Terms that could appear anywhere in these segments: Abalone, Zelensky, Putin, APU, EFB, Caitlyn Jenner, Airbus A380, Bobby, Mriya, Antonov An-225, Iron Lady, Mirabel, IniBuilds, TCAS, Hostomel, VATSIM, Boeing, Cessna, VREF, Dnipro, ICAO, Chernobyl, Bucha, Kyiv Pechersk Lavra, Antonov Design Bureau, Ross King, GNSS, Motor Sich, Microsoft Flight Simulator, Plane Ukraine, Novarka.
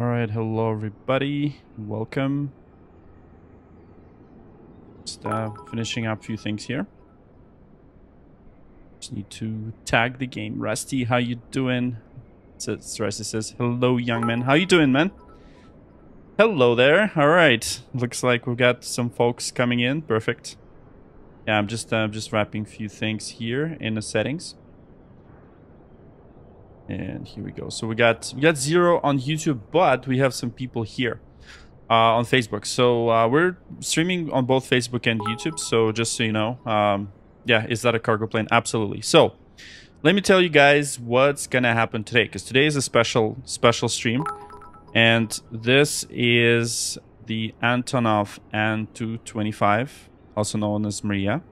All right, hello everybody, welcome. Just finishing up a few things here. Just need to tag the game. Rusty, how you doing? Says Rusty says, hello young man, how you doing man? Hello there. All right, looks like we've got some folks coming in. Perfect. Yeah, I'm just wrapping a few things here in the settings. And here we go. So we got zero on YouTube, but we have some people here on Facebook. So we're streaming on both Facebook and YouTube. So just so you know, yeah, is that a cargo plane? Absolutely. So let me tell you guys what's gonna happen today, because today is a special stream, and this is the Antonov An-225, also known as Mriya.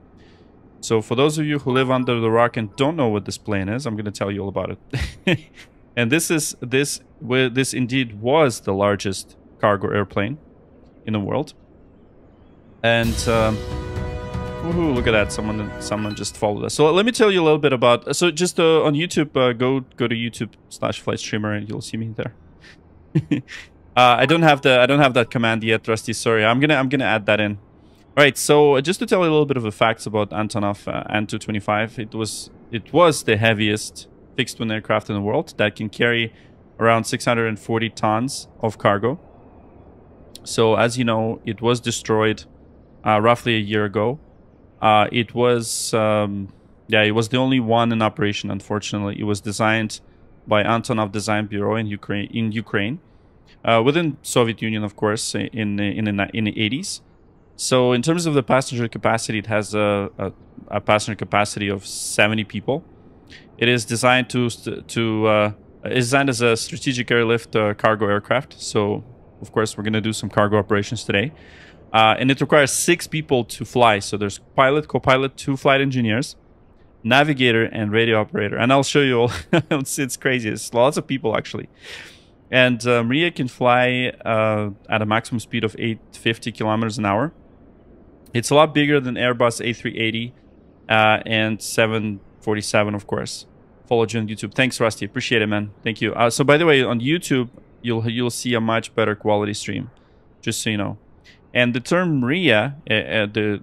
So for those of you who live under the rock and don't know what this plane is, I'm going to tell you all about it. And this indeed was the largest cargo airplane in the world. And woohoo, look at that! Someone just followed us. So let me tell you a little bit about. So just on YouTube, go to YouTube/flightstreamer and you'll see me there. I don't have that command yet, Rusty. Sorry, I'm gonna add that in. All right, so just to tell you a little bit of the facts about Antonov An-225, it was the heaviest fixed-wing aircraft in the world that can carry around 640 tons of cargo. So as you know, it was destroyed roughly a year ago. It was the only one in operation. Unfortunately, it was designed by Antonov Design Bureau in Ukraine, within Soviet Union, of course, in the 80s. So in terms of the passenger capacity, it has a passenger capacity of 70 people. It is designed as a strategic airlift cargo aircraft. So of course we're going to do some cargo operations today, and it requires 6 people to fly. So there's pilot, co-pilot, 2 flight engineers, navigator, and radio operator. And I'll show you all. It's crazy. It's lots of people actually. And Mriya can fly at a maximum speed of 850 kilometers an hour. It's a lot bigger than Airbus A380 and 747, of course. Follow you on YouTube. Thanks, Rusty. Appreciate it, man. Thank you. So, by the way, on YouTube, you'll see a much better quality stream, just so you know. And the term Mriya,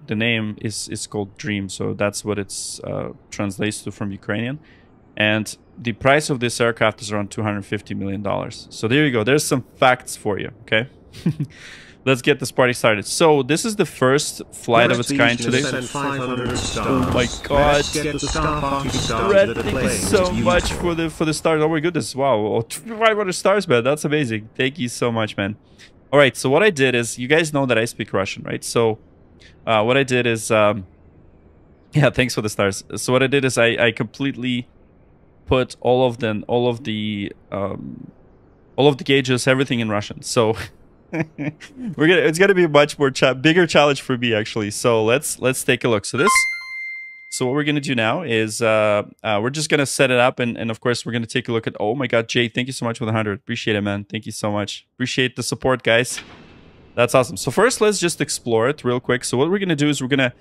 the name is called Dream, so that's what it's translates to from Ukrainian. And the price of this aircraft is around $250 million. So there you go. There's some facts for you, okay? Let's get this party started. So this is the first flight of its kind today. Oh my God! Thank you so much for the stars. Oh my goodness! Wow, 500 stars, man. That's amazing. Thank you so much, man. All right. So what I did is, you guys know that I speak Russian, right? So what I did is, yeah, thanks for the stars. So what I did is I completely put all of the gauges, everything in Russian. So it's gonna be a much more bigger challenge for me actually. So let's take a look. So what we're gonna do now is we're just gonna set it up, and of course we're gonna take a look at. Oh my God, Jay, thank you so much for the 100. Appreciate it, man. Thank you so much. Appreciate the support, guys. That's awesome. So first, let's just explore it real quick. So what we're gonna do is we're gonna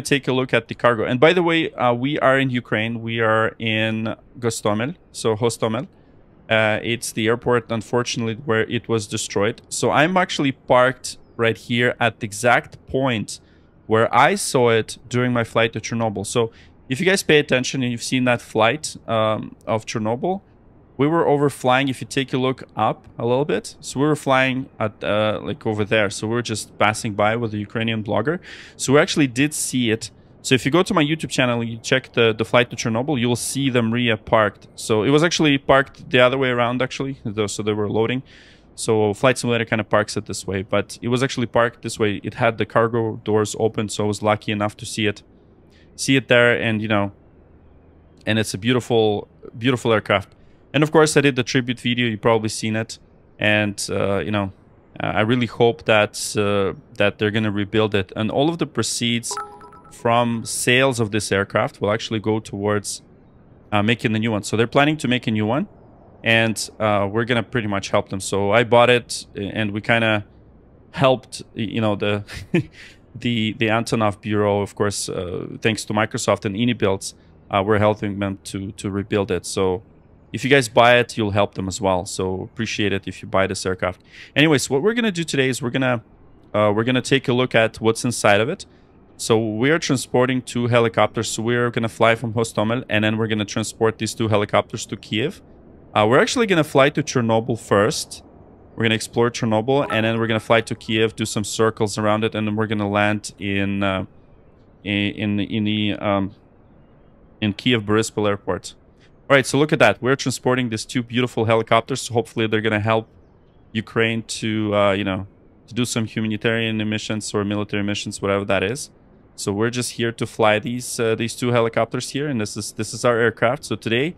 take a look at the cargo. And by the way, we are in Ukraine. We are in Hostomel. So Hostomel. It's the airport, unfortunately, where it was destroyed. So I'm actually parked right here at the exact point where I saw it during my flight to Chernobyl. So if you guys pay attention and you've seen that flight of Chernobyl, we were overflying. If you take a look up a little bit, so we were flying at like over there. So we were just passing by with a Ukrainian blogger. So we actually did see it. So if you go to my YouTube channel, you check the flight to Chernobyl, you'll see the Mriya parked. So it was actually parked the other way around, actually, so they were loading. So Flight Simulator kind of parks it this way, but it was actually parked this way. It had the cargo doors open, so I was lucky enough to see it there, and you know, and it's a beautiful, beautiful aircraft. And of course, I did the tribute video. You've probably seen it, and you know, I really hope that that they're gonna rebuild it, and all of the proceeds from sales of this aircraft will actually go towards making the new one. So they're planning to make a new one, and we're gonna pretty much help them. So I bought it, and we kind of helped, you know, the the Antonov Bureau, of course, thanks to Microsoft and IniBuilds, we're helping them to rebuild it. So If you guys buy it, you'll help them as well. So appreciate it if you buy this aircraft. Anyways, what we're gonna do today is we're gonna take a look at what's inside of it. So we are transporting 2 helicopters. So we're gonna fly from Hostomel, and then we're gonna transport these 2 helicopters to Kyiv. We're actually gonna fly to Chernobyl first. We're gonna explore Chernobyl, and then we're gonna fly to Kyiv, do some circles around it, and then we're gonna land in Kyiv-Boryspil Airport. All right, so look at that. We're transporting these 2 beautiful helicopters. Hopefully, they're going to help Ukraine to, you know, to do some humanitarian missions or military missions, whatever that is. So we're just here to fly these 2 helicopters here, and this is our aircraft. So today,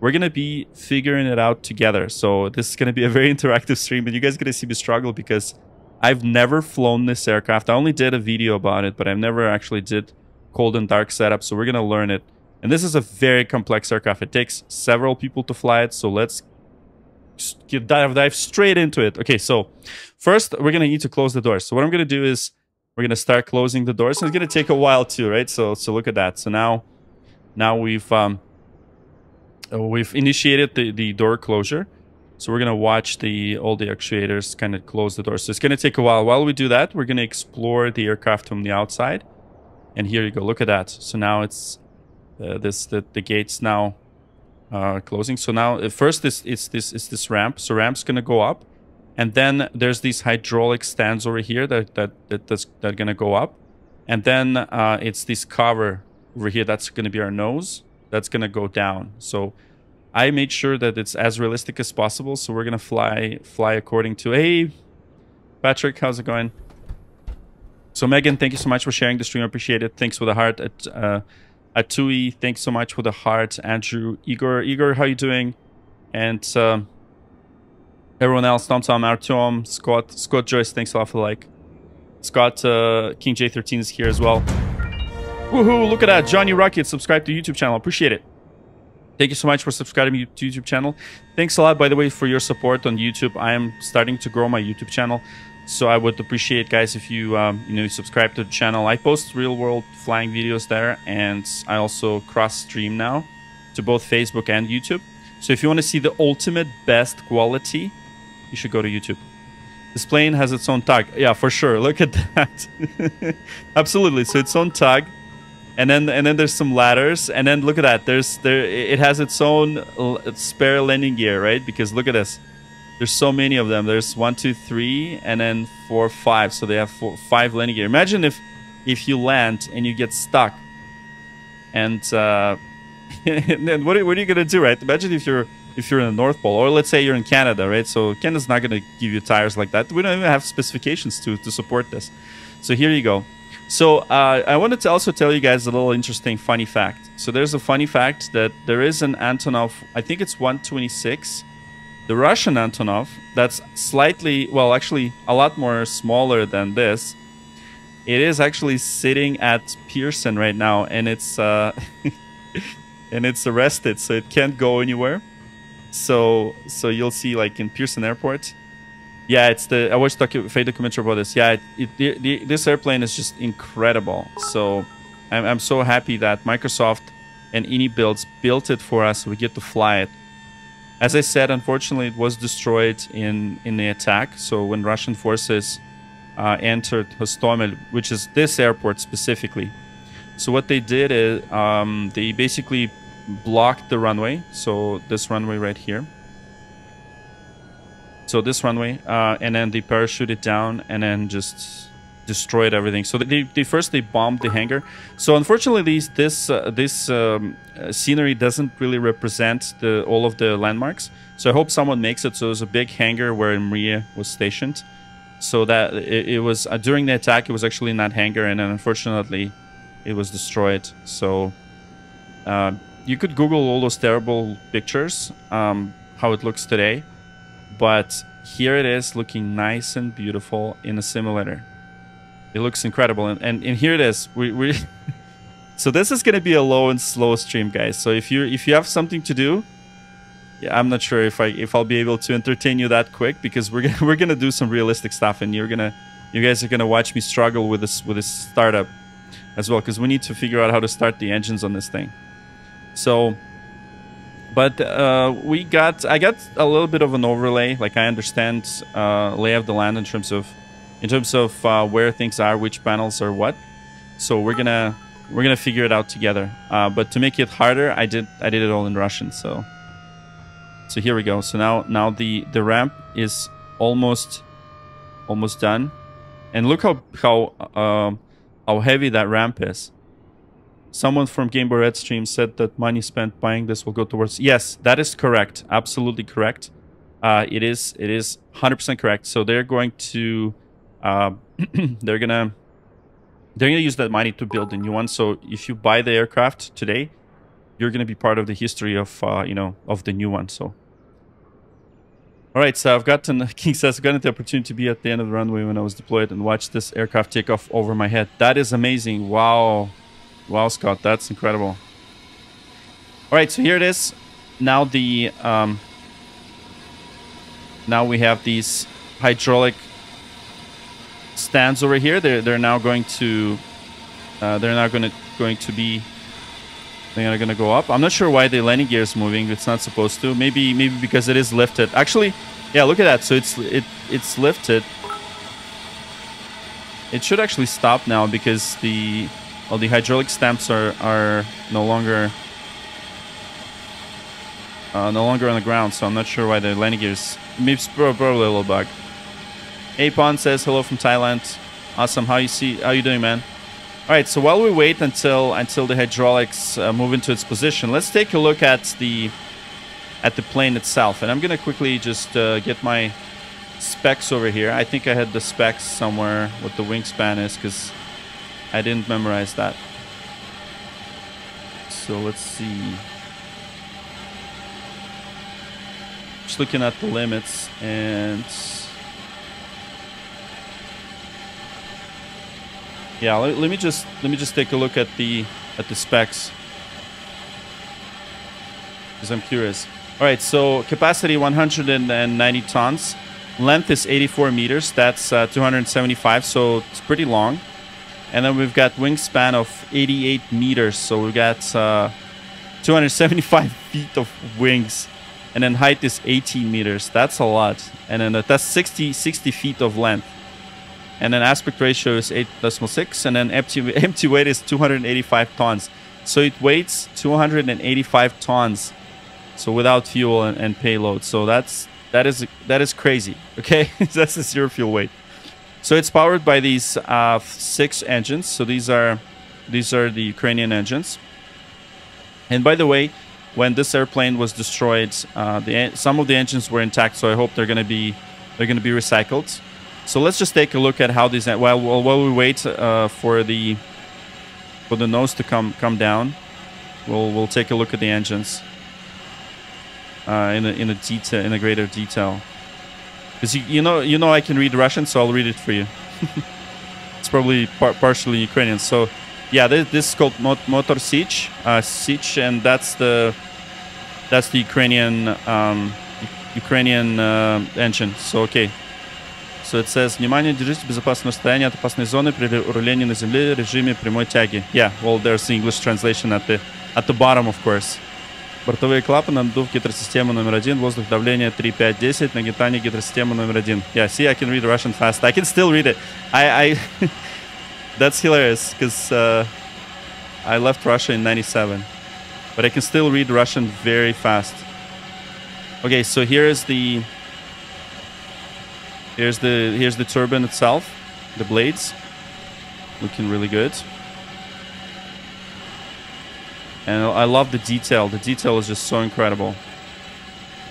we're going to be figuring it out together. So this is going to be a very interactive stream, but you guys are going to see me struggle because I've never flown this aircraft. I only did a video about it, but I've never actually did cold and dark setup. So we're going to learn it. And this is a very complex aircraft. It takes several people to fly it, so let's dive straight into it. Okay, so first we're going to need to close the doors. So what I'm going to do is we're going to start closing the doors. And it's going to take a while too, right? So look at that. So now we've initiated the door closure. So we're going to watch all the actuators kind of close the door. So it's going to take a while. While we do that, we're going to explore the aircraft from the outside. And here you go. Look at that. So now it's the gates now are closing. So now first it's this ramp. So ramp's gonna go up, and then there's these hydraulic stands over here that's gonna go up, and then it's this cover over here that's gonna be our nose. That's gonna go down. So I made sure that it's as realistic as possible. So we're gonna fly according to. Hey, Patrick, how's it going? So Megan, thank you so much for sharing the stream. I appreciate it. Thanks for the heart. Atui, thanks so much for the heart. Andrew, Igor, how you doing? And everyone else, Tom, Artyom, Scott Joyce, thanks a lot for the like. Scott, King J13 is here as well. Woohoo, look at that. Johnny Rocket, subscribe to YouTube channel. Appreciate it. Thank you so much for subscribing to YouTube channel. Thanks a lot, by the way, for your support on YouTube. I am starting to grow my YouTube channel. So I would appreciate, guys, if you subscribe to the channel. I post real-world flying videos there, and I also cross-stream now to both Facebook and YouTube. So if you want to see the ultimate best quality, you should go to YouTube. This plane has its own tag. Yeah, for sure. Look at that. Absolutely. So its own tag, and then there's some ladders, and then look at that. It has its own spare landing gear, right? Because look at this. There's so many of them. There's 1, 2, 3, and then 4, 5. So they have 5 landing gear. Imagine if you land and you get stuck, and then what are you gonna do, right? Imagine if you're in the North Pole, or let's say you're in Canada, right? So Canada's not gonna give you tires like that. We don't even have specifications to support this. So here you go. So I wanted to also tell you guys a little interesting, funny fact. So there's a funny fact that there is an Antonov. I think it's 126. The Russian Antonov, that's slightly, well, actually a lot more smaller than this. It is actually sitting at Pearson right now, and it's and it's arrested, so it can't go anywhere. So you'll see, like, in Pearson Airport. Yeah, it's I watched a fake documentary about this. Yeah, this airplane is just incredible. So I'm so happy that Microsoft and IniBuilds built it for us. We get to fly it. As I said, unfortunately, it was destroyed in the attack. So when Russian forces entered Hostomel, which is this airport specifically, so what they did is they basically blocked the runway. So this runway right here. So this runway, and then they parachuted down and then just destroyed everything. So they first bombed the hangar. So unfortunately, this scenery doesn't really represent all of the landmarks. So I hope someone makes it. So there's a big hangar where Mriya was stationed. So that it was during the attack. It was actually in that hangar, and then unfortunately, it was destroyed. So you could Google all those terrible pictures, how it looks today, but here it is looking nice and beautiful in a simulator. It looks incredible, and here it is. So this is gonna be a low and slow stream, guys. So if you have something to do, yeah, I'm not sure if I'll be able to entertain you that quick, because we're gonna do some realistic stuff, and you guys are gonna watch me struggle with this startup as well, because we need to figure out how to start the engines on this thing. So But I got a little bit of an overlay. Like I understand lay of the land in terms of where things are, which panels are what. So we're gonna figure it out together. But to make it harder, I did it all in Russian. So here we go. So now the ramp is almost done, and look how heavy that ramp is. Someone from Game Boy Red Stream said that money spent buying this will go towards... Yes, that is correct. Absolutely correct. It is 100% correct. So they're going to they're gonna use that money to build a new one. So if you buy the aircraft today, you're gonna be part of the history of of the new one. So all right. So King says, I've gotten the opportunity to be at the end of the runway when I was deployed and watch this aircraft take off over my head. That is amazing. Wow. Wow, Scott, that's incredible. All right, so here it is. Now the now we have these hydraulic stands over here. They're now going to they're gonna go up. I'm not sure why the landing gear is moving. It's not supposed to. Maybe because it is lifted. Actually, yeah, look at that. So it's lifted. It should actually stop now because the hydraulic stamps are no longer on the ground, so I'm not sure why the landing gears. Maybe probably a little bug. Apon says hello from Thailand. Awesome, how you doing, man? All right, so while we wait until the hydraulics move into its position, let's take a look at the plane itself. And I'm gonna quickly just get my specs over here. I think I had the specs somewhere. What the wingspan is, because I didn't memorize that. So let's see. Just looking at the limits, and yeah, let me just take a look at the specs, because I'm curious. All right, so capacity 190 tons, length is 84 meters. That's 275, so it's pretty long. And then we've got wingspan of 88 meters, so we've got 275 feet of wings. And then height is 18 meters. That's a lot. And then that's 60 feet of length. And then aspect ratio is 8.6. And then empty weight is 285 tons. So it weighs 285 tons. So without fuel and payload. So that is crazy. Okay, that's the zero fuel weight. So it's powered by these 6 engines. So these are the Ukrainian engines. And by the way, when this airplane was destroyed, some of the engines were intact. So I hope they're going to be recycled. So let's just take a look at how these. While we wait for the nose to come down, we'll take a look at the engines in a greater detail. Because you know I can read Russian, so I'll read it for you. It's probably partially Ukrainian. So, yeah, this is called Motor Sich, and that's the Ukrainian engine. So okay. So it says, "Внимание, держитесь в безопасном состоянии от опасной зоны при урулении на земле в режиме прямой тяги." Yeah, well, there's the English translation at the bottom, of course. Бортовые клапаны, наддув гидросистема номер 1, воздух давления 3,5,10, нагнетание гидросистема номер 1. Yeah, see, I can read Russian fast. I can still read it. I that's hilarious, because I left Russia in 97. But I can still read Russian very fast. Okay, so here's the turbine itself, the blades. Looking really good. And I love the detail. The detail is just so incredible.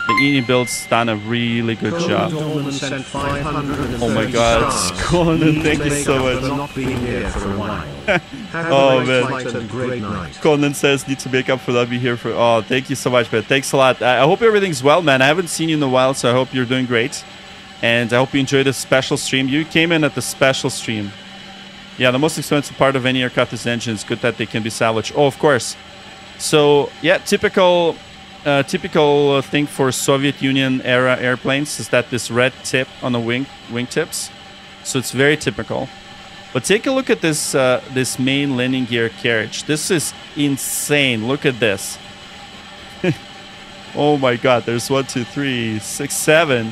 The IniBuilds done a really good job. Oh my God, Conan, thank you so much. Oh man, Conan says need to make up for not being here for. Oh, thank you so much, man. Thanks a lot. I hope everything's well, man. I haven't seen you in a while, so I hope you're doing great. And I hope you enjoyed this special stream. You came in at the special stream. Yeah, the most expensive part of any aircraft is engine. It's good that they can be salvaged. Oh, of course. So yeah, typical thing for Soviet Union era airplanes is that this red tip on the wingtips. So it's very typical. But take a look at this this main landing gear carriage. This is insane. Look at this. Oh my God, there's 1, 2, 3, 6, 7.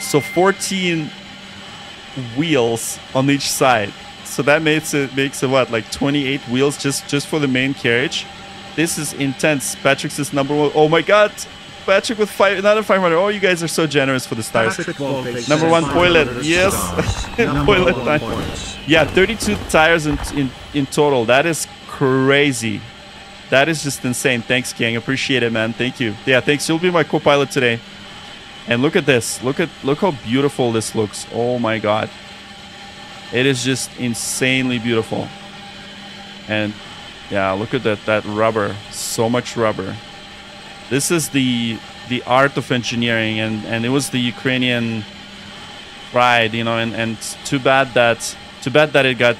So 14 wheels on each side. So that makes it what, like 28 wheels just for the main carriage. This is intense. Patrick's is #1. Oh my God. Patrick with another 500. Oh, you guys are so generous for the stars. #1, Poilet. Yes. Poilet 9. Yeah, 32 tires in total. That is crazy. That is just insane. Thanks, King. Appreciate it, man. Thank you. Yeah, thanks. You'll be my co-pilot today. And look at this. Look how beautiful this looks. Oh my God. It is just insanely beautiful. And yeah, look at that rubber. So much rubber. This is the art of engineering, and it was the Ukrainian pride, you know, and too bad that it got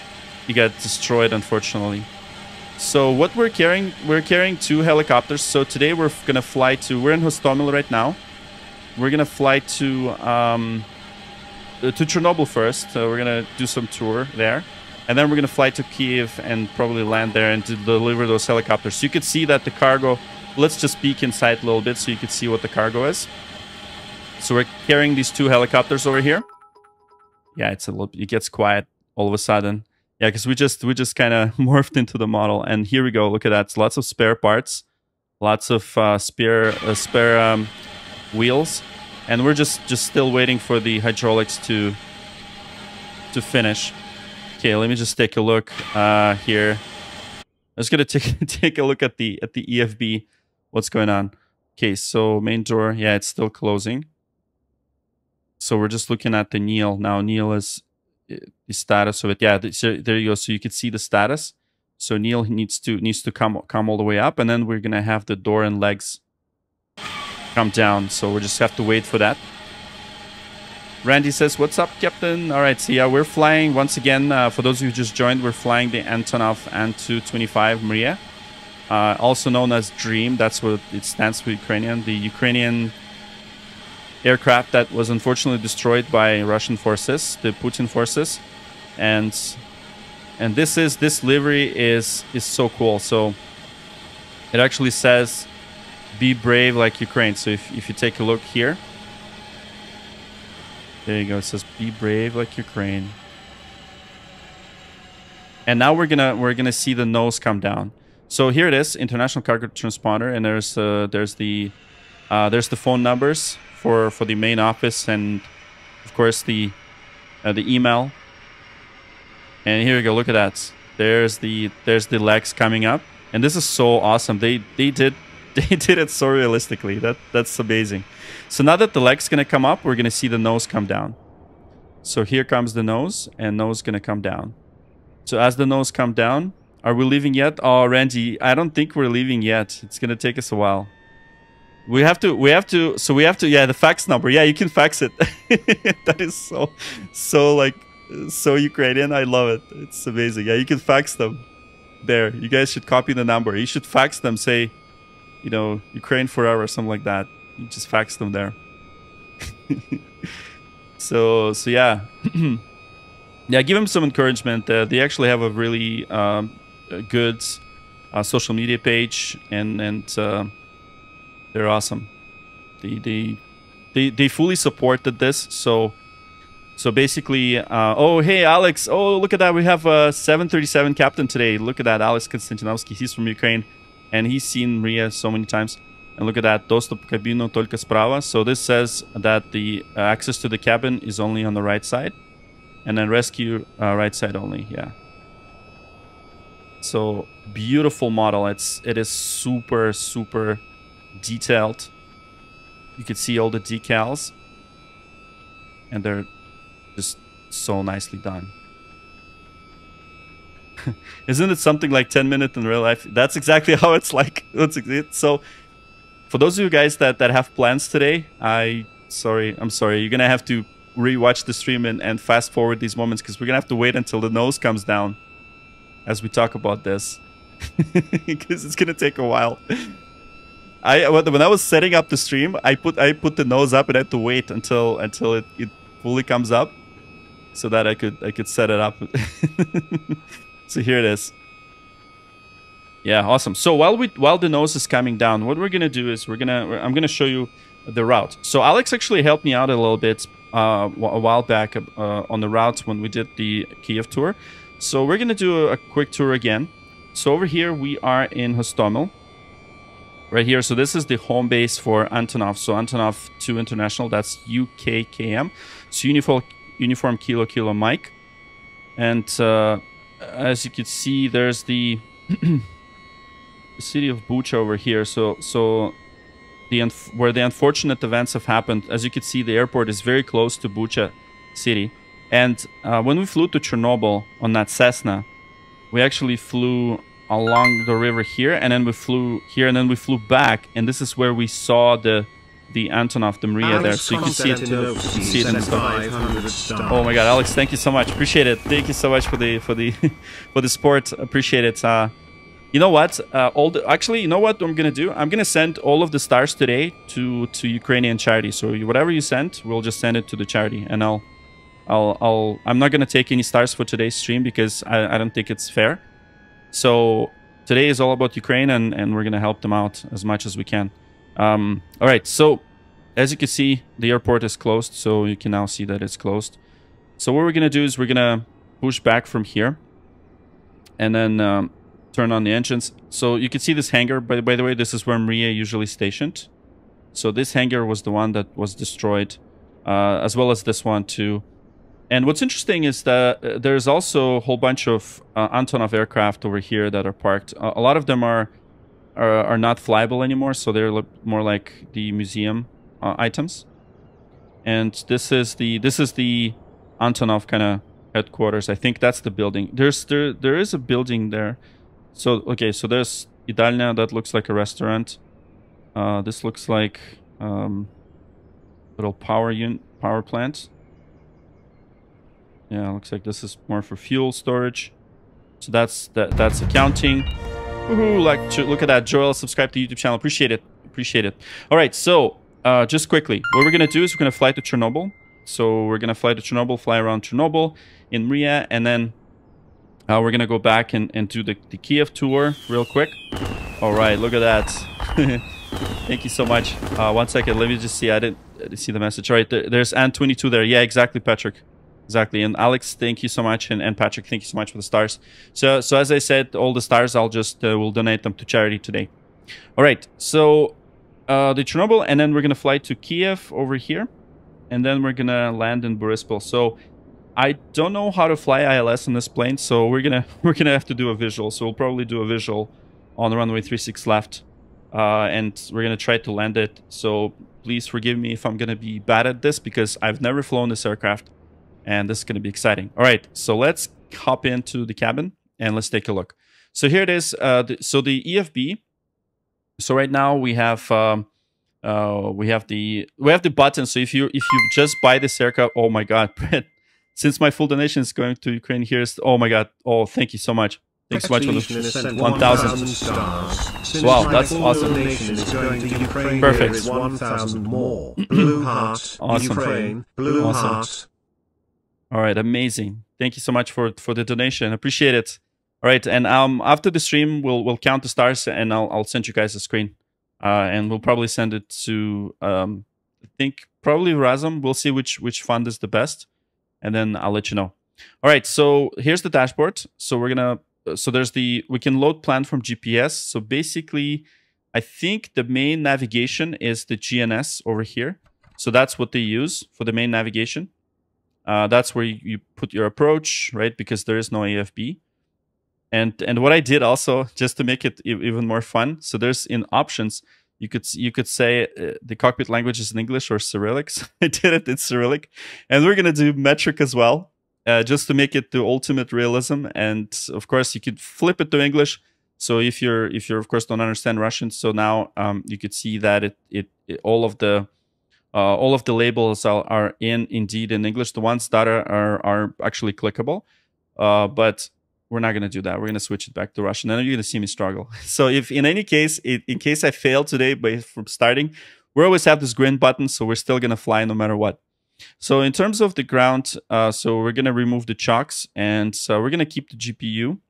destroyed, unfortunately. So what we're carrying 2 helicopters. So today we're in Hostomel right now. We're gonna fly to Chernobyl first. So we're gonna do some tour there, and then we're gonna fly to Kyiv and probably land there and to deliver those helicopters. You could see that the cargo. Let's just peek inside a little bit so you can see what the cargo is. So we're carrying these 2 helicopters over here. Yeah, it gets quiet all of a sudden. Yeah, because we just kind of morphed into the model, and here we go. Look at that. It's lots of spare parts, lots of spare wheels, and we're just still waiting for the hydraulics to finish. Okay, let me just take a look here. I'm just gonna take a look at the EFB. What's going on? Okay, so main door, yeah, it's still closing. So we're just looking at the Neil now. Neil is the status of it. Yeah, so there you go. So you can see the status. So Neil needs to come all the way up, and then we're gonna have the door and legs come down. So we just have to wait for that. Randy says, "What's up, Captain?" All right, so yeah, we're flying once again. For those who just joined, we're flying the Antonov An-225 Mriya. Also known as Dream, that's what it stands for Ukrainian. The Ukrainian aircraft that was unfortunately destroyed by Russian forces, the Putin forces, and this livery is so cool. So it actually says, "Be brave like Ukraine." So if you take a look here, there you go. It says, "Be brave like Ukraine." And now we're gonna see the nose come down. So here it is, international cargo transponder, and there's the phone numbers for the main office, and of course the email. And here we go. Look at that. There's the legs coming up, and this is so awesome. They did it so realistically. That's amazing. So now that the leg's gonna come up, we're gonna see the nose come down. So here comes the nose, and nose gonna come down. So as the nose come down. Are we leaving yet? Oh, Randy, I don't think we're leaving yet. It's gonna take us a while. We have to, yeah, the fax number. Yeah, you can fax it. That is so Ukrainian. I love it. It's amazing. Yeah, you can fax them. There, you guys should copy the number. You should fax them, say, you know, Ukraine forever or something like that. You just fax them there. So yeah. Yeah, give them some encouragement. They actually have a really good social media page, and they're awesome. They fully supported this. So basically, oh hey Alex, oh look at that, we have a 737 captain today. Look at that, Alex Konstantinovsky. He's from Ukraine, and he's seen Mriya so many times. And look at that, доступ в кабину только справа. So this says that the access to the cabin is only on the right side, and then rescue right side only. Yeah. So beautiful model. It is super, super detailed. You can see all the decals, and they're just so nicely done. Isn't it something like 10 minutes in real life? That's exactly how it's like. So for those of you guys that have plans today, I'm sorry, you're gonna have to rewatch the stream and fast forward these moments, because we're gonna have to wait until the nose comes down as we talk about this, because it's gonna take a while. When I was setting up the stream, I put the nose up, and I had to wait until it fully comes up so that I could set it up. So here it is. Yeah, awesome. So while the nose is coming down, what we're gonna do is I'm gonna show you the route. So Alex actually helped me out a little bit a while back on the route when we did the Kyiv tour. So we're gonna do a quick tour again. So over here we are in Hostomel, right here. So this is the home base for Antonov. So Antonov 2 International, that's UKKM. So uniform kilo kilo Mike. And as you can see, there's the city of Bucha over here. So where the unfortunate events have happened. As you can see, the airport is very close to Bucha city. And when we flew to Chernobyl on that Cessna, we actually flew along the river here, and then we flew here, and then we flew back, and this is where we saw the Antonov, the Mriya there. So you can see it too. See it in the oh my God, Alex! Thank you so much. Appreciate it. Thank you so much for the support. Appreciate it. You know what? Actually, you know what I'm gonna do? I'm gonna send all of the stars today to Ukrainian charity. So whatever you send, we'll just send it to the charity, and I'm not gonna take any stars for today's stream because I don't think it's fair. So today is all about Ukraine, and we're gonna help them out as much as we can. All right, so as you can see, the airport is closed, so you can now see that it's closed. So what we're gonna do is we're gonna push back from here and then turn on the engines. So you can see this hangar, by the way, this is where Mriya usually stationed. So this hangar was the one that was destroyed, as well as this one too. And what's interesting is that there's also a whole bunch of Antonov aircraft over here that are parked. A lot of them are not flyable anymore, so they're more like the museum items. And this is the Antonov kind of headquarters. I think that's the building. There is a building there. So okay, so there's Idalnya, that looks like a restaurant. This looks like little power plant. Yeah, looks like this is more for fuel storage. So that's accounting. Woohoo, look at that. Joel, subscribe to the YouTube channel. Appreciate it. Appreciate it. All right, so just quickly, what we're going to do is we're going to fly to Chernobyl. So we're going to fly to Chernobyl, fly around Chernobyl in Mriya, and then we're going to go back and do the Kyiv tour real quick. All right, look at that. Thank you so much. One second, let me just see. I didn't see the message. All right, there's An-22 there. Yeah, exactly, Patrick. Exactly. And Alex, thank you so much. And Patrick, thank you so much for the stars. So as I said, all the stars, I'll just will donate them to charity today. All right. So the Chernobyl, and then we're going to fly to Kyiv over here. And then we're going to land in Boryspil. So I don't know how to fly ILS on this plane. So we're going to have to do a visual. So we'll probably do a visual on the runway 36 left. And we're going to try to land it. So please forgive me if I'm going to be bad at this because I've never flown this aircraft. And this is going to be exciting. All right, so let's hop into the cabin and let's take a look. So here it is. So the EFB. So right now we have the button. So if you just buy this aircraft, oh my God, Brett, since my full donation is going to Ukraine, here's oh my God, oh thank you so much. Thanks so much for the 1,000 stars. Wow, that's awesome. Perfect. 1,000 more. Blue heart. Awesome. Ukraine. Blue heart. All right, amazing. Thank you so much for the donation. Appreciate it. All right, and after the stream, we'll count the stars, and I'll send you guys a screen, and we'll probably send it to I think probably Razum. We'll see which fund is the best, and then I'll let you know. All right, so here's the dashboard. So we're gonna we can load plan from GPS. So basically, I think the main navigation is the GNSS over here. So that's what they use for the main navigation. That's where you put your approach, right? Because there is no AFB. And what I did also, just to make it even more fun, so there's in options, you could say the cockpit language is in English or Cyrillic. So I did it in Cyrillic. And we're going to do metric as well, just to make it the ultimate realism. And of course, you could flip it to English. So if you're of course, don't understand Russian, so now you could see that it all of the labels are indeed in English. The ones that are actually clickable, but we're not going to do that. We're going to switch it back to Russian. And you're going to see me struggle. So if in any case, in case I fail today from starting, we always have this green button, so we're still going to fly no matter what. So in terms of the ground, so we're going to remove the chocks, and so we're going to keep the GPU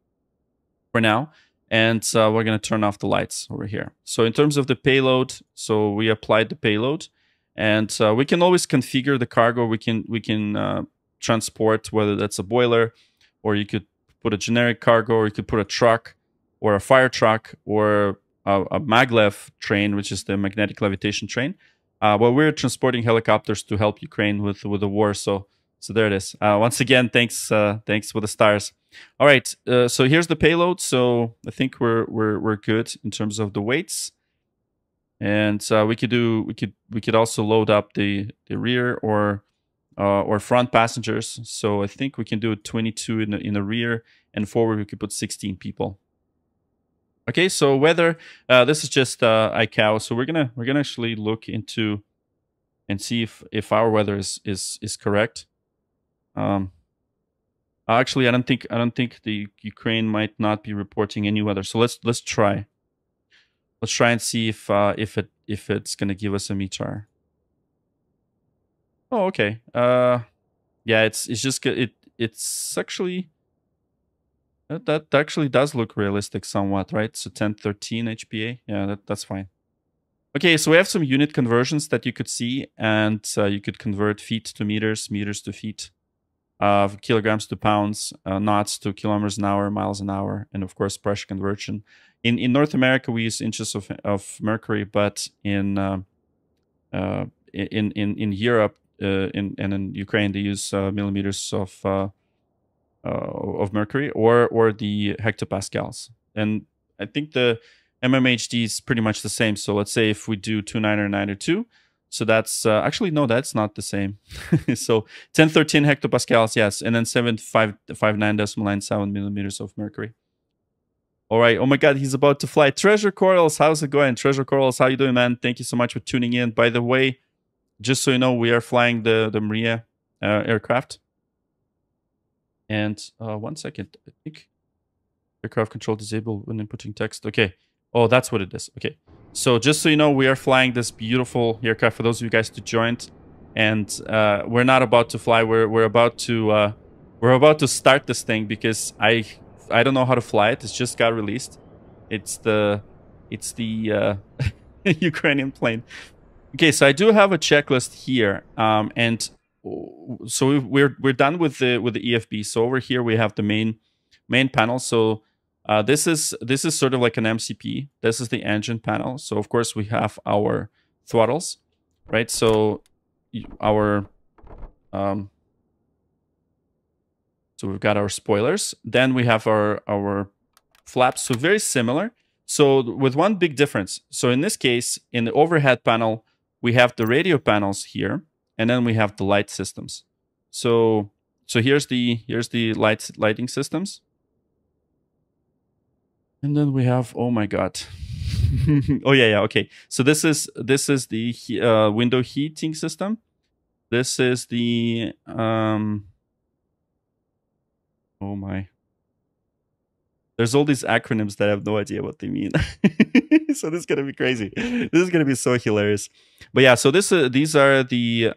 for now. And we're going to turn off the lights over here. So in terms of the payload, so we applied the payload, and we can always configure the cargo. We can transport, whether that's a boiler, or you could put a generic cargo, or you could put a truck or a fire truck or a maglev train, which is the magnetic levitation train. Well, we're transporting helicopters to help Ukraine with the war. So there it is. Once again, thanks for the stars. All right, so here's the payload. So I think we're good in terms of the weights, and we could also load up the rear or front passengers. So I think we can do 22 in the rear, and forward we could put 16 people. Okay, so weather. This is just ICAO. So we're gonna actually look into and see if our weather is correct. Actually, I don't think the Ukraine might not be reporting any weather. So let's try and see if it's gonna give us a METAR. Oh, okay. Yeah, it's actually that actually does look realistic somewhat, right? So 1013 HPA. Yeah, that's fine. Okay, so we have some unit conversions that you could see, and you could convert feet to meters, meters to feet. Kilograms to pounds, knots to kilometers an hour, miles an hour, and of course pressure conversion. In North America, we use inches of mercury, but in Europe and in Ukraine, they use millimeters of mercury or the hectopascals. And I think the MMHD is pretty much the same. So let's say if we do 2992. So that's actually no, that's not the same. So 1013 hectopascals, yes, and then 759.97 millimeters of mercury. All right. Oh my God, he's about to fly. Treasure Corals, how's it going? Treasure Corals, how you doing, man? Thank you so much for tuning in. By the way, just so you know, we are flying the Mriya aircraft. And 1 second, I think aircraft control disabled when inputting text. Okay. Oh, that's what it is. Okay. So just so you know, we are flying this beautiful aircraft for those of you guys who joined, and we're not about to fly. We're about to start this thing because I don't know how to fly it. It's just got released. It's the Ukrainian plane. Okay, so I do have a checklist here, and so we're done with the EFB. So over here we have the main panel. So. This is sort of like an MCP. This is the engine panel. So of course we have our throttles, right? So our so we've got our spoilers. Then we have our flaps. So very similar. So with one big difference. So in this case, in the overhead panel, we have the radio panels here, and then we have the light systems. So here's the lighting systems. And then we have, oh my God. Oh yeah, okay. So this is the window heating system. This is the oh my. There's all these acronyms that I have no idea what they mean. So this is gonna be crazy. This is gonna be so hilarious. But yeah, so these are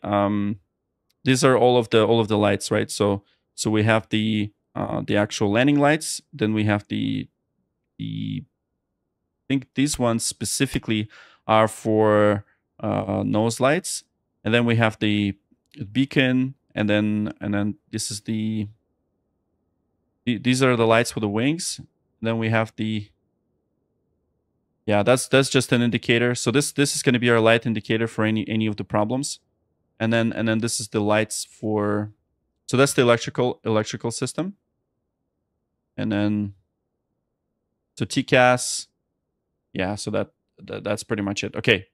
all of the lights, right? So we have the actual landing lights. Then we have the I think these ones specifically are for nose lights, and then we have the beacon, and then this is these are the lights for the wings. And then we have the that's just an indicator. So this is going to be our light indicator for any of the problems, and then this is the lights for, so that's the electrical system, and then. So TCAS, yeah. So that's pretty much it. Okay.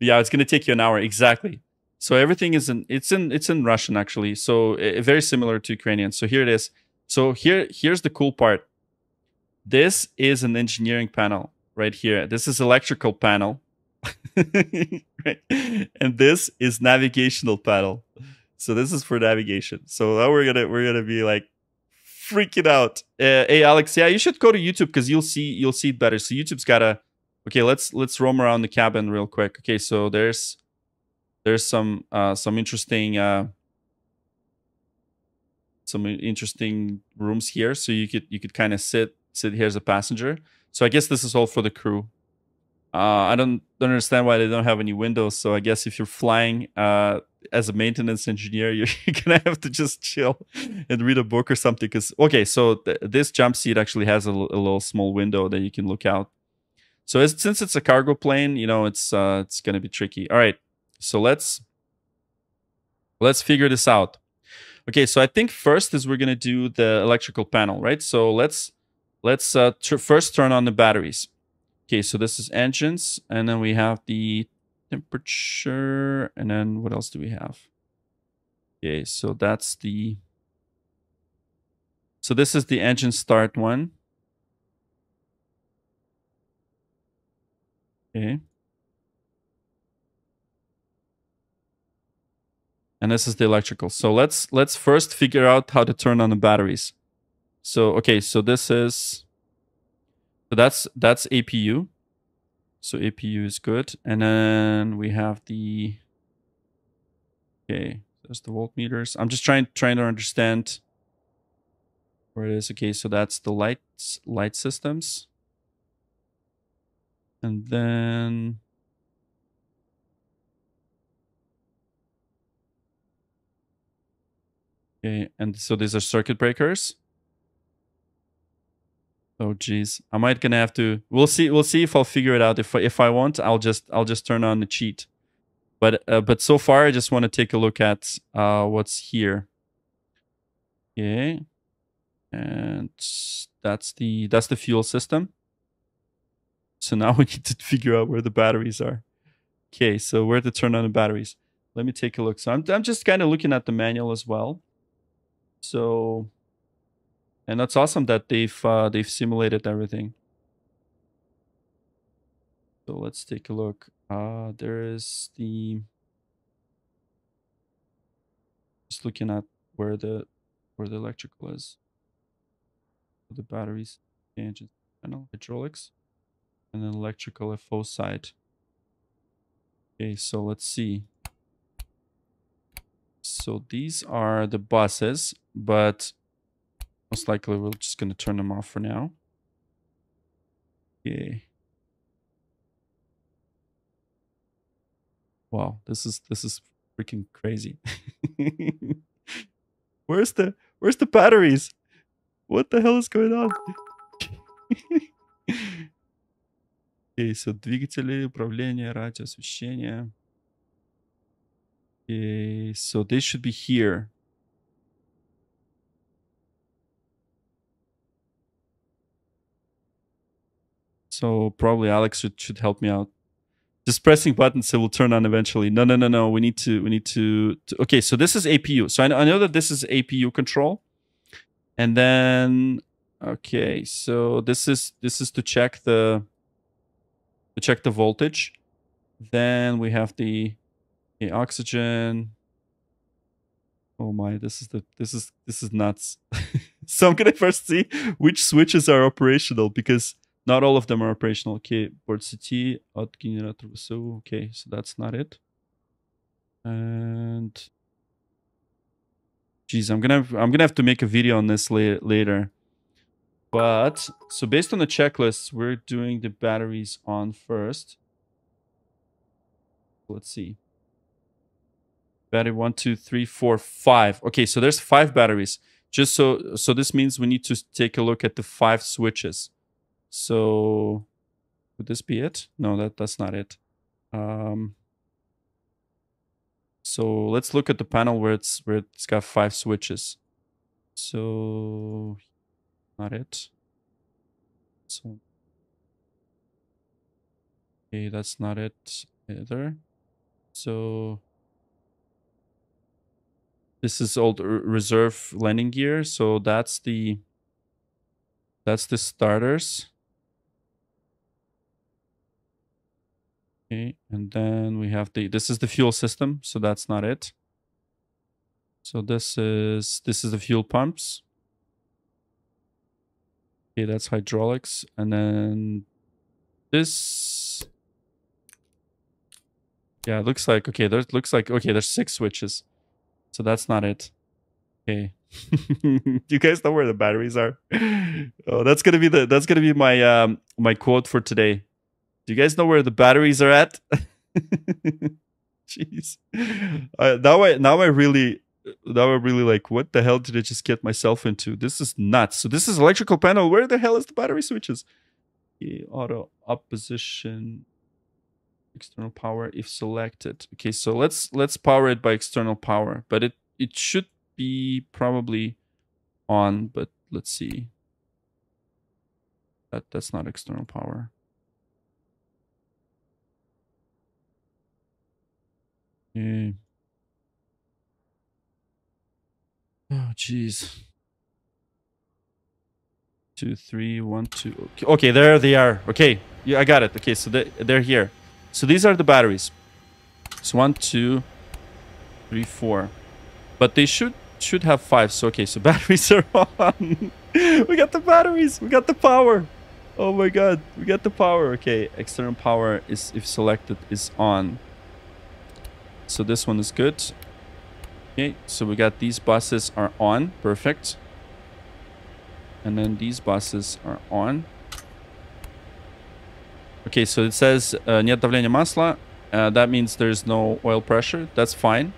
Yeah, it's gonna take you an hour exactly. So everything is in Russian actually. So very similar to Ukrainian. So here it is. So here's the cool part. This is an engineering panel right here. This is electrical panel, right? And this is navigational panel. So this is for navigation. So now we're gonna be like. Freaking out. Hey Alex, yeah, you should go to YouTube because you'll see it better. So YouTube's gotta. Okay, let's roam around the cabin real quick. Okay, so there's some interesting some interesting rooms here, so you could kind of sit here as a passenger. So I guess this is all for the crew. I don't understand why they don't have any windows. So I guess if you're flying as a maintenance engineer, you're gonna have to just chill and read a book or something. Because okay, so this jump seat actually has a little small window that you can look out. So since it's a cargo plane, you know, it's gonna be tricky. All right, so let's figure this out. Okay, so I think first is we're gonna do the electrical panel, right? So let's first turn on the batteries. Okay, so this is engines, and then we have the temperature, and then what else do we have? Okay, so that's the... So this is the engine start one. Okay. And this is the electrical. So let's first figure out how to turn on the batteries. So, okay, so this is... So that's APU. So APU is good. And then we have the... Okay, that's the voltmeters. I'm just trying to understand where it is. Okay, so that's the light systems. And then... Okay, and so these are circuit breakers. Oh geez, I might gonna have to. We'll see if I'll figure it out. If I want, I'll just turn on the cheat. But so far, I just want to take a look at what's here. Okay, and that's the fuel system. So now we need to figure out where the batteries are. Okay, so where to turn on the batteries? Let me take a look. So I'm just kind of looking at the manual as well. So. And that's awesome that they've simulated everything. So let's take a look. There is the... Just looking at where the electrical is. The batteries, the engine panel, hydraulics, and then electrical FO side. Okay, so let's see. So these are the buses, but... Most likely, we're just going to turn them off for now. Okay. Wow, this is freaking crazy. Where's the batteries? What the hell is going on? Okay, so двигатели, управление, радио, освещение. Okay, so they should be here. So probably Alex should help me out. Just pressing buttons, it will turn on eventually. No. We need to. Okay, so this is APU. So I know that this is APU control, and then okay, so this is to check the voltage. Then we have the oxygen. Oh my, this is nuts. So I'm gonna first see which switches are operational because. Not all of them are operational. Okay, port CT, от генератора ВСУ. Okay, so that's not it. And geez, I'm gonna have to make a video on this later. But so based on the checklists, we're doing the batteries on first. Let's see. Battery 1, 2, 3, 4, 5. Okay, so there's 5 batteries. Just so this means we need to take a look at the 5 switches. So would this be it? No, that's not it. So let's look at the panel where it's got 5 switches. So not it. So okay, that's not it either. So this is old reserve landing gear. So that's the starters. Okay, and then we have this is the fuel system, so that's not it. So this is the fuel pumps. Okay, that's hydraulics, and then this. Yeah, it looks like okay, there's 6 switches. So that's not it. Hey. You guys know where the batteries are? Oh, that's gonna be the my my quote for today. Do you guys know where the batteries are at? Jeez. Now I really like, what the hell did I just get myself into? This is nuts. So this is electrical panel. Where the hell is the battery switches? Auto opposition, external power if selected. Okay, so let's power it by external power, but it should be probably on, but let's see. That's not external power. Yeah. Oh, jeez. 2, 3, 1, 2. Okay. Okay, there they are. Okay, yeah, I got it. Okay, so they're here. So these are the batteries. So 1, 2, 3, 4. But they should have 5. So okay, so batteries are on. We got the batteries. We got the power. Oh my god, we got the power. Okay, external power is, if selected, is on. So this one is good. Okay, so we got these buses are on. Perfect. And then these buses are on. Okay, so it says нет давления масла. That means there's no oil pressure. That's fine.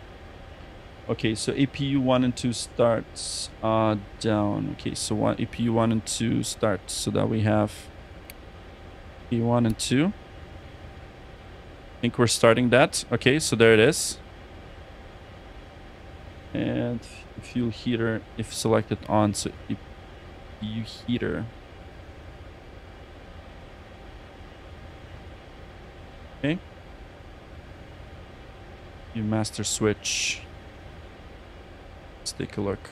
Okay, so APU 1 and 2 starts down. Okay, so APU 1 and 2 starts. So that we have APU 1 and 2. I think we're starting that. Okay, so there it is. And fuel heater if selected on, so you heater. Okay. You master switch. Let's take a look.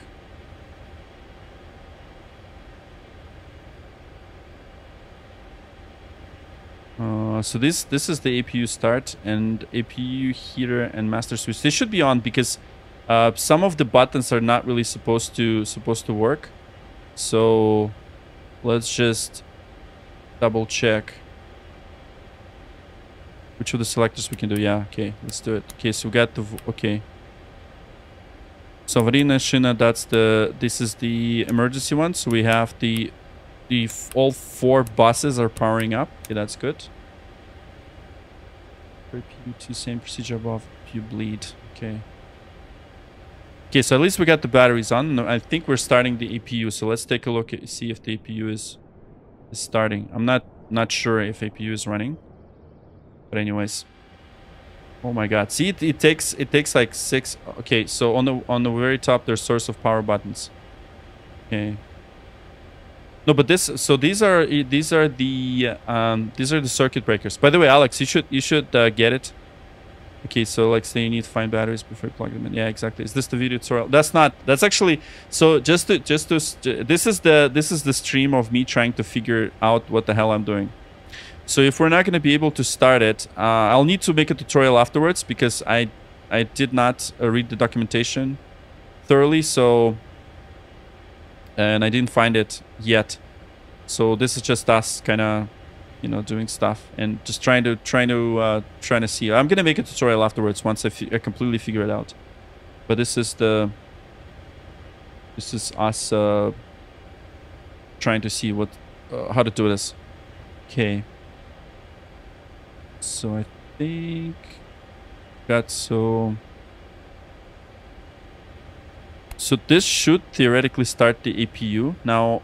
So this is the APU start and APU heater and master switch. They should be on because some of the buttons are not really supposed to work, so let's just double check which of the selectors we can do. Yeah, okay, let's do it. Okay, so we got the okay. So Varina Shina, that's the this is the emergency one. So we have the all 4 buses are powering up. Okay, that's good. PU2, same procedure above. PU bleed. Okay. Okay, so at least we got the batteries on. No, I think we're starting the APU, so let's take a look at, see if the APU is starting. I'm not sure if APU is running, but anyways. Oh my god, see it takes like 6. Okay, so on the very top there's source of power buttons. Okay. No, but this, so these are the circuit breakers. By the way, Alex, you should get it. Okay, so like say you need to find batteries before you plug them in. Yeah, exactly. Is this the video tutorial? That's not. That's actually. So just to this is the stream of me trying to figure out what the hell I'm doing. So if we're not going to be able to start it, I'll need to make a tutorial afterwards because I did not read the documentation thoroughly. So and I didn't find it yet. So this is just us kind of, you know, doing stuff and just trying to see. I'm gonna make a tutorial afterwards once I completely figure it out. But this is us trying to see what how to do this. Okay. So I think that so this should theoretically start the APU. Now,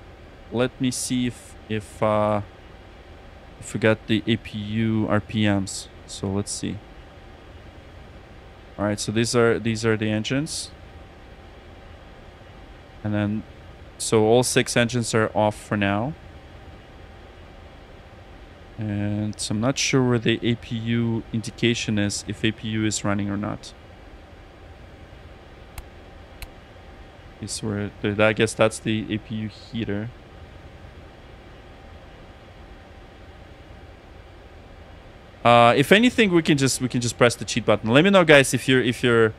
let me see if we got the APU RPMs. So let's see. All right, so these are the engines. And then so all 6 engines are off for now. And so I'm not sure where the APU indication is, if APU is running or not. Is where I guess that's the APU heater. If anything, we can just press the cheat button. Let me know, guys, if you're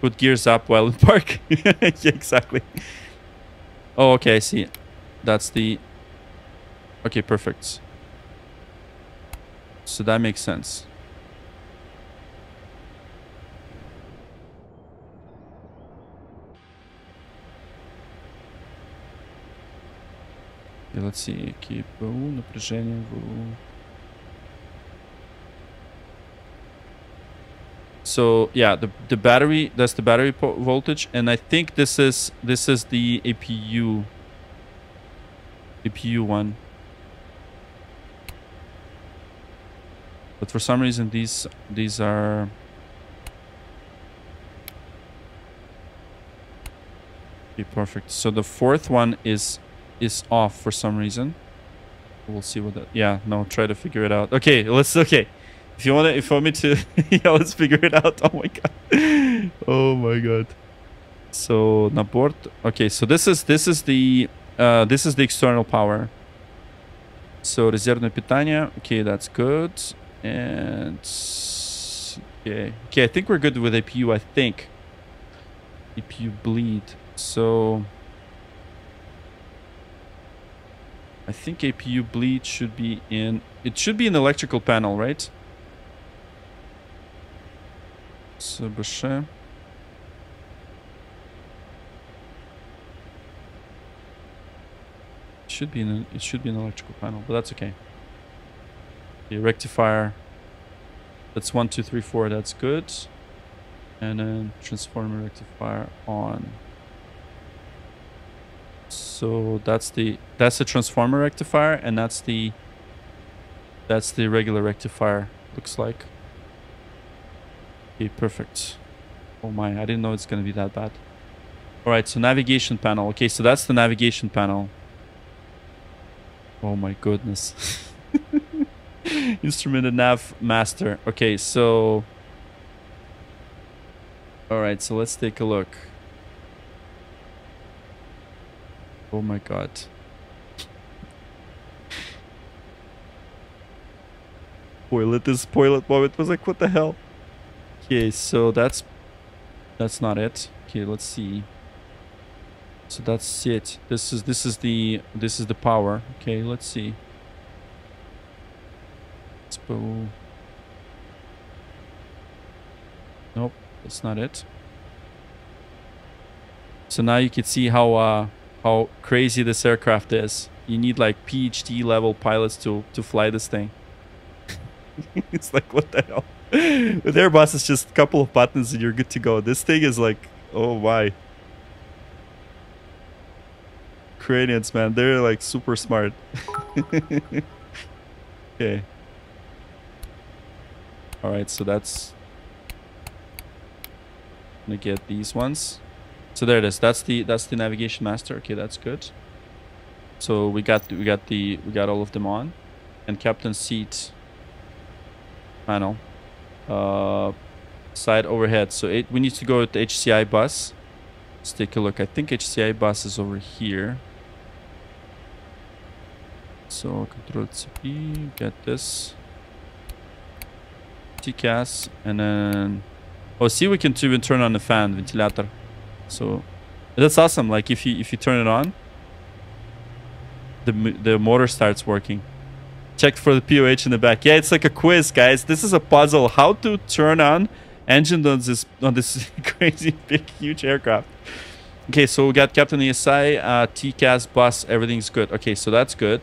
put gears up while in park. Yeah, exactly. Oh, okay, I see. That's the okay, perfect. So that makes sense. И let's see. Kyiv БУ, напряжение БУ. So yeah, the battery, that's the battery voltage, and I think this is the APU one. But for some reason these are be perfect. So the fourth one is off for some reason. We'll see what that. Yeah, no, try to figure it out. Okay, let's. Okay. If you want to inform me to, yeah, let's figure it out. Oh my god. Oh my god. So на борт. Okay, so this is the external power. So резервное питание. Okay, that's good. And okay, I think we're good with APU. I think APU bleed. So I think APU bleed should be in. It should be an electrical panel, right? CBC. It should be an electrical panel, but that's okay. Okay, rectifier. That's 1, 2, 3, 4. That's good. And then transformer rectifier on. So that's the transformer rectifier, and that's the regular rectifier. Looks like. Okay, perfect. Oh my, I didn't know it's gonna be that bad. All right, so navigation panel. Okay, so that's the navigation panel. Oh my goodness. Instrument and nav master. Okay, so all right, so let's take a look. Oh my god. Spoil it moment was like, what the hell? Okay, so that's not it. Okay, let's see. So that's it. This is the power. Okay, let's see. Nope, that's not it. So now you can see how crazy this aircraft is. You need like PhD level pilots to fly this thing. It's like, what the hell? With Airbus, it's just a couple of buttons and you're good to go. This thing is like, oh my. Ukrainians, man, they're like super smart. Okay. Alright, so that's... I'm gonna get these ones. So there it is. That's the navigation master. Okay, that's good. So we got all of them on, and captain's seat panel, side overhead. So we need to go with the HCI bus. Let's take a look. I think HCI bus is over here. So control CP, get this TCAS, and then oh, see, we can even turn on the fan ventilator. So that's awesome. Like if you turn it on, the motor starts working. Check for the POH in the back. Yeah, it's like a quiz, guys. This is a puzzle. How to turn on engine on this crazy big huge aircraft. Okay, so we got Captain ESI, TCAS, bus, everything's good. Okay, so that's good.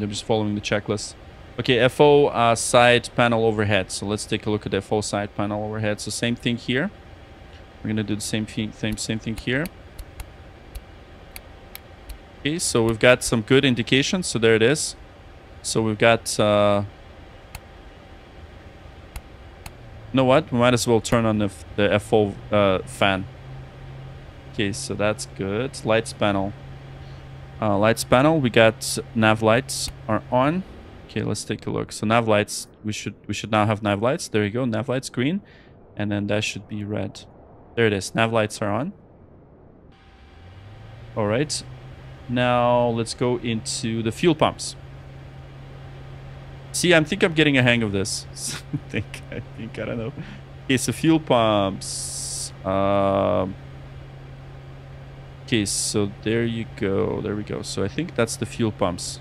I'm just following the checklist. Okay, FO side panel overhead. So let's take a look at the FO side panel overhead. So same thing here. We're gonna do the same thing here. Okay, so we've got some good indications. So there it is. So we've got. You know what? We might as well turn on the FO fan. Okay, so that's good. Lights panel. Lights panel. We got nav lights are on. Okay, let's take a look. So nav lights. We should now have nav lights. There you go. Nav lights green, and then that should be red. There it is. Nav lights are on. All right. Now let's go into the fuel pumps. See, I think I'm getting a hang of this. I don't know. Okay, so fuel pumps. Okay, so there you go. There we go. So I think that's the fuel pumps.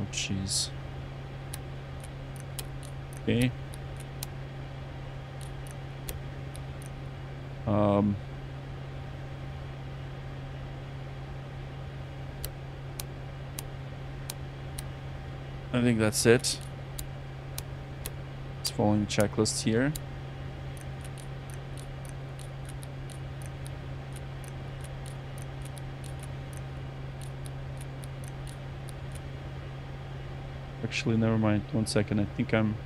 Oh, jeez. Okay. I think that's it. It's following the checklist here. Actually, never mind. 1 second. I think I'm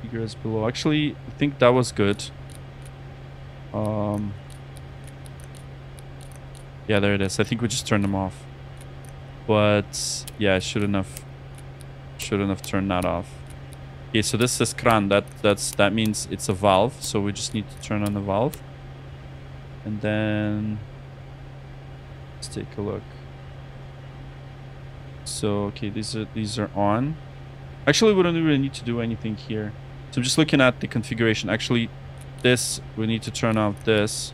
figures below. Actually, I think that was good. Yeah, there it is. I think we just turned them off. But yeah, I should enough turn that off. Okay, so this is kran. That means it's a valve. So we just need to turn on the valve. And then let's take a look. So okay, these are on. Actually, we don't really need to do anything here. So I'm just looking at the configuration. Actually, this we need to turn off this,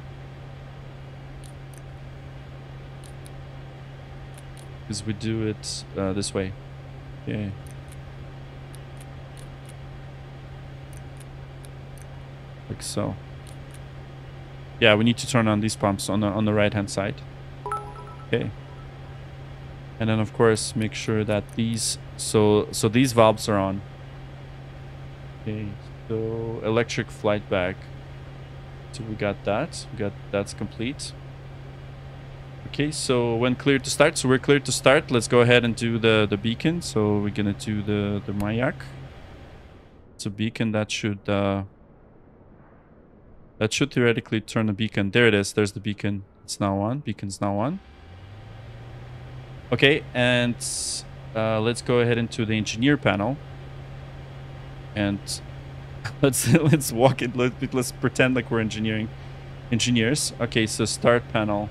because we do it this way. Okay. Like so. Yeah, we need to turn on these pumps on the right hand side. Okay. And then of course make sure that these so these valves are on. Okay, so electric flight back. So we got that. That's complete. Okay, so when cleared to start, so we're cleared to start. Let's go ahead and do the beacon. So we're gonna do the Mayak. It's a beacon that should theoretically turn the beacon. There it is, there's the beacon. It's now on. Beacon's now on. Okay, and let's go ahead into the engineer panel, and let's walk it. Let's pretend like we're engineers. Okay, so start panel.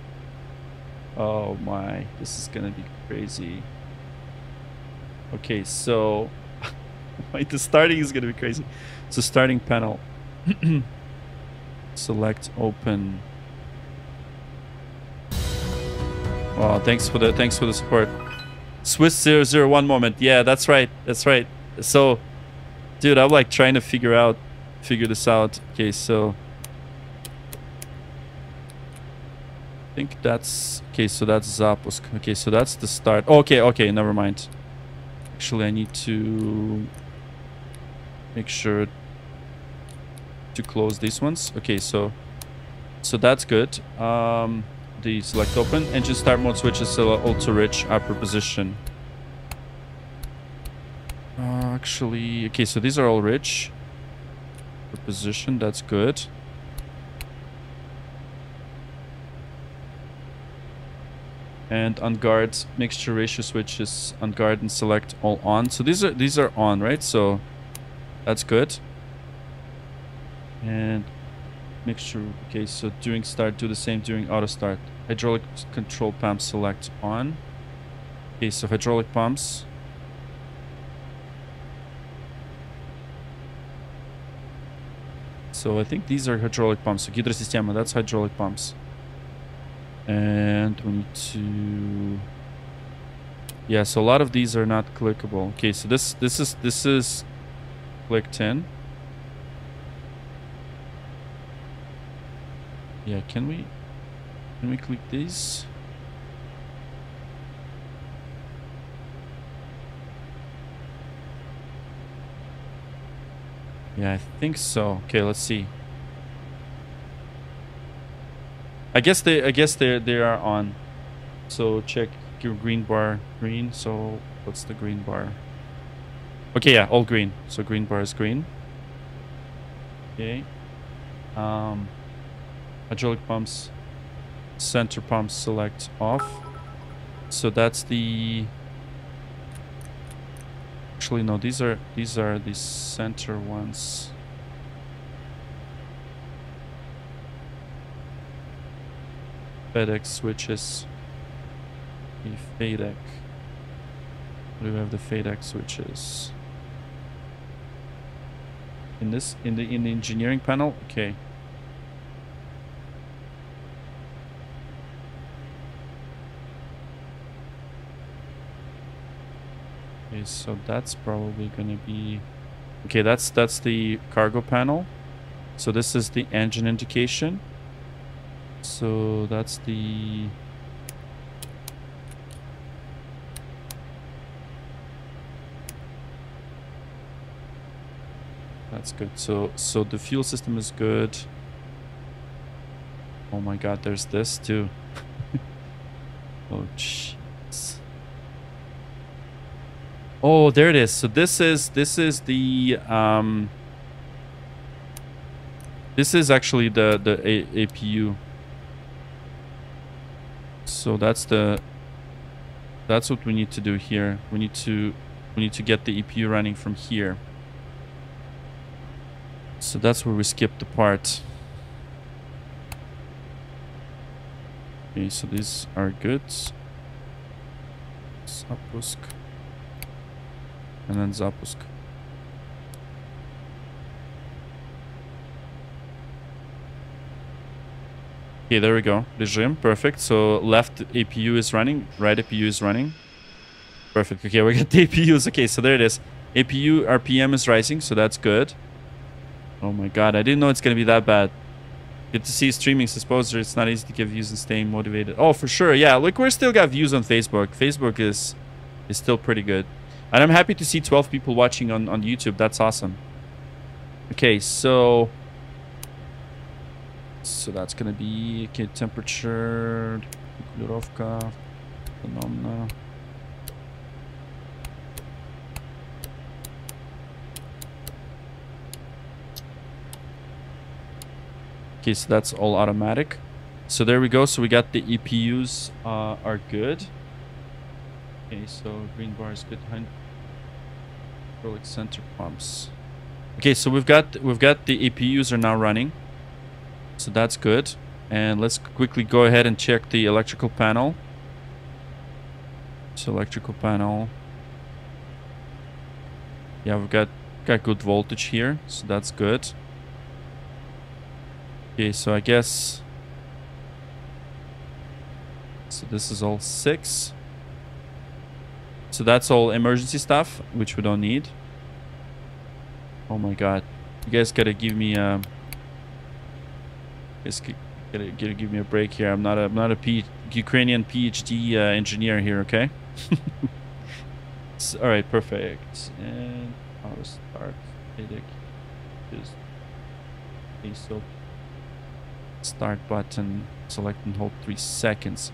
Oh my, this is gonna be crazy. Okay, so wait, the starting is gonna be crazy. So starting panel. Select open. Wow, thanks for the support. Swiss 001 moment. Yeah, that's right. So, dude, I'm like trying to figure this out. Okay, so I think that's okay. So that's Zapusk. Okay, so that's the start. Okay, never mind. Actually, I need to make sure to close these ones. Okay, so that's good. The select open, engine start mode switches to auto rich upper position. Actually, okay, so these are all rich. Upper position, that's good. And on guard, mixture ratio switches on guard and select all on. So these are on, right? So that's good. And mixture, okay, so during start do the same during auto start. Hydraulic control pump select on. Okay, so hydraulic pumps. So I think these are hydraulic pumps. So Hydrosystema, that's hydraulic pumps. And we need to, yeah, so a lot of these are not clickable. Okay, so this is clicked in. Yeah, can we click these? Yeah, I think so. Okay, let's see. I guess they are on. So check your green bar. Green. So what's the green bar? Okay, yeah, all green. So green bar is green. Okay. Hydraulic pumps, center pumps select off. So that's the, actually no, these are the center ones. FedEx switches. The FedEx. We have the FedEx switches. In the engineering panel, okay. So that's probably gonna be okay. That's the cargo panel. So this is the engine indication. So that's the that's good. So the fuel system is good. Oh my god, there's this too. Oh jeez. Oh, there it is. So this is the this is actually the APU. So that's what we need to do here. We need to get the APU running from here. So that's where we skipped the part. Okay, so these are good. Zapusk. And then Zapusk. Okay, there we go. Regime, perfect. So left APU is running, right APU is running. Perfect. Okay, we got the APUs. Okay, so there it is. APU RPM is rising, so that's good. Oh my god, I didn't know it's gonna be that bad. Good to see streaming, exposure. It's not easy to get views and staying motivated. Oh, for sure. Yeah, look, we're still got views on Facebook. Facebook is still pretty good. And I'm happy to see 12 people watching on YouTube. That's awesome. Okay, so that's gonna be okay. Temperature, Kulovka, phenomena. Okay, so that's all automatic. So there we go. So we got the EPUs are good. Okay, so green bar is good. Hydraulic center pumps. Okay, so we've got the EPUs are now running. So that's good. And let's quickly go ahead and check the electrical panel. So electrical panel. Yeah, we've got good voltage here. So that's good. Okay, so I guess, so this is all 6. So that's all emergency stuff, which we don't need. Oh my god, you guys gotta give me a, gotta give me a break here. I'm not a Ukrainian PhD engineer here, okay? So, all right, perfect. And I'll start. Okay, so. Start button, select and hold 3 seconds.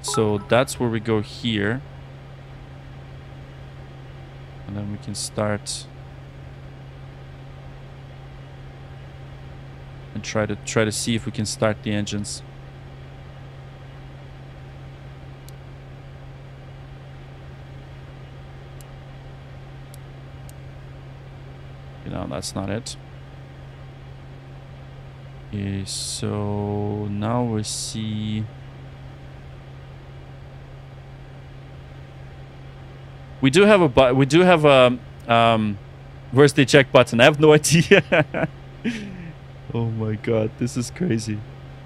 So that's where we go here, and then we can start and try to see if we can start the engines. You know, that's not it. Okay, so now we see we do have a where's the check button? I have no idea. Oh my god, this is crazy.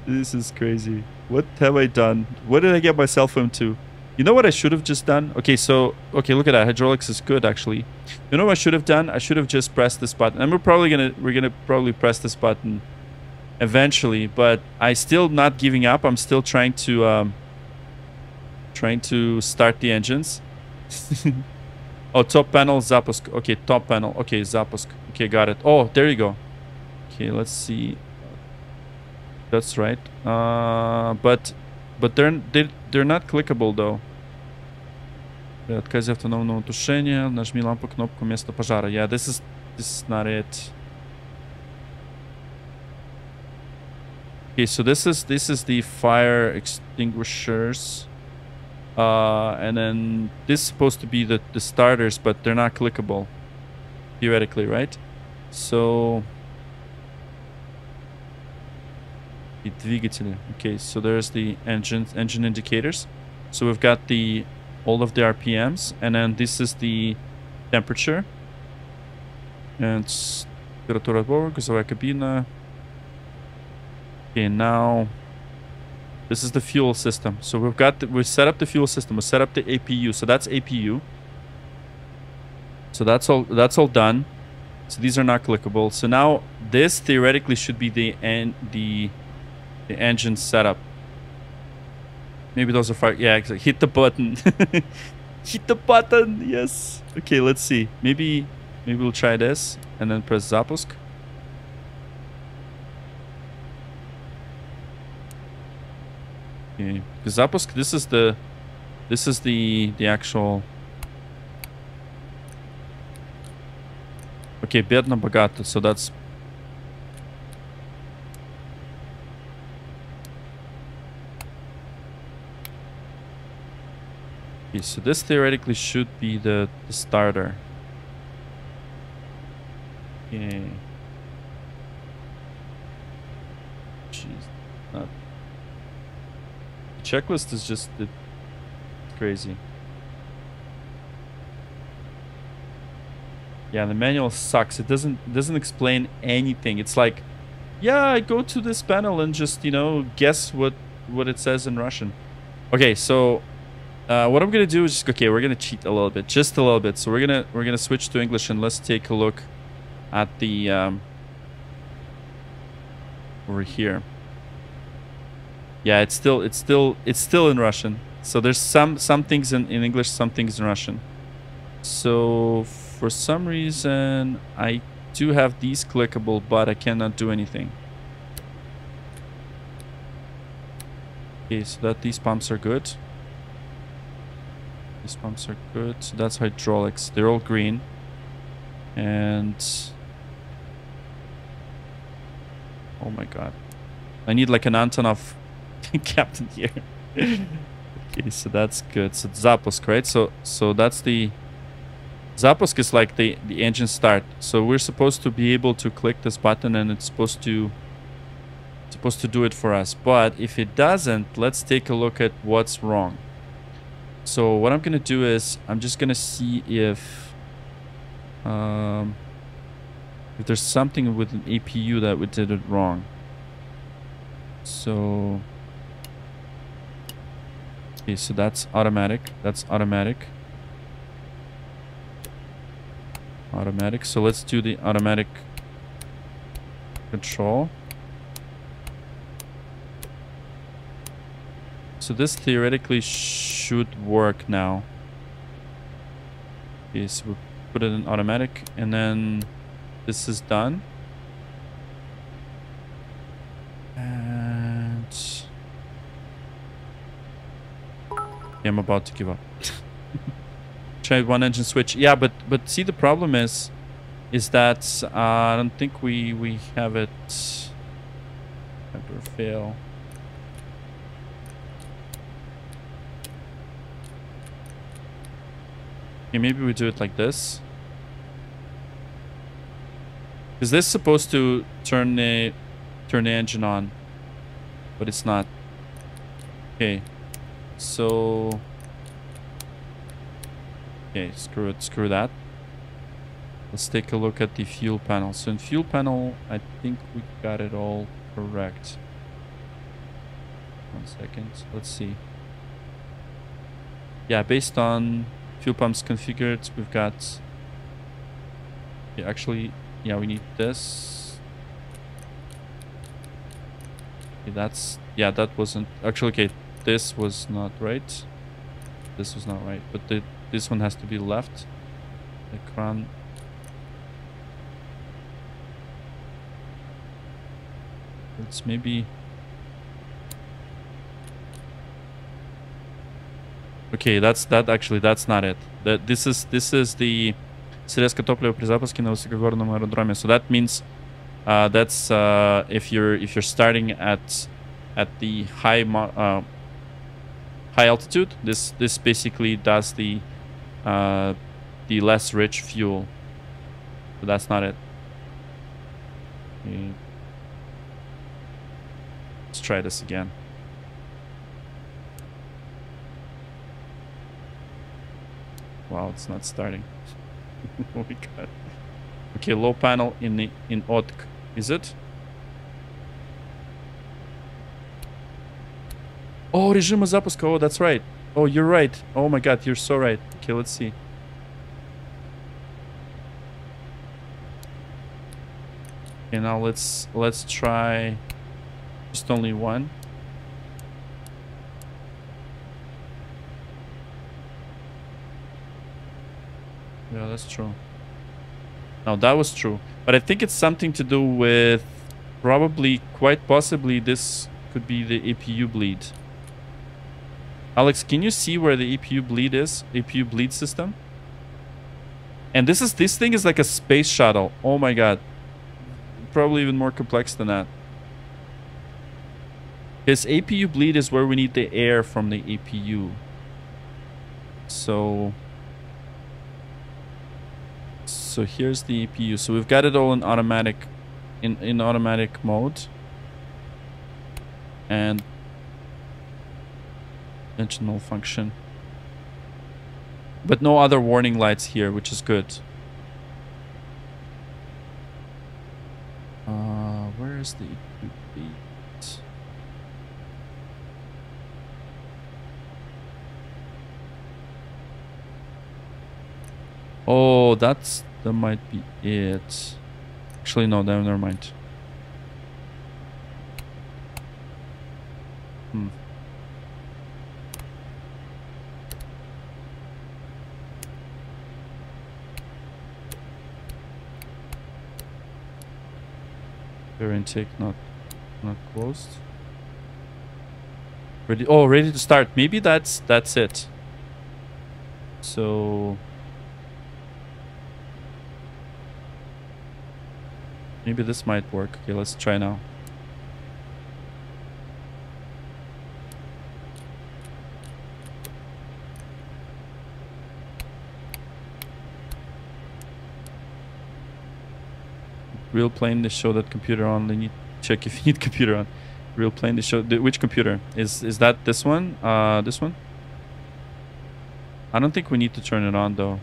This is crazy. What have I done? What did I get myself into? You know what I should have just done? Okay, so okay, look at that. Hydraulics is good actually. You know what I should have done? I should have just pressed this button. And we're gonna probably press this button eventually, but I'm still not giving up. I'm still trying to start the engines. Oh, top panel, Zapusk. Okay, top panel. Okay, Zapusk. Okay, got it. Oh, there you go. Okay, let's see. That's right. But they're not clickable though. При отказе автономного тушения нажми лампу кнопку вместо пожара. Yeah, this is not it. Okay, so this is the fire extinguishers, and then this is supposed to be the starters, but they're not clickable, theoretically, right? So, okay, so there's the engine indicators. So we've got all of the RPMs, and then this is the temperature. And temperature отбора, газовая кабина. Okay, now this is the fuel system. So we set up the fuel system. We set up the APU. So that's APU. So that's all done. So these are not clickable. So now this theoretically should be the engine setup. Maybe those are fire. Yeah, exactly. Hit the button. Hit the button. Yes. Okay, let's see. Maybe we'll try this and then press Zapusk. Okay. Zapusk. This is the actual. Okay, бедно богато. So that's. Okay, so this theoretically should be the starter. Okay. Jeez, not. The checklist is just crazy. Yeah, the manual sucks. It doesn't explain anything. It's like, yeah, I go to this panel and just, you know, guess what it says in Russian. Okay, so what I'm gonna do is just, okay, we're gonna cheat a little bit, just a little bit. So we're gonna switch to English and let's take a look at the over here. Yeah, it's still in Russian. So there's some things in English, some things in Russian. So for some reason I do have these clickable, but I cannot do anything. Okay, so that these pumps are good. These pumps are good. So that's hydraulics. They're all green. And oh my god, I need like an Antonov captain here. Okay, so that's good. So Zapusk, right? So that's the Zapusk is like the engine start. So we're supposed to be able to click this button and it's supposed to do it for us. But if it doesn't, let's take a look at what's wrong. So what I'm gonna do is I'm just gonna see if there's something with an APU that we did it wrong. So okay, so that's automatic. Automatic. So let's do the automatic control. So this theoretically should work now. Okay, so we put it in automatic and then this is done. And I'm about to give up. Try one engine switch. Yeah, but see, the problem is that I don't think we have it. Hyper fail. Okay, maybe we do it like this. Is this supposed to turn the engine on? But it's not. Okay, so. Okay, screw it, screw that. Let's take a look at the fuel panel. So in fuel panel, I think we got it all correct. 1 second, let's see. Yeah, based on fuel pumps configured, we've got... Yeah, actually, yeah, we need this. Okay, that's... Yeah, that wasn't... Actually, okay, this was not right. This was not right, but the... This one has to be left. Ekran. Let's maybe. Okay, that's that. Actually, that's not it. That this is the срезка топлива при запуске на высокогорном аэродроме. So that means that's if you're starting at the high altitude. This basically does the less rich fuel, but that's not it. Okay. Let's try this again. Wow, it's not starting. Oh my god. Okay, low panel in Otk, is it? Oh, режима запуска. Oh, that's right. Oh, you're right. Oh my god, you're so right. Okay, let's see. Okay, now let's try just only one. Yeah, that's true. No, that was true. But I think it's something to do with probably, quite possibly, this could be the APU bleed. Alex, can you see where the APU bleed is? APU bleed system. And this thing is like a space shuttle. Oh my god. Probably even more complex than that. His APU bleed is where we need the air from the APU. So here's the APU. So we've got it all in automatic in automatic mode. And engine malfunction. But no other warning lights here, which is good. Where is the APU bleed? Oh, that might be it. Actually, no, never mind. Air intake not closed. Ready? Oh, ready to start. Maybe that's it. So. Maybe this might work. Okay, let's try now. Real plane, they show that computer on. They need to check if you need computer on. Real plane, they show which computer is that? This one? This one? I don't think we need to turn it on though.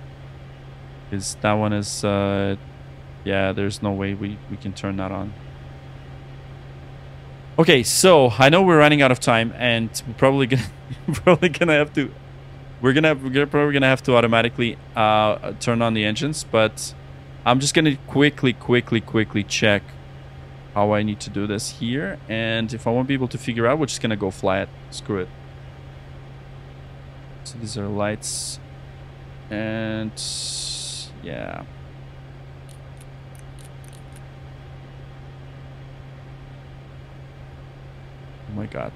Is that one is? Yeah, there's no way we can turn that on. Okay, so I know we're running out of time, and we're probably gonna have to. We're probably gonna have to automatically turn on the engines, but I'm just gonna quickly check how I need to do this here, and if I won't be able to figure out, we're just gonna go fly it. Screw it. So these are lights, and yeah. Oh my god.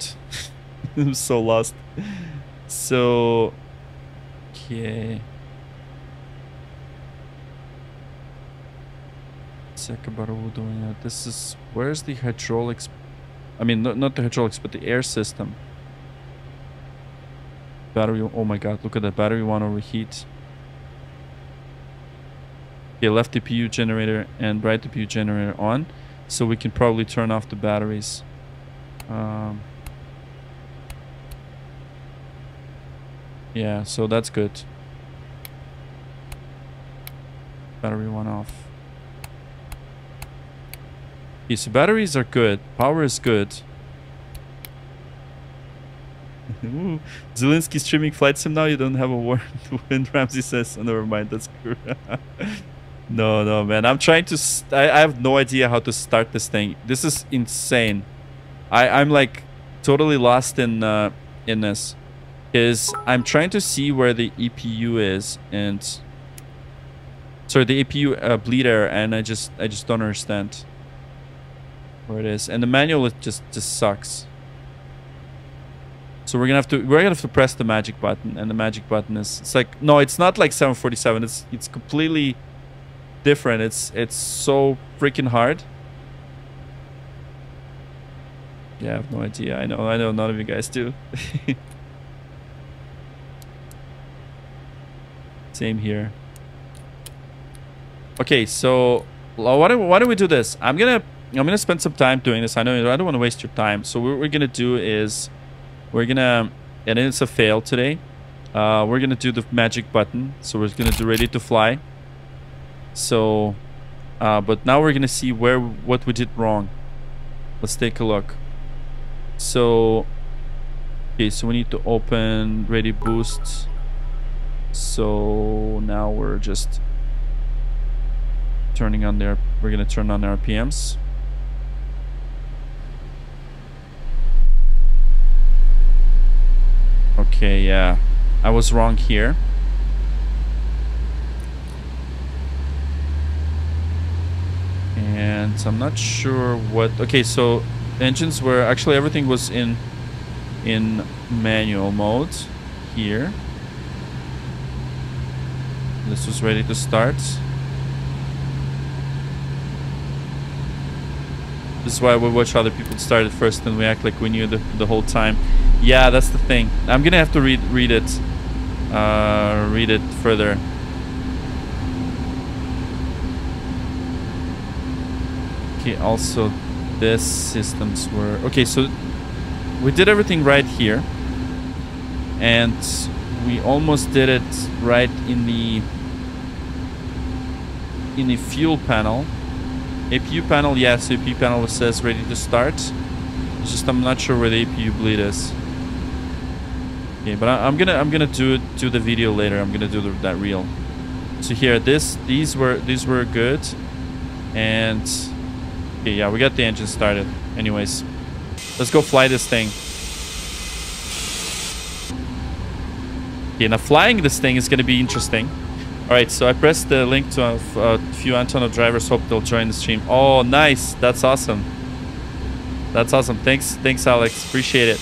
I'm so lost. So okay. This is where's the hydraulics? I mean not the hydraulics but the air system. Battery, oh my god, look at that battery one overheat. Okay, left APU generator and right APU generator on. So we can probably turn off the batteries. Yeah, so that's good. Battery one off. Okay, so batteries are good. Power is good. Ooh, Zelensky streaming flight sim now. You don't have a war to win. Ramsey says, oh, never mind. That's good. No, man. I'm trying to. I have no idea how to start this thing. This is insane. I'm like totally lost in this. Is I'm trying to see where the EPU is and sorry the APU bleeder, and I just don't understand where it is. And the manual it just sucks. So we're gonna have to press the magic button, and the magic button is it's like no, it's not like 747. It's completely different. It's so freaking hard. Yeah, I have no idea. I know none of you guys do. Same here. Okay, so why don't we do this? I'm gonna spend some time doing this. I know I don't want to waste your time. So what we're gonna do is and it's a fail today. We're gonna do the magic button. So we're gonna do ready to fly. So, but now we're gonna see what we did wrong. Let's take a look. So, okay, so we need to open ready boost. So now we're just turning on there. We're gonna turn on RPMs. Okay, yeah, I was wrong here. And I'm not sure what. Okay, so engines were actually everything was in manual mode here. This was ready to start. This is why we watch other people start it first and we act like we knew the whole time. Yeah, that's the thing. I'm gonna have to read it further. Okay, also this systems were okay, so we did everything right here and we almost did it right in the fuel panel. APU panel, yes, APU panel says ready to start. It's just I'm not sure where the APU bleed is. Okay, but I'm gonna do the video later. I'm gonna do that reel. So here, these were good, and okay, yeah, we got the engine started. Anyways, let's go fly this thing. Okay, now flying this thing is going to be interesting. Alright, so I pressed the link to a few Antonov drivers. Hope they'll join the stream. Oh, nice. That's awesome. That's awesome. Thanks, Alex. Appreciate it.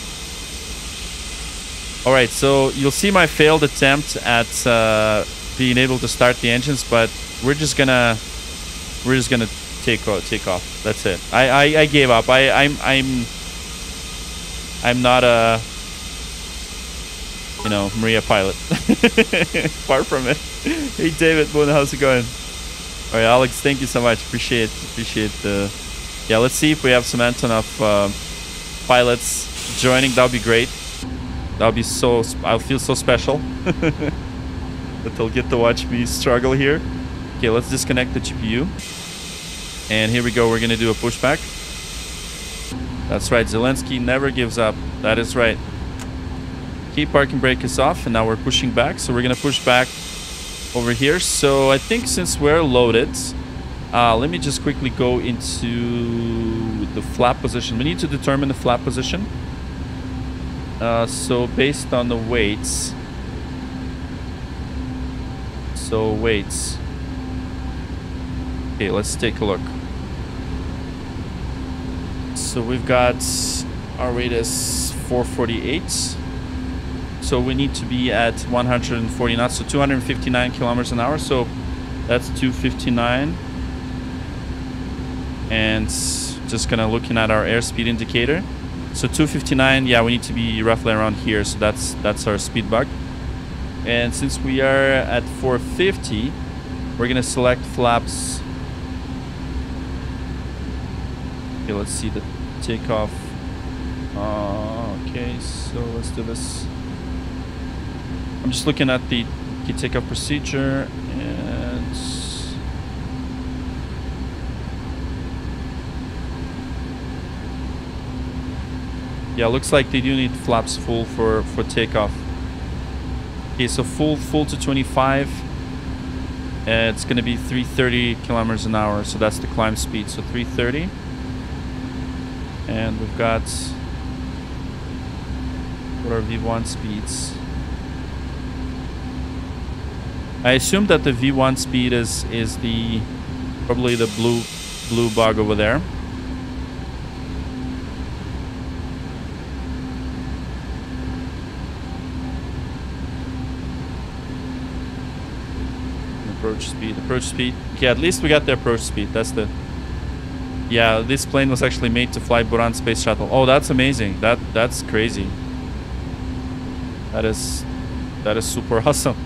Alright, so you'll see my failed attempt at being able to start the engines, but we're just gonna take off. That's it. I gave up. I'm not a... You know, Mriya pilot. Far from it. Hey David Boone, how's it going? Alright, Alex, thank you so much. Appreciate the... Yeah, let's see if we have some Antonov pilots joining. That would be great. That would be so... I'll feel so special. That they'll get to watch me struggle here. Okay, let's disconnect the GPU. And here we go, we're gonna do a pushback. That's right, Zelensky never gives up. That is right. Okay, parking brake is off and now we're pushing back, so we're gonna push back over here. So I think since we're loaded, let me just quickly go into the flap position. We need to determine the flap position, so based on the weights. So weights, okay, let's take a look. So we've got our weight is 448. So we need to be at 140 knots, so 259 kilometers an hour. So that's 259. And just kind of looking at our airspeed indicator. So 259, yeah, we need to be roughly around here. So that's our speed bug. And since we are at 450, we're gonna select flaps. Okay, let's see the takeoff. Okay, so let's do this. I'm just looking at the takeoff procedure and yeah, looks like they do need flaps full for takeoff. Okay, so full to 25. It's gonna be 330 kilometers an hour, so that's the climb speed. So 330, and we've got what are V1 speeds. I assume that the V1 speed is the probably the blue bug over there. Approach speed. Okay, at least we got the approach speed. That's the... Yeah, this plane was actually made to fly Buran space shuttle. Oh, that's amazing. That's crazy. That is super awesome.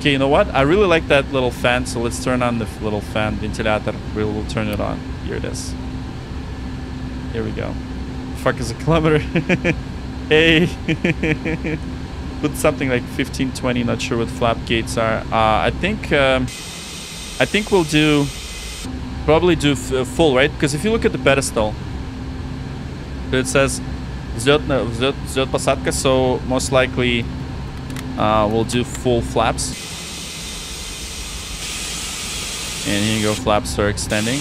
Okay, you know what? I really like that little fan, so let's turn on the little fan ventilator. We'll turn it on. Here it is. Here we go. The fuck is a kilometer? Hey! Put something like 1520, not sure what flap gates are. I think we'll do... Probably do full, right? Because if you look at the pedestal, it says... Vzot Pasadka, so most likely... we'll do full flaps. And here you go, flaps are extending.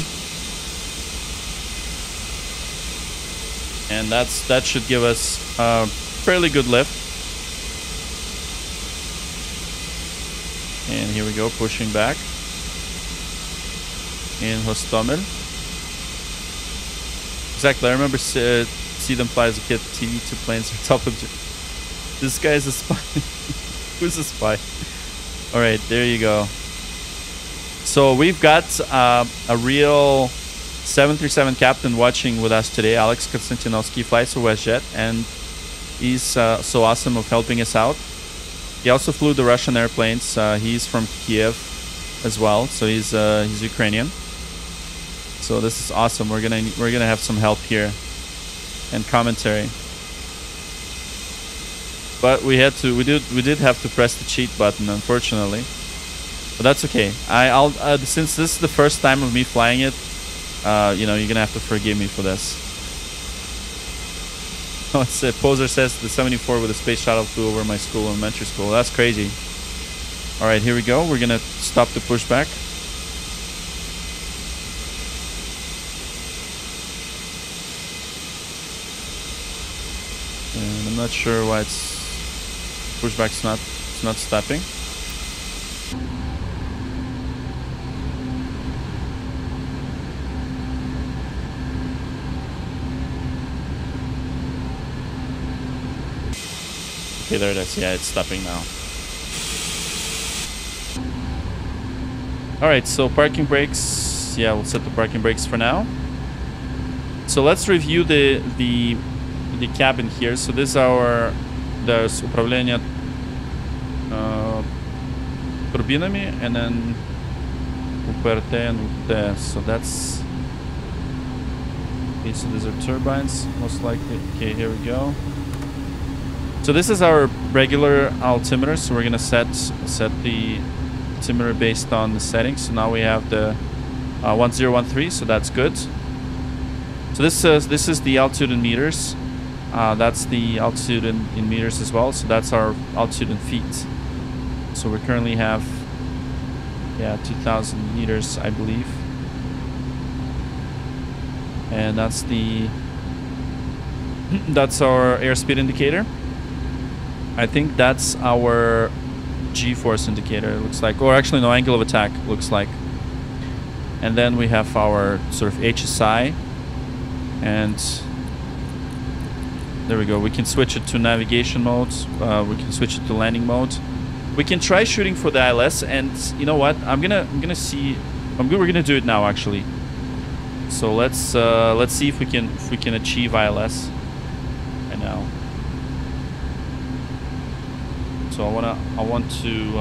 And that should give us a fairly good lift. And here we go, pushing back. In Hostomel. Exactly, I remember see them fly as a kid. TV, two planes on top of... This guy's a spy. Who's a spy? All right, there you go. So we've got a real 737 captain watching with us today, Alex Konstantinovsky, flies for WestJet, and he's so awesome of helping us out. He also flew the Russian airplanes. He's from Kiev as well, so he's Ukrainian. So this is awesome. We're gonna have some help here and commentary. But we did have to press the cheat button, unfortunately. But that's okay. I'll since this is the first time of me flying it, you know, you're gonna have to forgive me for this. Oh, it's a poser says the 74 with a space shuttle flew over my school, elementary school. That's crazy. All right, here we go. We're gonna stop the pushback. And I'm not sure why it's pushback's not stopping. Okay, there it is. Yeah, it's stopping now. All right, so parking brakes. Yeah, we'll set the parking brakes for now. So let's review the cabin here. So this is our управление turbinami, and then UPRT and UT. So that's okay. So these are turbines, most likely. Okay, here we go. So this is our regular altimeter, so we're gonna set the altimeter based on the settings. So now we have the 1013, so that's good. So this is the altitude in meters. That's the altitude in meters as well, so that's our altitude in feet. So we currently have, yeah, 2,000 meters, I believe. And that's the, that's our airspeed indicator. I think that's our G-force indicator, it looks like, or actually no, angle of attack, looks like. And then we have our sort of HSI, and there we go. We can switch it to navigation mode, we can switch it to landing mode. We can try shooting for the ILS, and you know what, I'm gonna see, we're gonna do it now actually. So let's see if we can achieve ILS right now. So I want to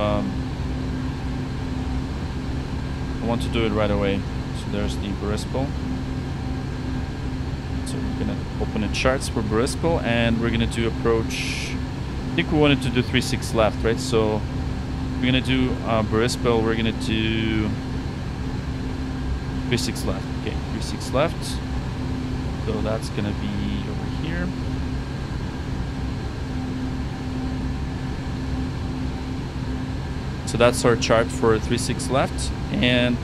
do it right away. So there's the Boryspil. So we're gonna open the charts for Boryspil, and we're gonna do approach. I think we wanted to do 36 left, right? So we're gonna do Boryspil. We're gonna do 36 left. Okay, 36 left. So that's gonna be over here. So that's our chart for 36 left, and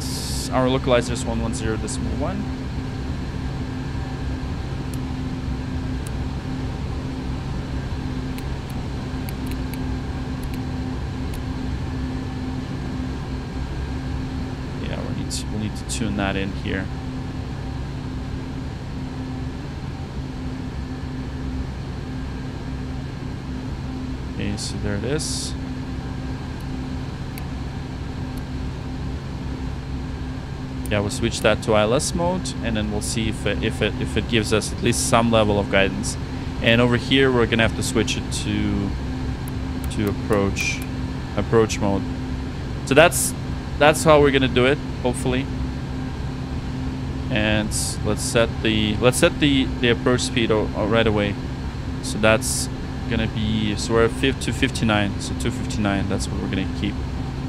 our localizer is 110.1. Yeah, we'll need to tune that in here. Okay, so there it is. Yeah, we'll switch that to ILS mode, and then we'll see if it gives us at least some level of guidance. And over here, we're gonna have to switch it to approach mode. So that's how we're gonna do it, hopefully. And let's set the approach speed right away. So that's gonna be, so we're at 259. So 259. That's what we're gonna keep.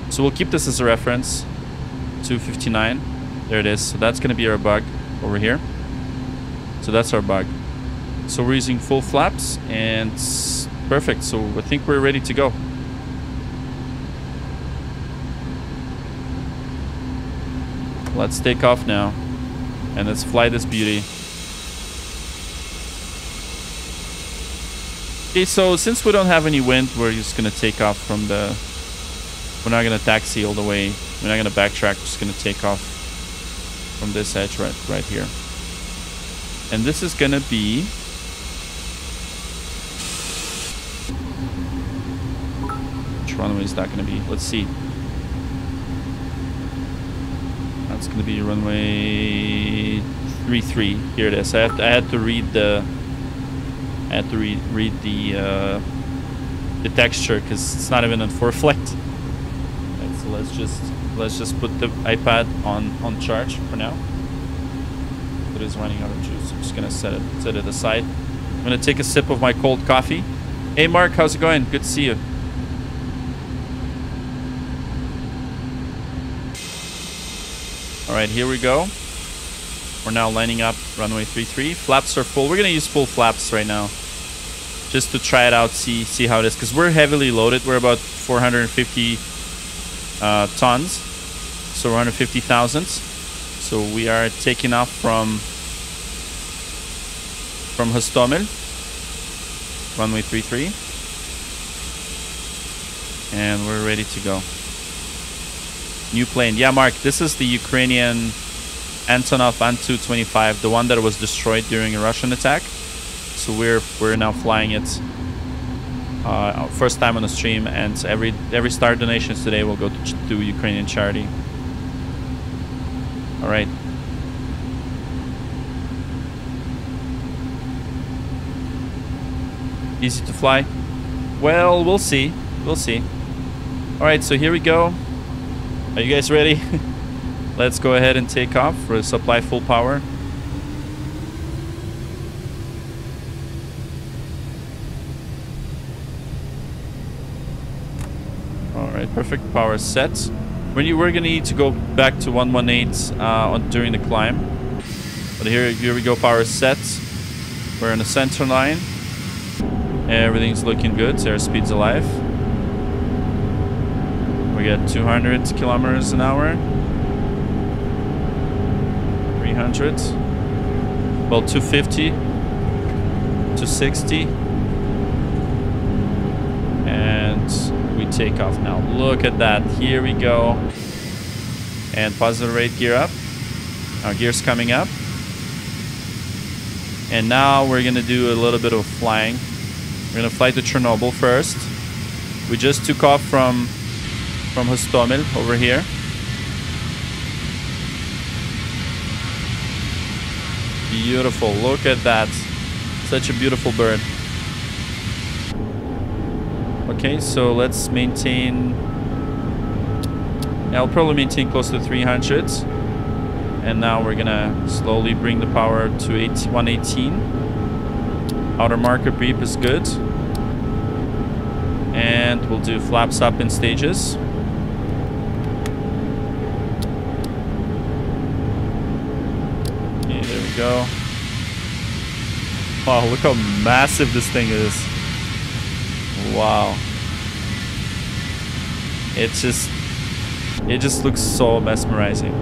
So we'll keep this as a reference. 259. There it is. So that's going to be our bug over here. So that's our bug. So we're using full flaps, and perfect. So I think we're ready to go. Let's take off now, and let's fly this beauty. Okay, so since we don't have any wind, we're just going to take off from the... We're not going to taxi all the way. We're not going to backtrack. We're just going to take off from this edge right here. And this is going to be... Which runway is that going to be? Let's see. That's going to be runway 33. Here it is. I had to read the texture because it's not even on for flight. Right, so let's just put the iPad on charge for now. It is running out of juice. I'm just gonna set it aside. I'm gonna take a sip of my cold coffee. Hey Mark, how's it going? Good to see you. All right, here we go. We're now lining up runway 33. Flaps are full. We're gonna use full flaps right now, just to try it out, see how it is, because we're heavily loaded. We're about 450 tons, so 150 thousandths. So we are taking off from Hostomel, runway 33, and we're ready to go. New plane. Yeah, Mark, this is the Ukrainian Antonov An-225, the one that was destroyed during a Russian attack. So we're now flying it first time on the stream, and every star donations today will go to Ukrainian charity. All right. Easy to fly. Well, we'll see. We'll see. All right, so here we go. Are you guys ready? Let's go ahead and take off for supply full power. All right, perfect power set. We're gonna need to go back to 118 during the climb. But here we go, power set. We're in the center line. Everything's looking good. Airspeed's alive. We got 200 kilometers an hour. 300. Well, 250. 260. And we take off now. Look at that. Here we go. And positive rate gear up. Our gear's coming up. And now we're going to do a little bit of flying. We're gonna fly to Chernobyl first. We just took off from Hostomel over here. Beautiful, look at that. Such a beautiful bird. Okay, so let's maintain. I'll probably maintain close to 300. And now we're gonna slowly bring the power to 118. Outer marker beep is good. And we'll do flaps up in stages. Okay, there we go. Wow, look how massive this thing is. Wow. It just looks so mesmerizing.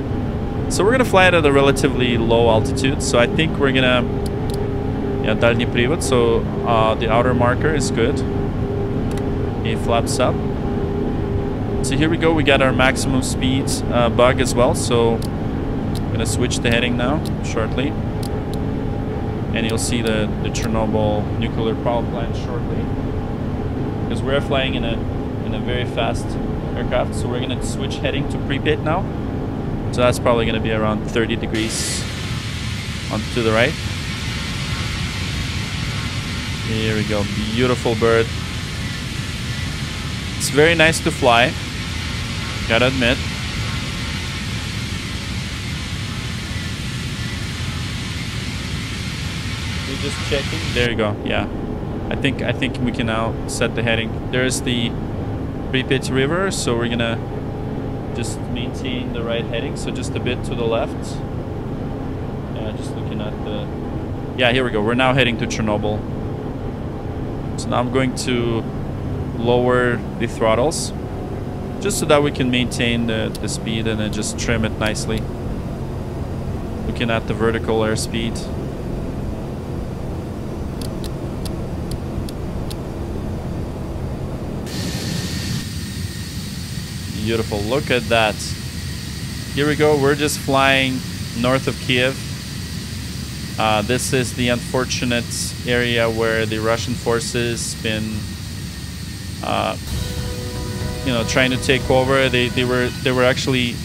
So we're gonna fly it at a relatively low altitude. So I think we're gonna... Yeah, Дальний привод, so the outer marker is good. It flaps up. So here we go, we got our maximum speed bug as well, so I'm gonna switch the heading now, shortly. And you'll see the Chernobyl nuclear power plant shortly. Because we're flying in a very fast aircraft, so we're gonna switch heading to Pripyat now. So that's probably gonna be around 30 degrees on to the right. Here we go, beautiful bird. It's very nice to fly, gotta admit. We're just checking. There you go. Yeah, I think we can now set the heading. There's the Pripyat River, so we're gonna just maintain the right heading. So just a bit to the left. Yeah, just looking at the. Yeah, here we go. We're now heading to Chernobyl. So now I'm going to lower the throttles just so that we can maintain the speed and then just trim it nicely. Looking at the vertical airspeed. Beautiful, look at that. Here we go, we're just flying north of Kyiv. This is the unfortunate area where the Russian forces been trying to take over. They were actually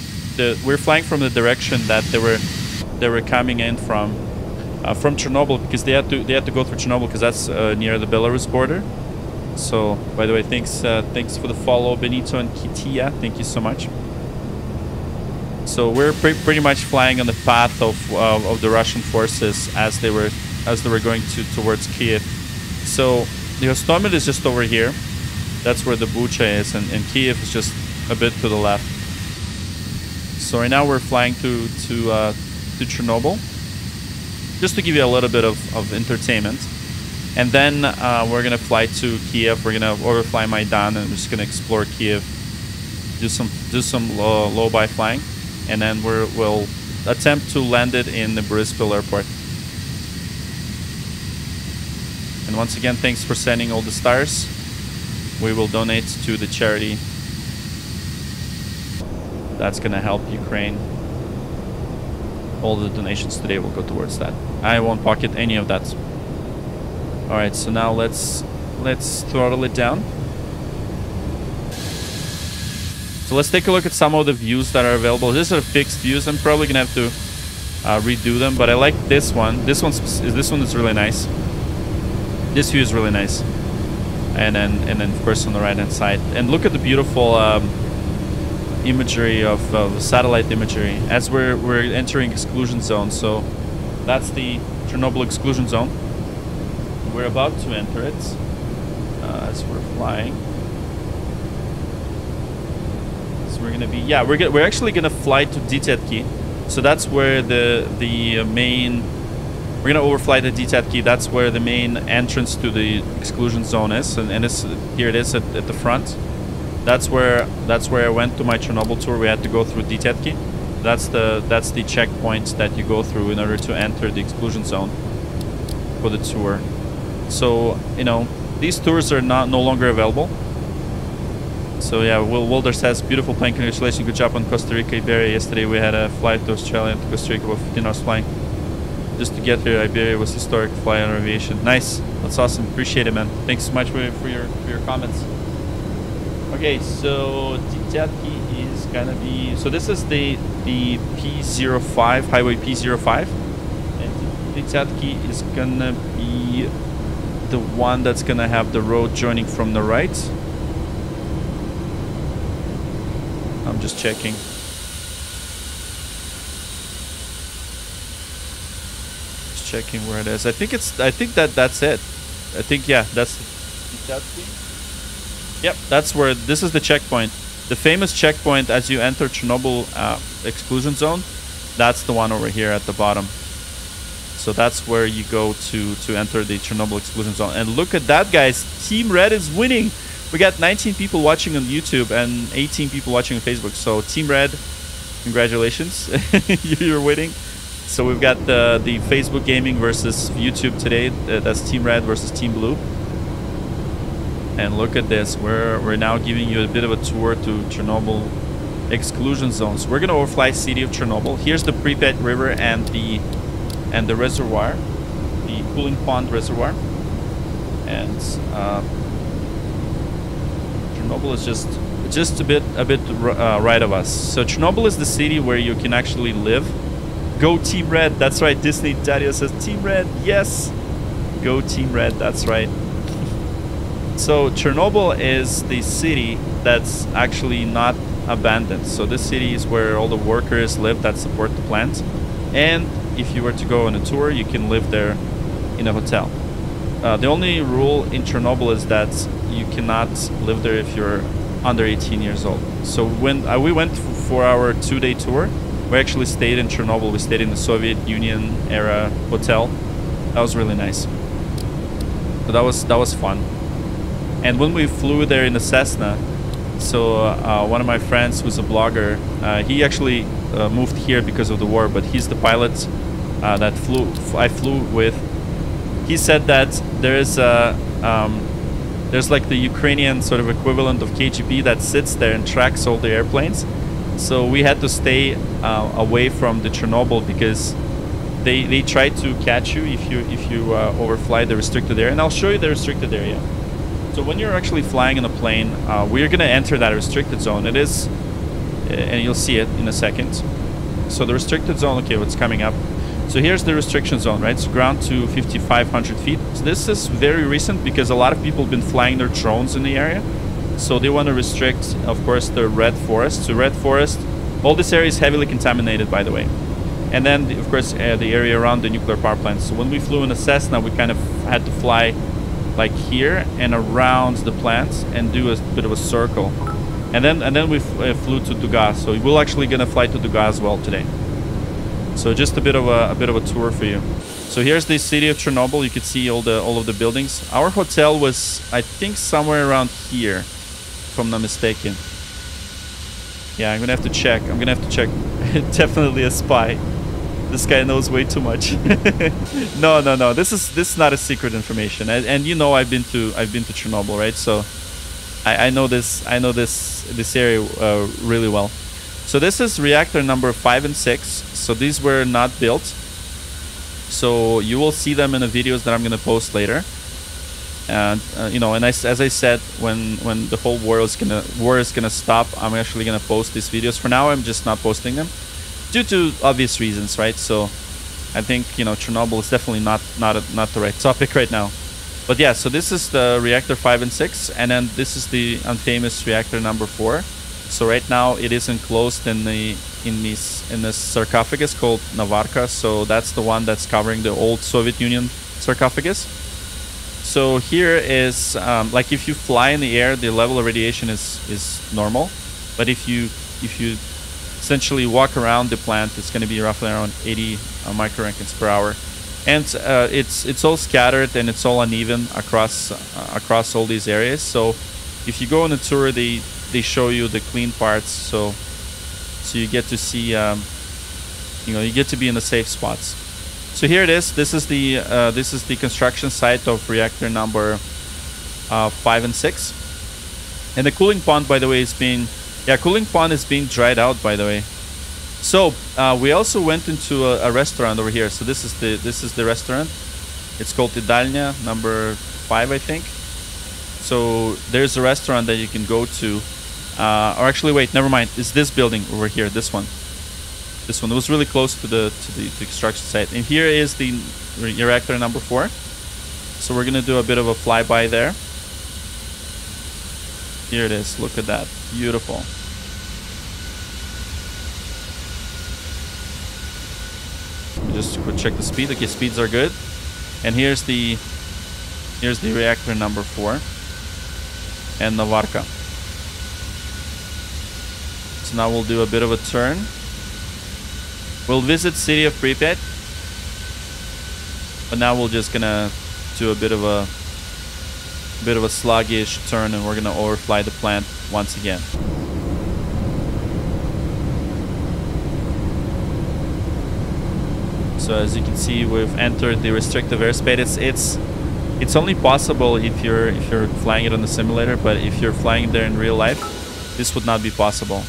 we're flying from the direction that they were coming in from Chernobyl, because they had to go through Chernobyl, because that's near the Belarus border. So by the way, thanks for the follow, Benito and Kitia. Thank you so much. So we're pretty much flying on the path of the Russian forces as they were going towards Kyiv. So the Hostomel is just over here. That's where the Bucha is, and Kyiv is just a bit to the left. So right now we're flying to Chernobyl, just to give you a little bit of entertainment. And then we're gonna fly to Kyiv. We're gonna overfly Maidan, and we're just gonna explore Kyiv, do some low-by flying, and then we'll attempt to land it in the Boryspil Airport. And once again, thanks for sending all the stars. We will donate to the charity that's gonna help Ukraine. All the donations today will go towards that. I won't pocket any of that. All right, so now let's throttle it down. So let's take a look at some of the views that are available. These are fixed views. I'm probably gonna have to redo them, but I like this one. This one is really nice. This view is really nice. And then of course on the right-hand side. And look at the beautiful imagery of satellite imagery as we're entering exclusion zone. So that's the Chernobyl exclusion zone. We're about to enter it as we're flying. So we're gonna be we're actually gonna fly to Dytiatky. So that's where the main we're gonna overfly the Dytiatky. That's where the main entrance to the exclusion zone is, and it's, here it is at the front. That's where I went to my Chernobyl tour. We had to go through Dytiatky. That's the checkpoint that you go through in order to enter the exclusion zone for the tour. So these tours are no longer available. So yeah, Will Wilder says beautiful plane, congratulations, good job on Costa Rica Iberia. Yesterday we had a flight to Australia and to Costa Rica, about 15 hours flying just to get here. Iberia was historic flight on aviation. Nice, that's awesome, appreciate it, man. Thanks so much for your comments. Okay, so Dytiatky is gonna be, so this is the P05 highway P05, and Dytiatky is gonna be the one that's gonna have the road joining from the right. I'm just checking. Just checking where it is. I think that's it. I think that's Dytiatky. Yep, that's where this is the checkpoint. The famous checkpoint as you enter Chernobyl exclusion zone. That's the one over here at the bottom. So that's where you go to enter the Chernobyl exclusion zone. And look at that, guys. Team Red is winning. We got 19 people watching on YouTube and 18 people watching on Facebook. So Team Red, congratulations. You're winning. So we've got the Facebook gaming versus YouTube today. That's Team Red versus Team Blue. And look at this. We're now giving you a bit of a tour to Chernobyl exclusion zones. We're going to overfly city of Chernobyl. Here's the Pripyat River and the reservoir, the cooling pond reservoir, and Chernobyl is just a bit right of us. So Chernobyl is the city where you can actually live. Go Team Red! That's right. Disney Daddy says Team Red. Yes, go Team Red. That's right. So Chernobyl is the city that's actually not abandoned. So this city is where all the workers live that support the plant, and if you were to go on a tour, you can live there in a hotel. The only rule in Chernobyl is that you cannot live there if you're under 18 years old. So when we went for our two-day tour, we actually stayed in Chernobyl. We stayed in the Soviet Union era hotel. That was really nice. So that was fun. And when we flew there in a Cessna, so one of my friends who's a blogger, he actually moved here because of the war, but he's the pilot that I flew with. He said that there is a there's like the Ukrainian sort of equivalent of KGB that sits there and tracks all the airplanes. So we had to stay away from the Chernobyl because they try to catch you if you overfly the restricted area. And I'll show you the restricted area. So when you're actually flying in a plane, we're going to enter that restricted zone. It is, and you'll see it in a second. So the restricted zone, okay, what's coming up? So here's the restriction zone, right? So ground to 5,500 feet. So this is very recent because a lot of people have been flying their drones in the area. So they want to restrict, of course, the red forest. So red forest, all this area is heavily contaminated, by the way. And then, of course, the area around the nuclear power plant. So when we flew in a Cessna, we kind of had to fly like here and around the plants and do a bit of a circle. And then we flew to Duga. So we're actually going to fly to Duga as well today. So just a bit of a tour for you. So here's the city of Chernobyl. You could see all of the buildings. Our hotel was, I think, somewhere around here, if I'm not mistaken. Yeah, I'm gonna have to check. Definitely a spy. This guy knows way too much. No. This is not a secret information. And you know, I've been to Chernobyl, right? So I know this area really well. So this is reactor number 5 and 6. So these were not built. So you will see them in the videos that I'm gonna post later. And you know, and as I said, when the whole war is gonna stop, I'm actually gonna post these videos. For now, I'm just not posting them, due to obvious reasons, right? So, I think, you know, Chernobyl is definitely not the right topic right now. But yeah, so this is the reactor 5 and 6, and then this is the unfamous reactor number 4. So right now it is enclosed in this sarcophagus called Novarka. So that's the one that's covering the old Soviet Union sarcophagus. So here is, like, if you fly in the air, the level of radiation is normal, but if you essentially walk around the plant, it's going to be roughly around 80 microrands per hour, and it's all scattered and it's all uneven across all these areas. So if you go on a tour, they show you the clean parts, so you get to see, you know, you get to be in the safe spots. So here it is. This is the construction site of reactor number 5 and 6, and the cooling pond, by the way, is being. Yeah, cooling pond is being dried out, by the way. So we also went into a restaurant over here. So this is the restaurant. It's called Idalnya number 5, I think. So there's a restaurant that you can go to. Or actually, wait, never mind. It's this building over here. This one. It was really close to the construction site. And here is the reactor number 4. So we're gonna do a bit of a flyby there. Here it is. Look at that. Beautiful. Just quick check the speed. Okay, speeds are good. And here's the reactor number 4 and Novarka. So now we'll do a bit of a turn. We'll visit city of Pripyat, but now we're just gonna do a bit of a sluggish turn, and we're gonna overfly the plant once again. So as you can see, we've entered the restrictive airspace. It's only possible if you're flying it on the simulator, but if you're flying there in real life, this would not be possible,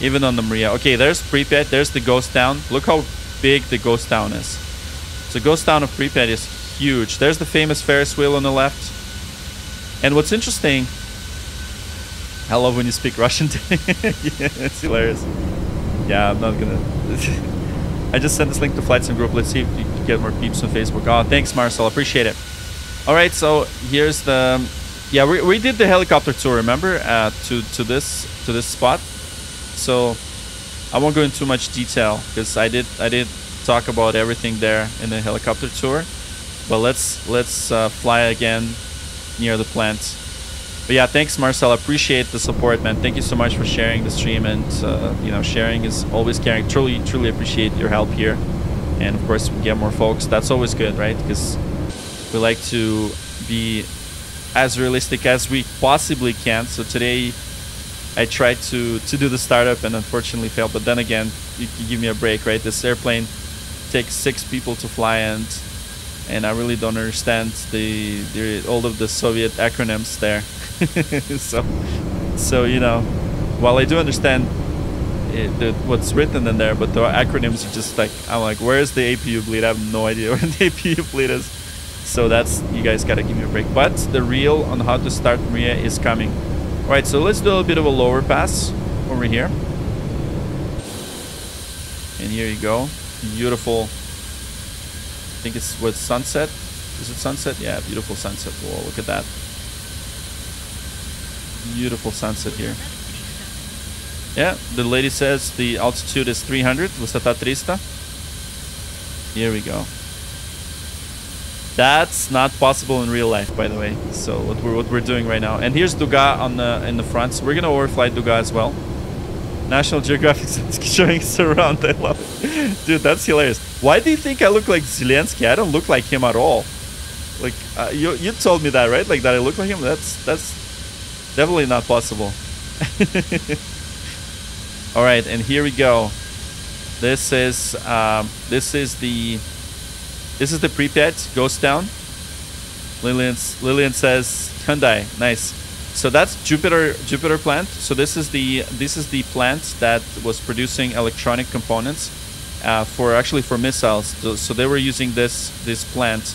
even on the Mriya. Okay, there's Pripyat. There's the ghost town. Look how big the ghost town is. So ghost town of Pripyat is huge. There's the famous Ferris wheel on the left. And what's interesting, I love when you speak Russian. Yeah, it's hilarious. Yeah, I'm not gonna. I just sent this link to Flight Sim Group. Let's see if you can get more peeps on Facebook. Oh, thanks, Marcel. Appreciate it. All right, so here's the. Yeah, we did the helicopter tour. Remember, to this spot. So I won't go into too much detail because I did talk about everything there in the helicopter tour. But let's fly again near the plant. But yeah, thanks, Marcel. Appreciate the support, man. Thank you so much for sharing the stream, and you know, sharing is always caring. Truly appreciate your help here. And of course, we get more folks. That's always good, right? Because we like to be as realistic as we possibly can. So today I tried to do the startup and unfortunately failed, but then again, you give me a break, right? This airplane takes 6 people to fly, and I really don't understand the all of the Soviet acronyms there. so you know, while I do understand what's written in there, but the acronyms are just like, I'm like, where's the APU bleed? I have no idea where the APU bleed is. So that's, you guys gotta give me a break. But the reel on how to start Mriya is coming. All right, so let's do a little bit of a lower pass over here. And here you go, beautiful. I think it's with sunset. Is it sunset? Yeah, beautiful sunset. Whoa, look at that. Beautiful sunset here. Yeah, the lady says the altitude is 300, высота 300. Here we go. That's not possible in real life, by the way. So what we're doing right now. And here's Duga on the in the front. So we're gonna overfly Duga as well. National Geographic showing us around. I love it. Dude, that's hilarious. Why do you think I look like Zelensky? I don't look like him at all. Like, you told me that, right? Like, that I look like him? That's definitely not possible. All right, and here we go. This is the Pripyat ghost town. Lillian says Hyundai. Nice. So that's Jupiter plant. So this is the plant that was producing electronic components for missiles. So they were using this plant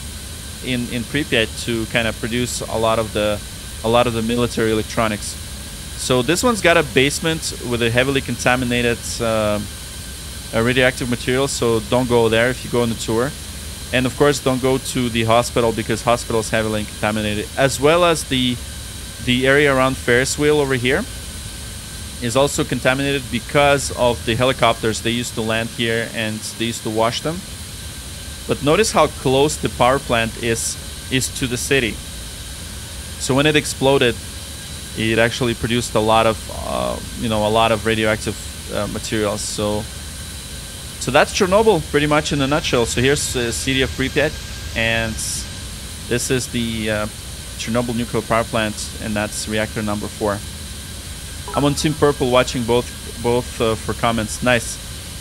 in Pripyat to kind of produce a lot of the military electronics. So this one's got a basement with a heavily contaminated radioactive material. So don't go there if you go on the tour. And of course, don't go to the hospital because hospital's heavily contaminated, as well as the area around Ferris wheel over here is also contaminated because of the helicopters. They used to land here and they used to wash them. But notice how close the power plant is to the city. So when it exploded, it actually produced a lot of radioactive materials. So that's Chernobyl pretty much in a nutshell. So here's the city of Pripyat, and this is the Chernobyl nuclear power plant, and that's reactor number 4. I'm on Team Purple, watching both for comments. Nice.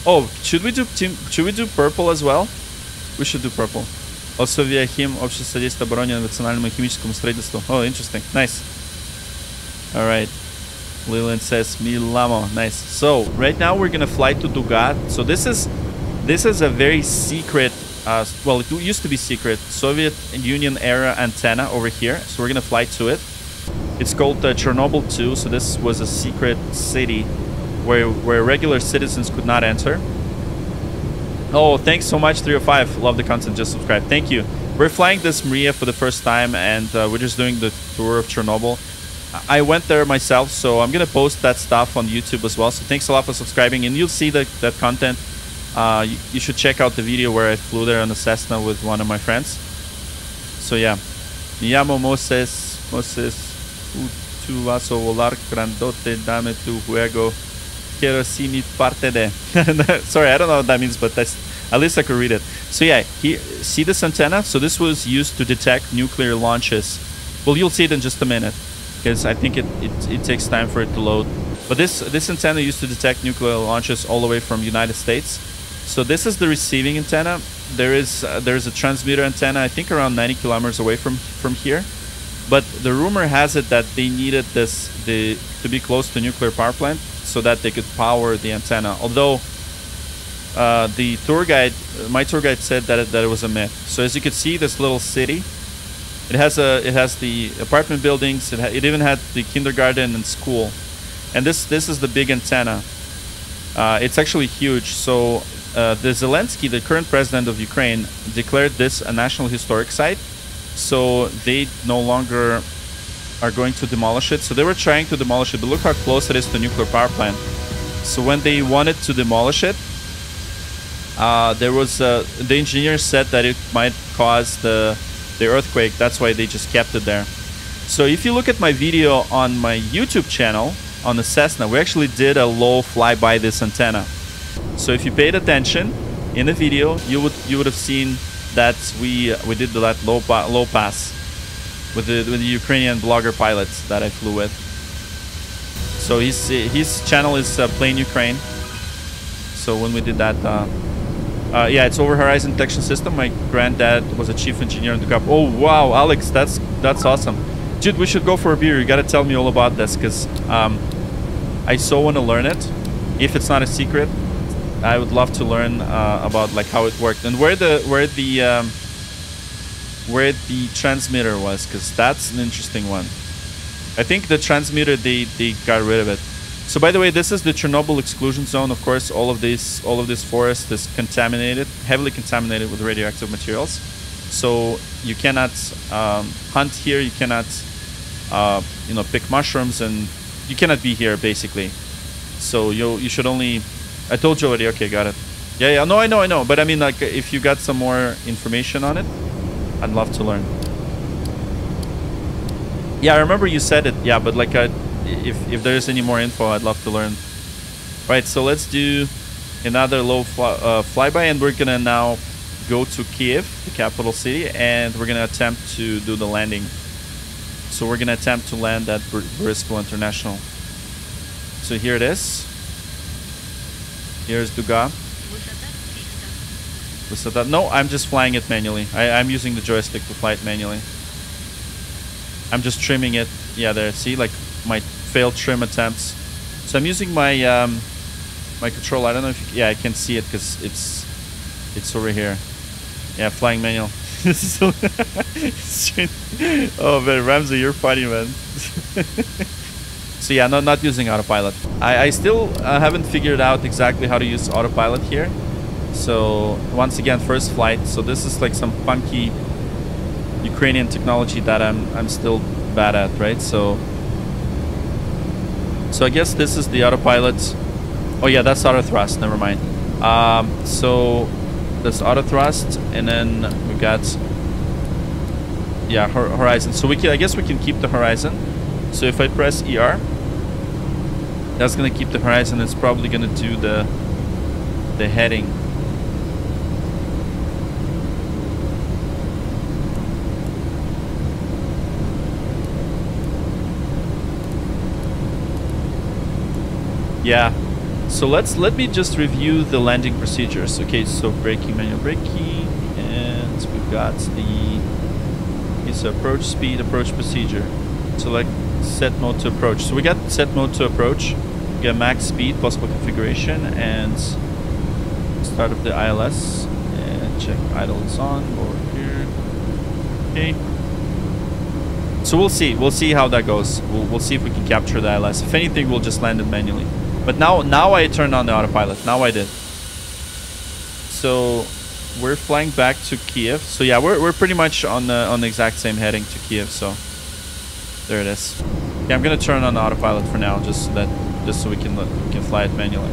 Oh, should we do Purple as well? We should do Purple. Also via him, общество содействия обороне национальному химическому строительству. Oh, interesting. Nice. All right. Lillian says Milamo. Nice. So right now we're gonna fly to Duga. So this is a very secret. Well, it used to be secret, Soviet Union era antenna over here. So we're gonna fly to it. It's called Chernobyl 2. So this was a secret city where regular citizens could not enter. Oh, thanks so much, 305. Love the content, just subscribe. Thank you. We're flying this Mriya for the first time, and we're just doing the tour of Chernobyl. I went there myself, so I'm gonna post that stuff on YouTube as well. So thanks a lot for subscribing, and you'll see that content. You should check out the video where I flew there on the Cessna with one of my friends. So yeah. Miyamo Moses tu vaso volar grandote dame tu juego quiero si mi parte de. Sorry, I don't know what that means, but that's, at least I could read it. So yeah, here, see this antenna? So this was used to detect nuclear launches. Well, you'll see it in just a minute, because I think it takes time for it to load. But this antenna used to detect nuclear launches all the way from United States. So this is the receiving antenna. There is a transmitter antenna, I think around 90 kilometers away from here. But the rumor has it that they needed this to be close to nuclear power plant so that they could power the antenna. Although my tour guide said that it was a myth. So as you can see, this little city, it has the apartment buildings. It even had the kindergarten and school. And this is the big antenna. It's actually huge. So the Zelensky, the current president of Ukraine, declared this a national historic site. So they no longer are going to demolish it. So they were trying to demolish it, but look how close it is to the nuclear power plant. So when they wanted to demolish it, the engineers said that it might cause the earthquake. That's why they just kept it there. So if you look at my video on my YouTube channel, on the Cessna, we actually did a low flyby this antenna. So if you paid attention in the video, you would have seen that we did that low pass with the Ukrainian blogger pilot that I flew with. So his channel is Plane Ukraine. So when we did that, yeah, it's over horizon detection system. My granddad was a chief engineer in the Cup. Oh wow, Alex, that's awesome, dude. We should go for a beer. You gotta tell me all about this, because I so want to learn it. If it's not a secret, I would love to learn about like how it worked and where the where the transmitter was, because that's an interesting one. I think the transmitter, they got rid of it. So by the way, this is the Chernobyl exclusion zone. Of course, all of this forest is contaminated, heavily contaminated with radioactive materials. So you cannot hunt here. You cannot, you know, pick mushrooms, and you cannot be here basically. So you should only. I told you already. Okay, got it. Yeah, yeah. No, I know. But I mean, like, if you got some more information on it, I'd love to learn. Yeah, I remember you said it. Yeah, but like if there's any more info, I'd love to learn. Right, so let's do another low flyby, and we're gonna now go to Kyiv, the capital city, and we're gonna attempt to do the landing. So we're gonna attempt to land at Boryspil International. So here it is. Here's Duga. No, I'm just flying it manually. I'm using the joystick to fly it manually. I'm just trimming it. Yeah, there. See, like my failed trim attempts. So I'm using my my controller. I don't know if you, yeah, I can see it because it's over here. Yeah, flying manual. Oh man, Ramsey, you're funny, man. So yeah, no, not using autopilot. I still haven't figured out exactly how to use autopilot here. So once again, first flight. So this is like some funky Ukrainian technology that I'm still bad at, right? So I guess this is the autopilot. Oh yeah, that's auto thrust. Never mind. So that's auto thrust, and then we got yeah horizon. So we can, I guess we can keep the horizon. So if I press ER, that's gonna keep the horizon. It's probably gonna do the heading. Yeah, so let me just review the landing procedures. Okay, so braking, manual braking, and we've got the so approach speed, approach procedure. Select set mode to approach. So we got set mode to approach. We got max speed, possible configuration, and start of the ILS. And check idle is on. Go over here. Okay. So we'll see how that goes. We'll see if we can capture the ILS. If anything, we'll just land it manually. But now I turned on the autopilot. Now I did. So we're flying back to Kyiv. So yeah, we're pretty much on the exact same heading to Kyiv. So there it is. Yeah, I'm gonna turn on the autopilot for now, just so we can fly it manually.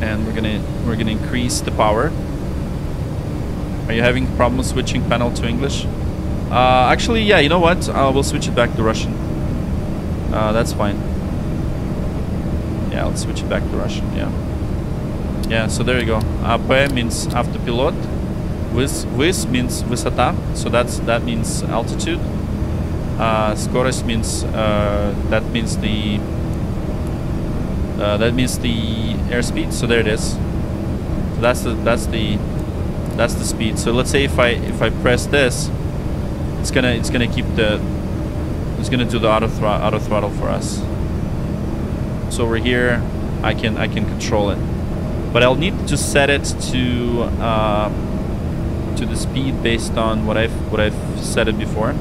And we're gonna increase the power. Are you having problems switching panel to English? Actually, yeah. You know what? We'll switch it back to Russian. That's fine. Yeah, let's switch it back to Russian. Yeah, so there you go. AP means autopilot, Vys means высота, so that means altitude. Скорость means that means the airspeed. So there it is. So that's the speed. So let's say if I press this, it's gonna keep the. It's gonna do the auto throttle for us. So over here, I can control it, but I'll need to set it to the speed based on what I've set it before.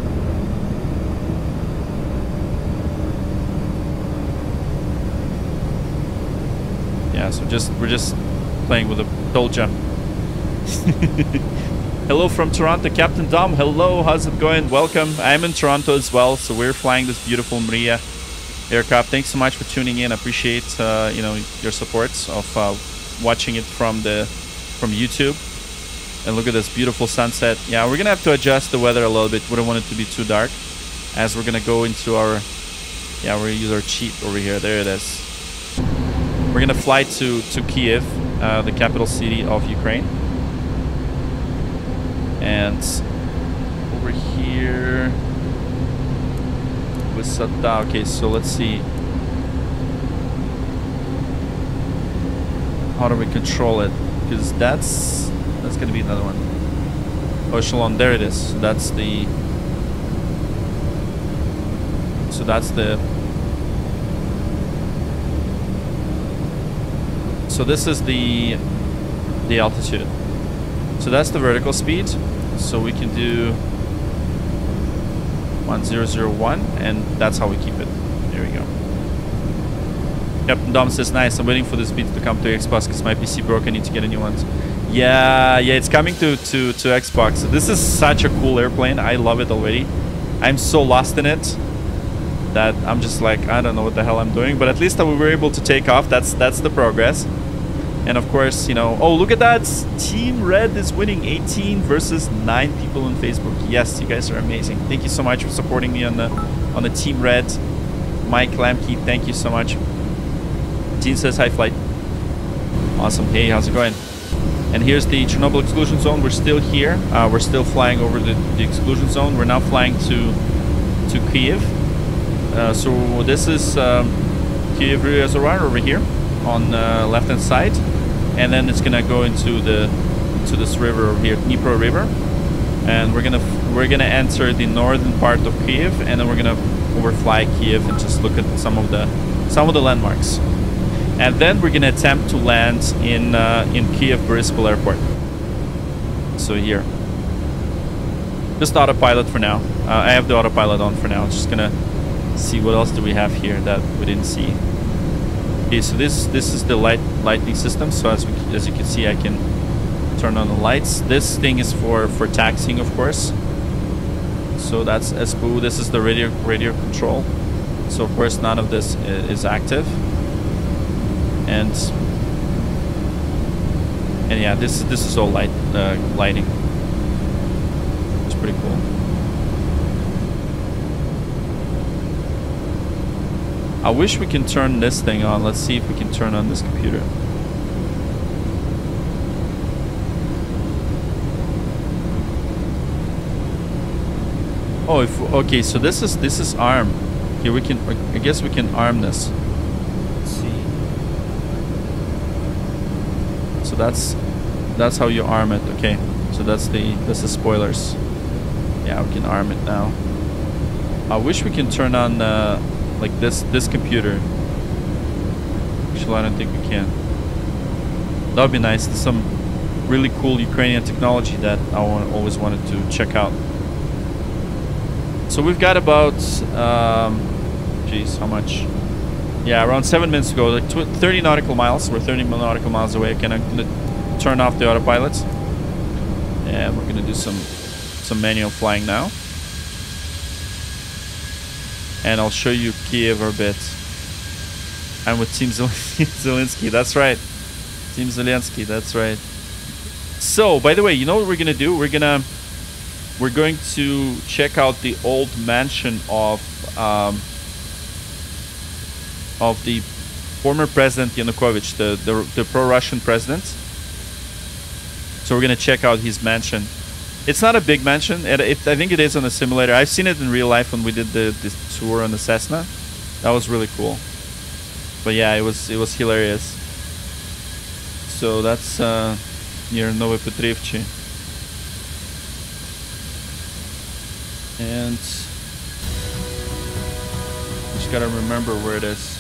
Yeah, so we're just playing with a toll jump. Hello from Toronto, Captain Dom. Hello, how's it going? Welcome. I'm in Toronto as well, so we're flying this beautiful Mriya aircraft. Thanks so much for tuning in. I appreciate you know, your support of watching it from YouTube. And look at this beautiful sunset. Yeah, we're gonna have to adjust the weather a little bit. We don't want it to be too dark, as we're gonna go into our we're gonna use our cheat over here. There it is. We're gonna fly to Kyiv, the capital city of Ukraine. And over here, Vysota. Okay, so let's see. How do we control it? Because that's gonna be another one. Oh, Echelon, there it is. So this is the altitude. So that's the vertical speed. So we can do 1001, and that's how we keep it. There we go. Captain Dom says, nice, I'm waiting for the speed to come to Xbox because my PC broke, I need to get a new one. Yeah, yeah, it's coming to Xbox. So this is such a cool airplane. I love it already. I'm so lost in it that I'm just like, I don't know what the hell I'm doing. But at least we were able to take off. That's the progress. And of course, you know, oh, look at that. Team Red is winning 18 versus 9 people on Facebook. Yes, you guys are amazing. Thank you so much for supporting me on the Team Red. Mike Lamke, thank you so much. Dean says, hi, Flight. Awesome. Hey, how's it going? And here's the Chernobyl exclusion zone. We're still here. We're still flying over the exclusion zone. We're now flying to Kyiv. So this is Kyiv Boryspil over here on the left-hand side, and then it's gonna go into this river over here, Dnipro River, and we're gonna enter the northern part of Kyiv, and then we're gonna overfly Kyiv and just look at some of the landmarks. And then we're gonna attempt to land in Kyiv-Boryspil Airport. So here, just autopilot for now. I have the autopilot on for now. I'm just gonna see what else do we have here that we didn't see. Okay, so this is the lighting system. So as you can see, I can turn on the lights. This thing is for taxiing, of course. So that's SPU. This is the radio control. So of course, none of this is active. And yeah, this is all lighting. It's pretty cool. I wish we can turn this thing on. Let's see if we can turn on this computer. Oh, okay. So this is arm. Okay, we can. I guess we can arm this. That's how you arm it. Okay, so that's the spoilers. Yeah, we can arm it now. I wish we can turn on like this computer. Actually, I don't think we can. That would be nice. There's some really cool Ukrainian technology that I always wanted to check out. So we've got about geez, how much? Yeah, around 7 minutes ago, like 30 nautical miles. We're 30 nautical miles away. Okay, I'm gonna turn off the autopilot, and we're gonna do some manual flying now. And I'll show you Kyiv a bit. I'm with Team Zelensky. That's right, Team Zelensky. That's right. So, by the way, you know what we're gonna do? We're going to check out the old mansion of the former president Yanukovych, the pro-Russian president. So we're gonna check out his mansion. It's not a big mansion. I think it is on the simulator. I've seen it in real life when we did the tour on the Cessna. That was really cool. But yeah, it was hilarious. So that's near Novi Petrivci. And just gotta remember where it is.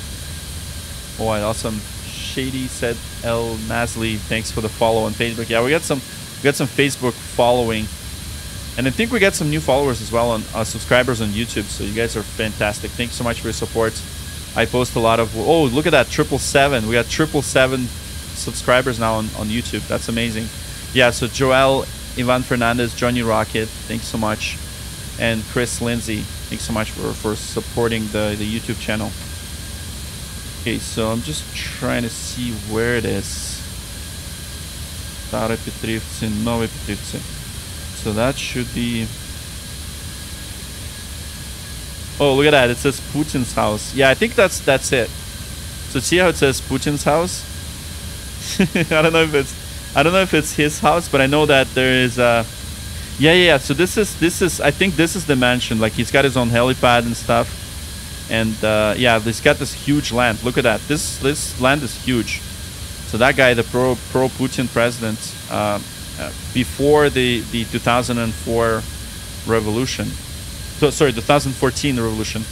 Oh, awesome. Shady said El Nasli, thanks for the follow on Facebook. Yeah, we got some Facebook following. And I think we got some new followers as well on subscribers on YouTube. So you guys are fantastic. Thanks so much for your support. I post a lot of, oh, look at that, 777. We got 777 subscribers now on YouTube. That's amazing. Yeah, so Joel, Ivan Fernandez, Johnny Rocket, thanks so much. And Chris Lindsay, thanks so much for supporting the YouTube channel. Okay, so I'm just trying to see where it is. Stare Petrivci, Novi Petrivci. So that should be... Oh, look at that. It says Putin's house. Yeah, I think that's it. So see how it says Putin's house? I don't know if it's his house, but I know that there is a... Yeah. So this is. I think this is the mansion. Like, he's got his own helipad and stuff. And yeah, he's got this huge land. Look at that. This land is huge. So that guy, the pro-Putin president, before the 2004 revolution, so sorry, 2014 revolution,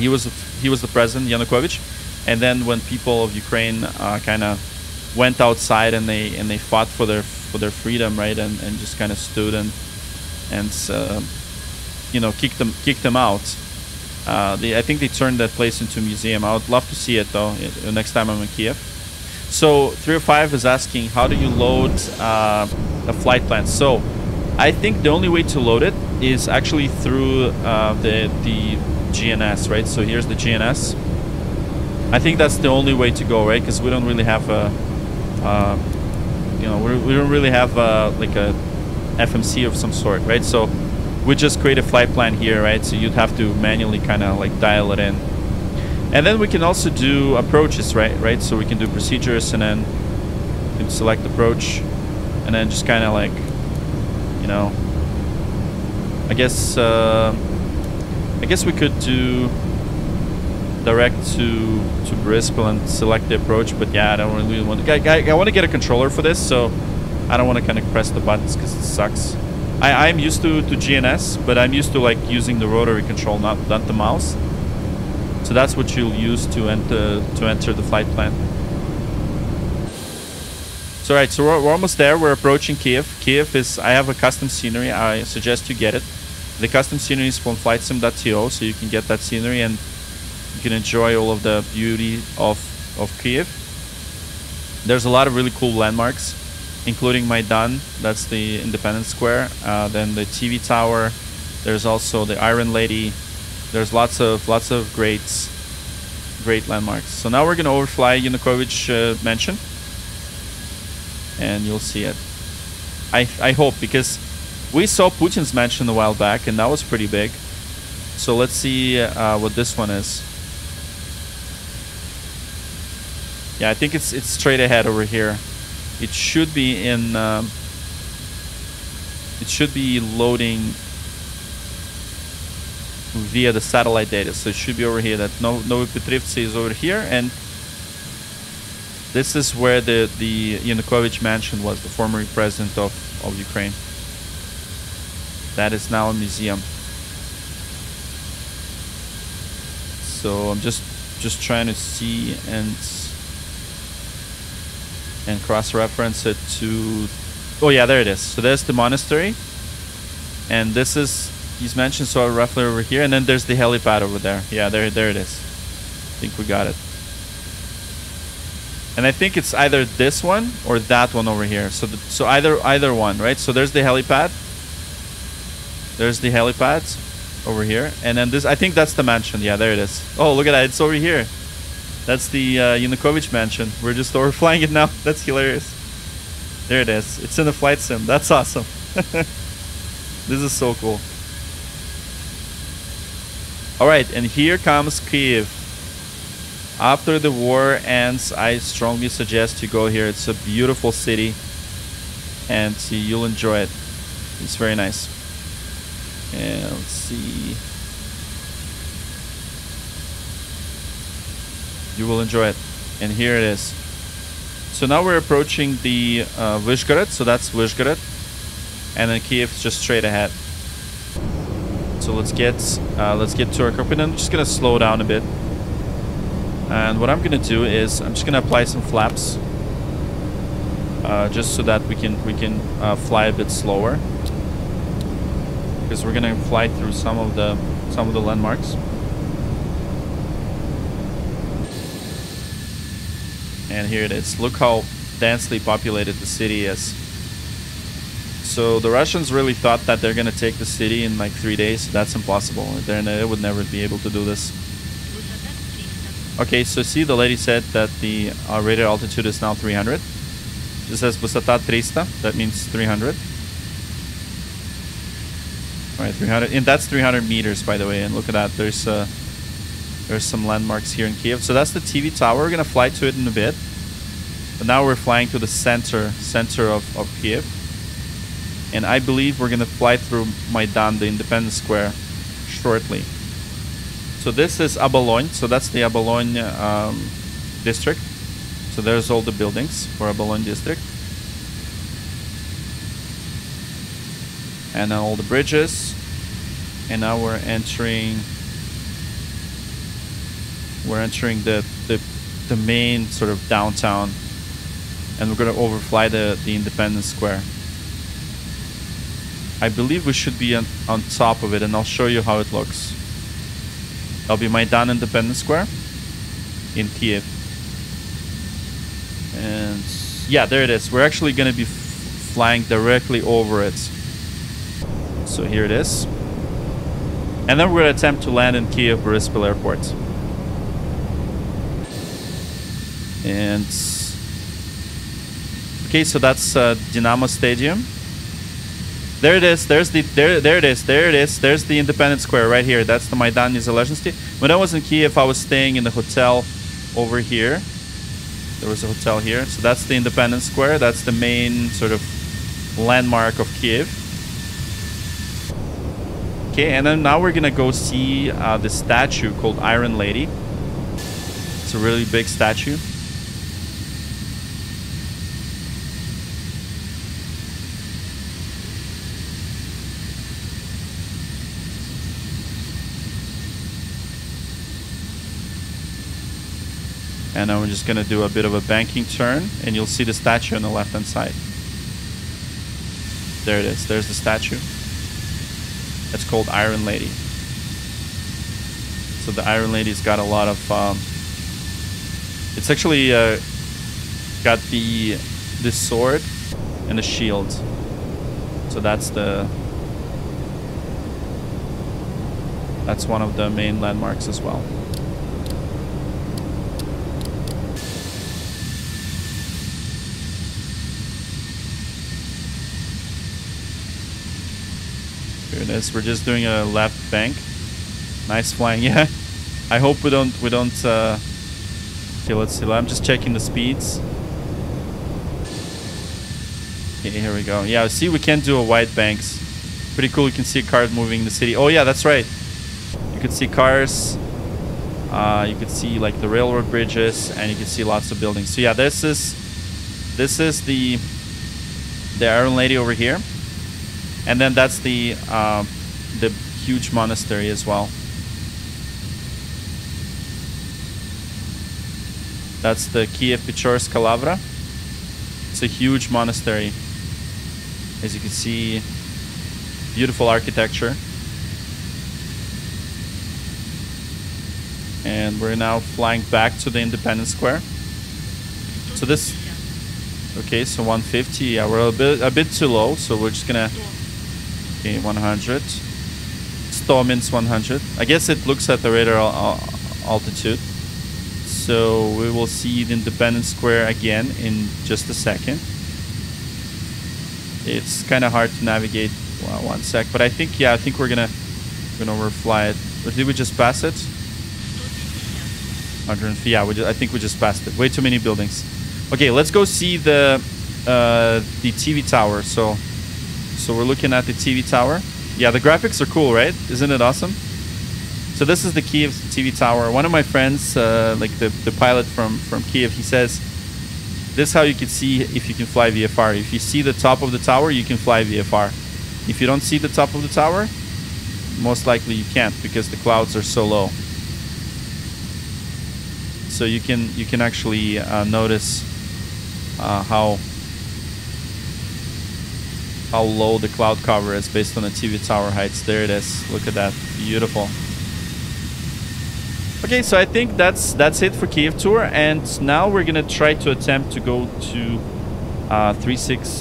he was the president, Yanukovych. And then when people of Ukraine kind of went outside and they fought for their for their freedom, right? And just kind of stood and you know, kicked them out. I think they turned that place into a museum. I would love to see it though next time I'm in Kyiv. So 305 is asking, how do you load a flight plan? So I think the only way to load it is actually through the GNS, right? So here's the GNS. I think that's the only way to go, right? Because we don't really have a, you know, we don't really have a, like a FMC of some sort, right? So we just create a flight plan here, right? So you'd have to manually kind of like dial it in. And then we can also do approaches, right? So we can do procedures and then you can select approach and then just kind of like, you know, I guess we could do direct to Boryspil and select the approach, but yeah, I don't really want to. I want to get a controller for this, so I don't want to kind of press the buttons because it sucks. I'm used to GNS, but I'm used to like using the rotary control, not the mouse. So that's what you'll use to enter the flight plan. So right, so we're almost there. We're approaching Kyiv. Kyiv is, I have a custom scenery. I suggest you get it. The custom scenery is from flightsim.to, so you can get that scenery and you can enjoy all of the beauty of Kyiv. There's a lot of really cool landmarks, including Maidan, that's the Independence Square, then the TV tower. There's also the Iron Lady. There's lots of great landmarks. So now we're gonna overfly Yanukovych mansion. And you'll see it. I hope, because we saw Putin's mansion a while back, and that was pretty big. So let's see what this one is. Yeah, I think it's straight ahead over here. It should be in. It should be loading via the satellite data. So it should be over here. That Novi Petrivci is over here, and this is where the Yanukovych mansion was, the former president of Ukraine. That is now a museum. So I'm just trying to see and cross-reference it to... Oh yeah, there it is. So there's the monastery. And this is... These mansions are roughly over here. And then there's the helipad over there. Yeah, there it is. I think we got it. And I think it's either this one or that one over here. So either one, right? So there's the helipad. There's the helipad over here. And then this, I think that's the mansion. Yeah, there it is. Oh, look at that. It's over here. That's the Yanukovych mansion. We're just overflying it now. That's hilarious. There it is. It's in the flight sim. That's awesome. This is so cool. All right, and here comes Kyiv. After the war ends, I strongly suggest you go here. It's a beautiful city and you'll enjoy it. It's very nice. And let's see. You will enjoy it. And here it is. So now we're approaching the Vyshgorod. So that's Vyshgorod. And then Kyiv just straight ahead. So let's get to our cockpit. I'm just gonna slow down a bit. And what I'm gonna do is I'm just gonna apply some flaps, just so that we can fly a bit slower, because we're gonna fly through some of the landmarks. And here it is. Look how densely populated the city is. So the Russians really thought that they're gonna take the city in like 3 days. That's impossible. They would never be able to do this. Okay, so see, the lady said that the radar altitude is now 300. This says Busata 300. That means 300. All right, 300. And that's 300 meters, by the way. And look at that. There's some landmarks here in Kyiv. So that's the TV tower. We're going to fly to it in a bit. But now we're flying to the center of Kyiv. And I believe we're going to fly through Maidan, the Independence Square, shortly. So this is Abalone, so that's the Abalone district. So there's all the buildings for Abalone district. And then all the bridges. And now we're entering... We're entering the main sort of downtown and we're going to overfly the Independence Square. I believe we should be on top of it, and I'll show you how it looks. That'll be Maidan Independence Square in Kyiv. And yeah, there it is. We're actually going to be flying directly over it. So here it is. And then we're going to attempt to land in Kyiv-Boryspil Airport. And okay, so that's Dynamo Stadium. There it is. There's the there it is. There's the Independence Square right here. That's the Maidan Nezalezhnosti. When I was in Kyiv, I was staying in the hotel over here. There was a hotel here. So that's the Independence Square. That's the main sort of landmark of Kyiv. Okay, and then now we're gonna go see the statue called Iron Lady. It's a really big statue. And I'm just going to do a bit of a banking turn, and you'll see the statue on the left-hand side. There it is. There's the statue. It's called Iron Lady. So the Iron Lady's got a lot of... it's actually got the sword and the shield. So that's the... That's one of the main landmarks as well. We're just doing a left bank. Nice flying, yeah. I hope we don't okay, let's see. I'm just checking the speeds. Okay, here we go. Yeah, see, we can do a wide banks. Pretty cool. You can see a car moving in the city. Oh yeah, that's right. You could see cars. You could see like the railroad bridges, and you could see lots of buildings. So yeah, this is the Iron Lady over here. And then that's the huge monastery as well. That's the Kyiv Pechersk Lavra. It's a huge monastery. As you can see, beautiful architecture. And we're now flying back to the Independence Square. So this, okay, so 150. Yeah, we're a bit too low, so we're just gonna. 100. 100 means 100. I guess it looks at the radar altitude. So we will see the Independence Square again in just a second. It's kind of hard to navigate. Well, one sec, but I think we're gonna overfly it. Or did we just pass it? 100. Yeah, I think we just passed it. Way too many buildings. Okay, let's go see the TV tower. So we're looking at the TV tower. Yeah, the graphics are cool, right? Isn't it awesome? So this is the Kyiv TV tower. One of my friends, like the pilot from Kyiv, he says, this is how you can see if you can fly VFR. If you see the top of the tower, you can fly VFR. If you don't see the top of the tower, most likely you can't, because the clouds are so low. So you can actually notice how low the cloud cover is based on the TV tower heights. There it is. Look at that. Beautiful. Okay, so I think that's it for Kyiv tour, and now we're gonna try to attempt to go to 36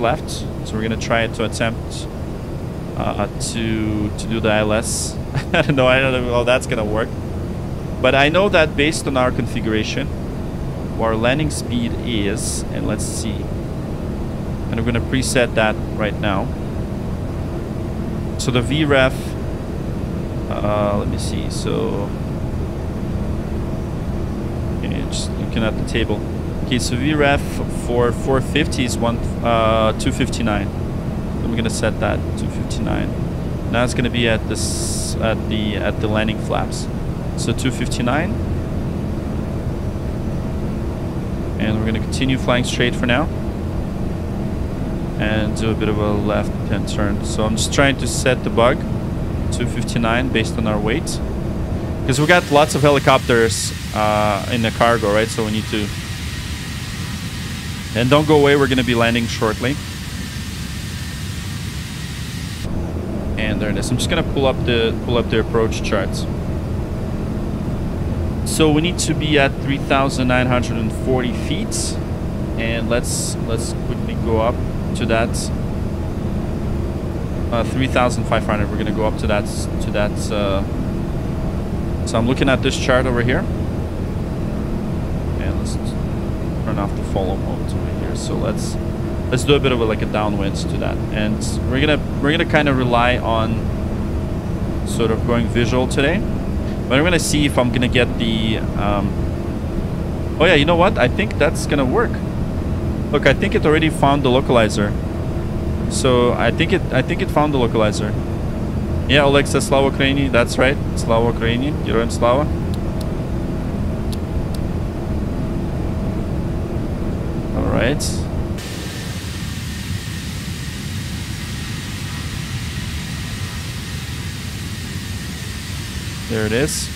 left. So we're gonna try to attempt to do the ILS. I don't know how that's gonna work, but I know that based on our configuration, our landing speed is, and let's see. And I'm going to preset that right now. So the VREF, let me see. So, okay, just looking at the table. Okay, so VREF for 450 is 259. I'm going to set that 259. Now it's going to be at this at the landing flaps. So 259, and we're going to continue flying straight for now. And do a bit of a left hand turn. So I'm just trying to set the bug to 59 based on our weight, because we got lots of helicopters in the cargo, right? So we need to And don't go away, we're going to be landing shortly. And there it is. I'm just going to pull up the approach charts. So we need to be at 3,940 feet, and let's quickly go up to that 3,500. We're going to go up to that So I'm looking at this chart over here, and let's turn off the follow mode over here. So let's do a bit of a, like a downwind to that, and we're gonna kind of rely on sort of going visual today. But I'm gonna see if I'm gonna get the. Oh yeah, you know what? I think that's gonna work. Look, I think it already found the localizer. So I think it found the localizer. Yeah, Alexa, Slava Ukraini. That's right, Slava Ukraini. Героям Slava. All right. There it is.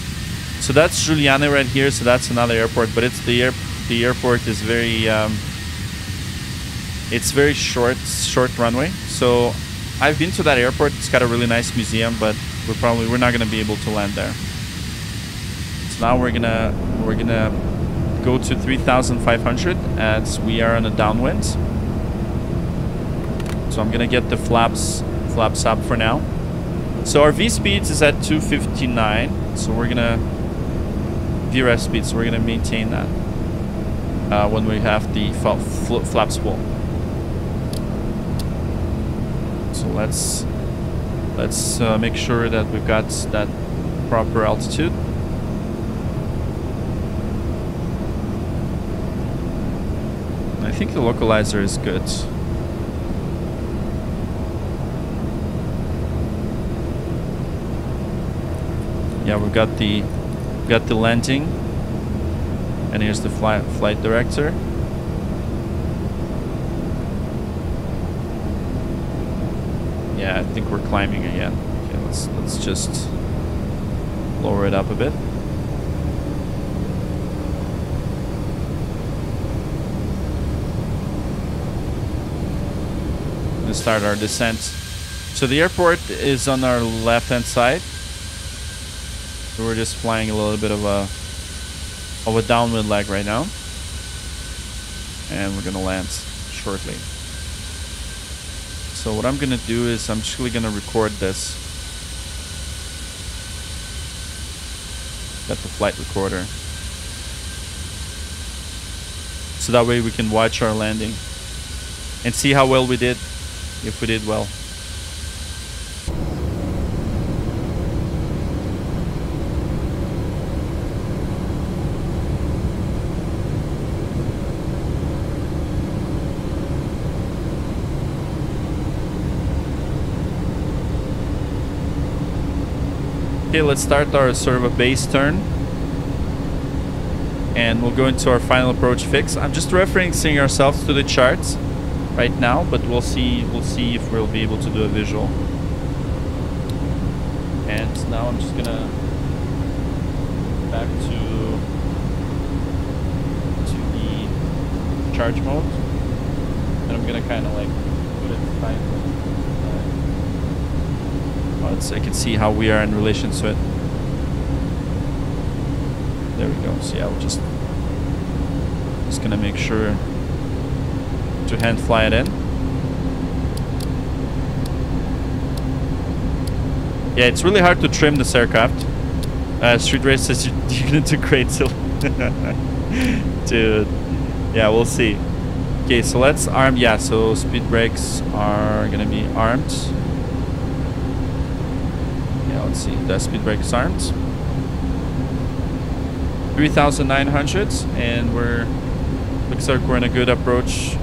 So that's Juliana right here. So that's another airport, but it's the airport is very it's very short runway. So I've been to that airport. It's got a really nice museum, but we're not going to be able to land there. So now we're gonna go to 3,500 as we are on a downwind. So I'm gonna get the flaps up for now. So our V speeds is at 259. So we're gonna VREF speed. So we're gonna maintain that when we have the flaps full. So let's make sure that we've got that proper altitude. I think the localizer is good. Yeah, we've got the landing, and here's the flight director. Yeah, I think we're climbing again. Okay, let's just lower it up a bit. Let's start our descent. So the airport is on our left-hand side. So we're just flying a little bit of a downwind leg right now, and we're gonna land shortly. So what I'm gonna do is I'm actually gonna record this. Got the flight recorder, so that way we can watch our landing and see how well we did, if we did well. Okay, let's start our sort of a base turn, and we'll go into our final approach fix. I'm just referencing ourselves to the charts right now, but we'll see if we'll be able to do a visual. And now I'm just gonna back to the charge mode, and I'm gonna kind of like put it tight. So I can see how we are in relation to it. There we go. So yeah, we'll just gonna make sure to hand fly it in. Yeah, it's really hard to trim this aircraft. Street Race says you're gonna do great, so dude. Yeah, we'll see. Okay, so let's arm. Yeah, so speed brakes are gonna be armed. Let's see, the speed brake is armed. 3,900, and we're looks like we're in a good approach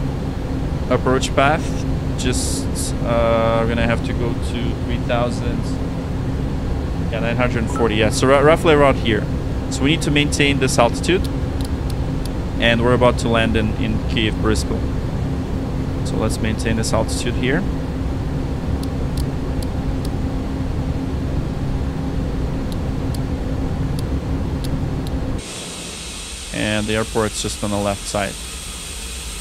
path. Just we're gonna have to go to 3,940. Yeah, so roughly around here. So we need to maintain this altitude, and we're about to land in Kyiv-Boryspil. So let's maintain this altitude here. And the airport's just on the left side.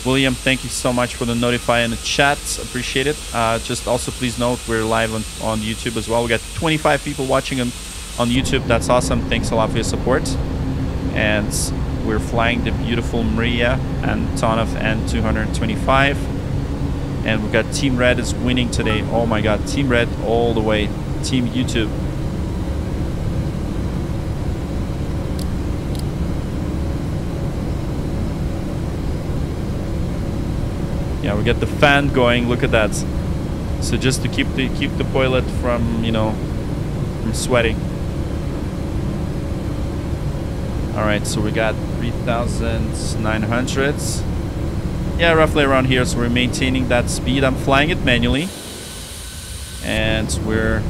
William, thank you so much for the notify in the chat. Appreciate it. Just also please note we're live on YouTube as well. We got 25 people watching on YouTube. That's awesome. Thanks a lot for your support. And we're flying the beautiful Mriya Antonov An-225. And we've got Team Red is winning today. Oh my God, Team Red all the way. Team YouTube. Yeah, we get the fan going. Look at that. So just to keep the pilot from, you know, from sweating. All right, so we got 3,900. Yeah, roughly around here. So we're maintaining that speed. I'm flying it manually, and we're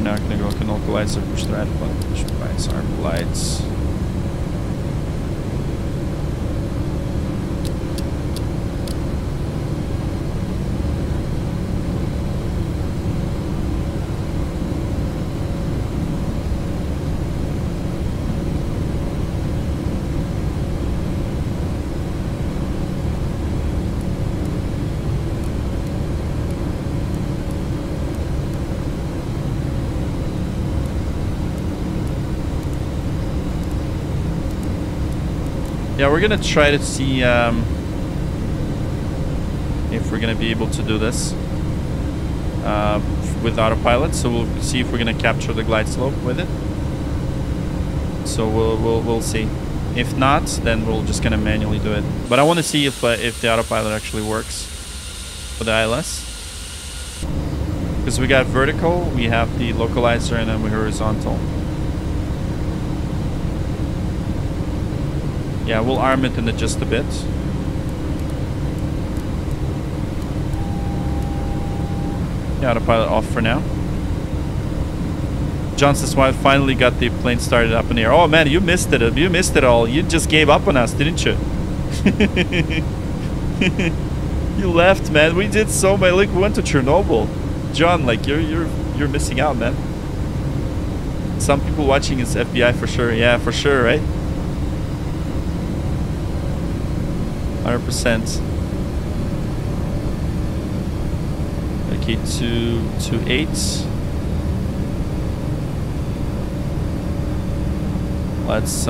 now gonna go canal lights or push the right button. Push the right arm lights. Yeah, we're gonna try to see if we're gonna be able to do this with autopilot. So we'll see if we're gonna capture the glide slope with it. So we'll see. If not, then we're just gonna manually do it. But I want to see if the autopilot actually works for the ILS, because we got vertical, we have the localizer, and then we horizontal. Yeah, we'll arm it in just a bit. Yeah, autopilot off for now. Johnson's wife finally got the plane started up in the air. Oh man, you missed it. You missed it all. You just gave up on us, didn't you? You left, man. We did so much. Like, we went to Chernobyl. John, like, you're missing out, man. Some people watching is FBI for sure. Yeah, for sure, right? 100%. Okay, 228. Let's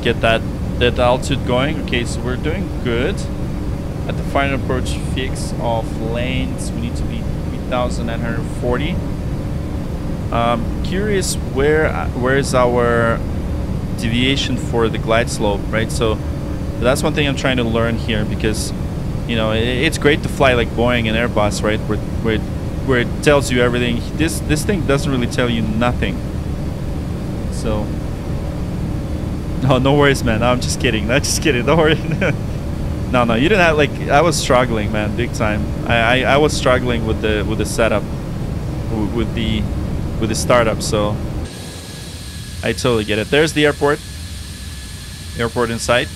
get that altitude going. Okay, so we're doing good. At the final approach fix of lanes, we need to be 3,940. Curious where is our deviation for the glide slope, right? So that's one thing I'm trying to learn here, because, you know, it's great to fly like Boeing and Airbus, right? Where it tells you everything. This thing doesn't really tell you nothing. So, no worries, man. I'm just kidding. I'm just kidding. Don't worry. No, you didn't have, like, I was struggling, man, big time. I was struggling with the setup, with the startup. So, I totally get it. There's the airport. Airport in sight.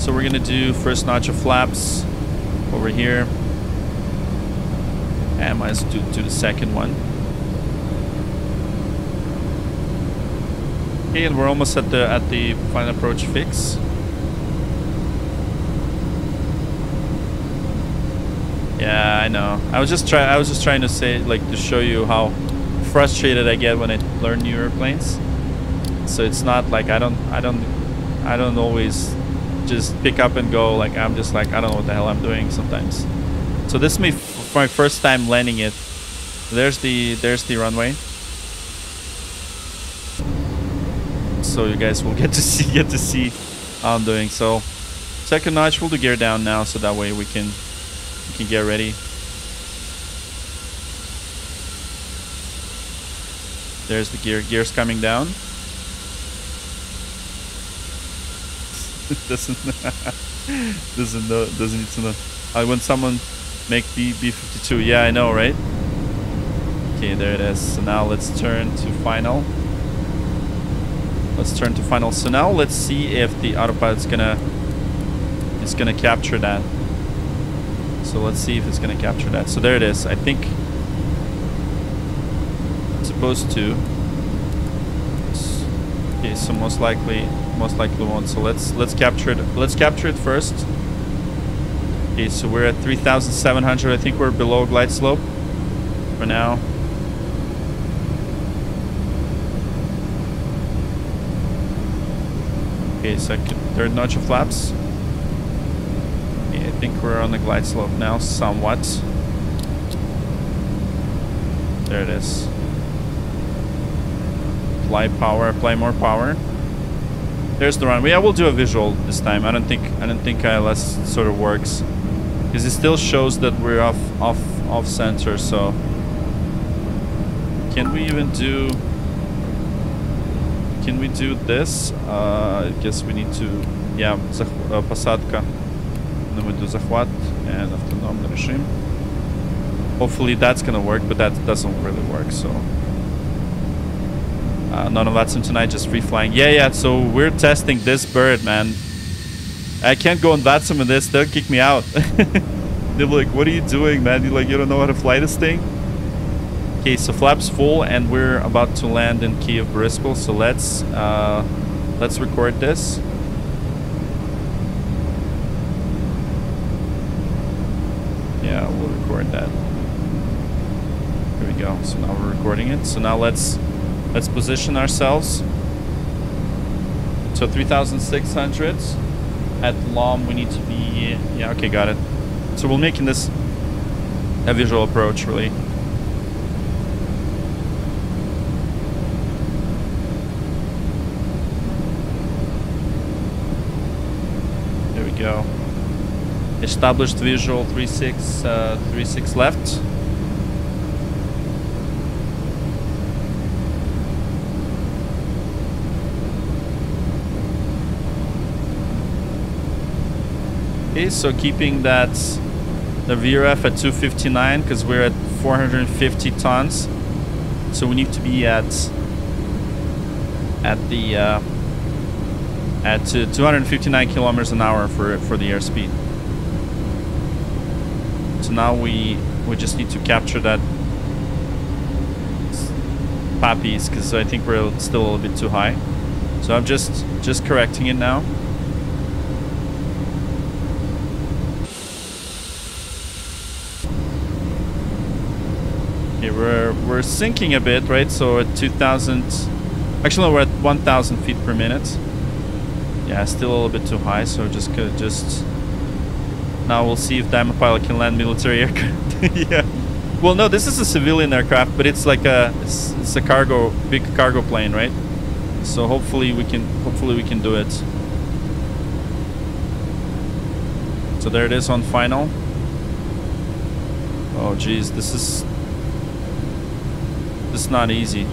So we're gonna do first notch of flaps over here, and might as well do the second one. Okay, and we're almost at the final approach fix. Yeah, I know. I was just trying to say, like, to show you how frustrated I get when I learn new airplanes. So it's not like I don't always just pick up and go. Like, I'm just like, I don't know what the hell I'm doing sometimes. So this is my first time landing it. There's the runway. So you guys will get to see how I'm doing. So second notch, we'll do gear down now, so that way we can get ready. There's the gears coming down. doesn't need to know. When someone make B-52, yeah, I know, right? Okay, there it is. So now let's turn to final. So now let's see if the autopilot's gonna capture that. So let's see if it's gonna capture that. So there it is. I think it's supposed to. Okay, so most likely won't. So let's capture it. Let's capture it first. Okay, so we're at 3,700. I think we're below glide slope for now. Okay, second, third notch of flaps. Okay, I think we're on the glide slope now, somewhat. There it is. Apply power. Apply more power. There's the runway. I will do a visual this time. I don't think ILS sort of works, because it still shows that we're off center. So can we even do? Can we do this? I guess we need to, yeah, посадка. Then we do захват and автономный режим. Hopefully that's gonna work, but that doesn't really work. So none of VATSIM tonight, just free flying. Yeah. So we're testing this bird, man. I can't go on VATSIM with this; they'll kick me out. They'll be like, "What are you doing, man? You don't know how to fly this thing." Okay, so flaps full, and we're about to land in Kyiv-Boryspil. So let's record this. Yeah, we'll record that. Here we go. So now we're recording it. So now let's position ourselves. So 3,600 at LOM. We need to be, yeah. Okay, got it. So we're making this a visual approach, really. Go. Established visual 36 left. Okay, so keeping that the VRF at 259 because we're at 450 tons. So we need to be at 259 kilometers an hour for the airspeed. So now we just need to capture that poppies, because I think we're still a little bit too high. So I'm just correcting it now. Okay, we're sinking a bit, right? So at 2,000, actually no, we're at 1,000 feet per minute. Yeah, still a little bit too high, so just now we'll see if Diamond Pilot can land military aircraft. Yeah. Well, no, this is a civilian aircraft, but it's like a cargo, big cargo plane, right? So hopefully we can do it. So there it is on final. Oh geez, this is not easy.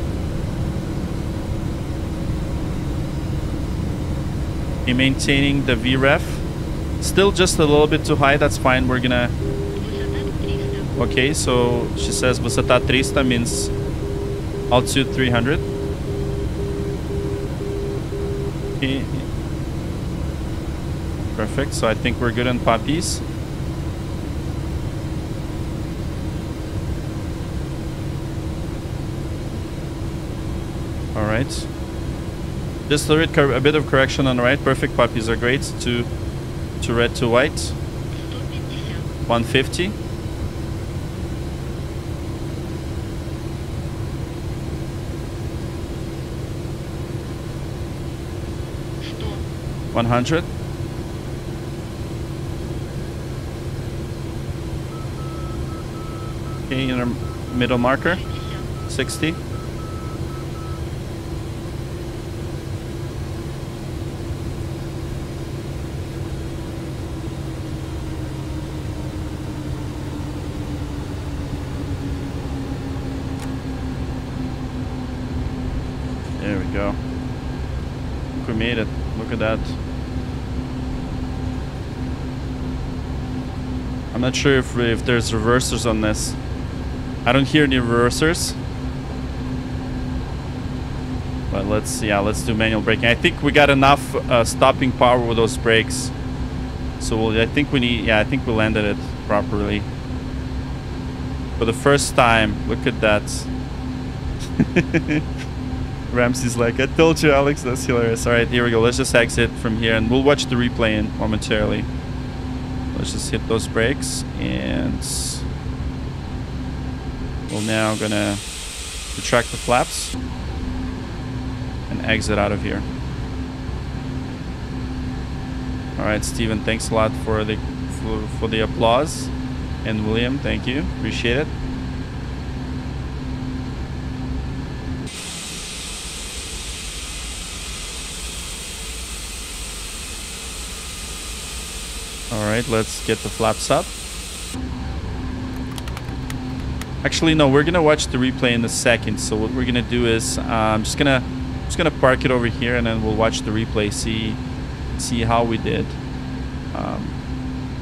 Maintaining the VREF, still just a little bit too high. That's fine. We're gonna. Okay, so she says "Высота 300" means altitude 300. Okay. Perfect. So I think we're good on poppies. All right. Just a bit of correction on the right. Perfect poppies are great. To red to white. 150. Stop. 100. Okay, in our middle marker. 60. Made it. Look at that. I'm not sure if there's reversers on this. I don't hear any reversers. But let's do manual braking. I think we got enough stopping power with those brakes. So I think we landed it properly. For the first time, look at that. Ramsey's like, I told you, Alex, that's hilarious. All right, here we go. Let's just exit from here, and we'll watch the replay in momentarily. Let's just hit those brakes, and we're now gonna retract the flaps and exit out of here. All right, Steven, thanks a lot for the applause, and William, thank you, appreciate it. Alright, let's get the flaps up. Actually, no, we're gonna watch the replay in a second. So what we're gonna do is I'm just gonna park it over here, and then we'll watch the replay, see how we did.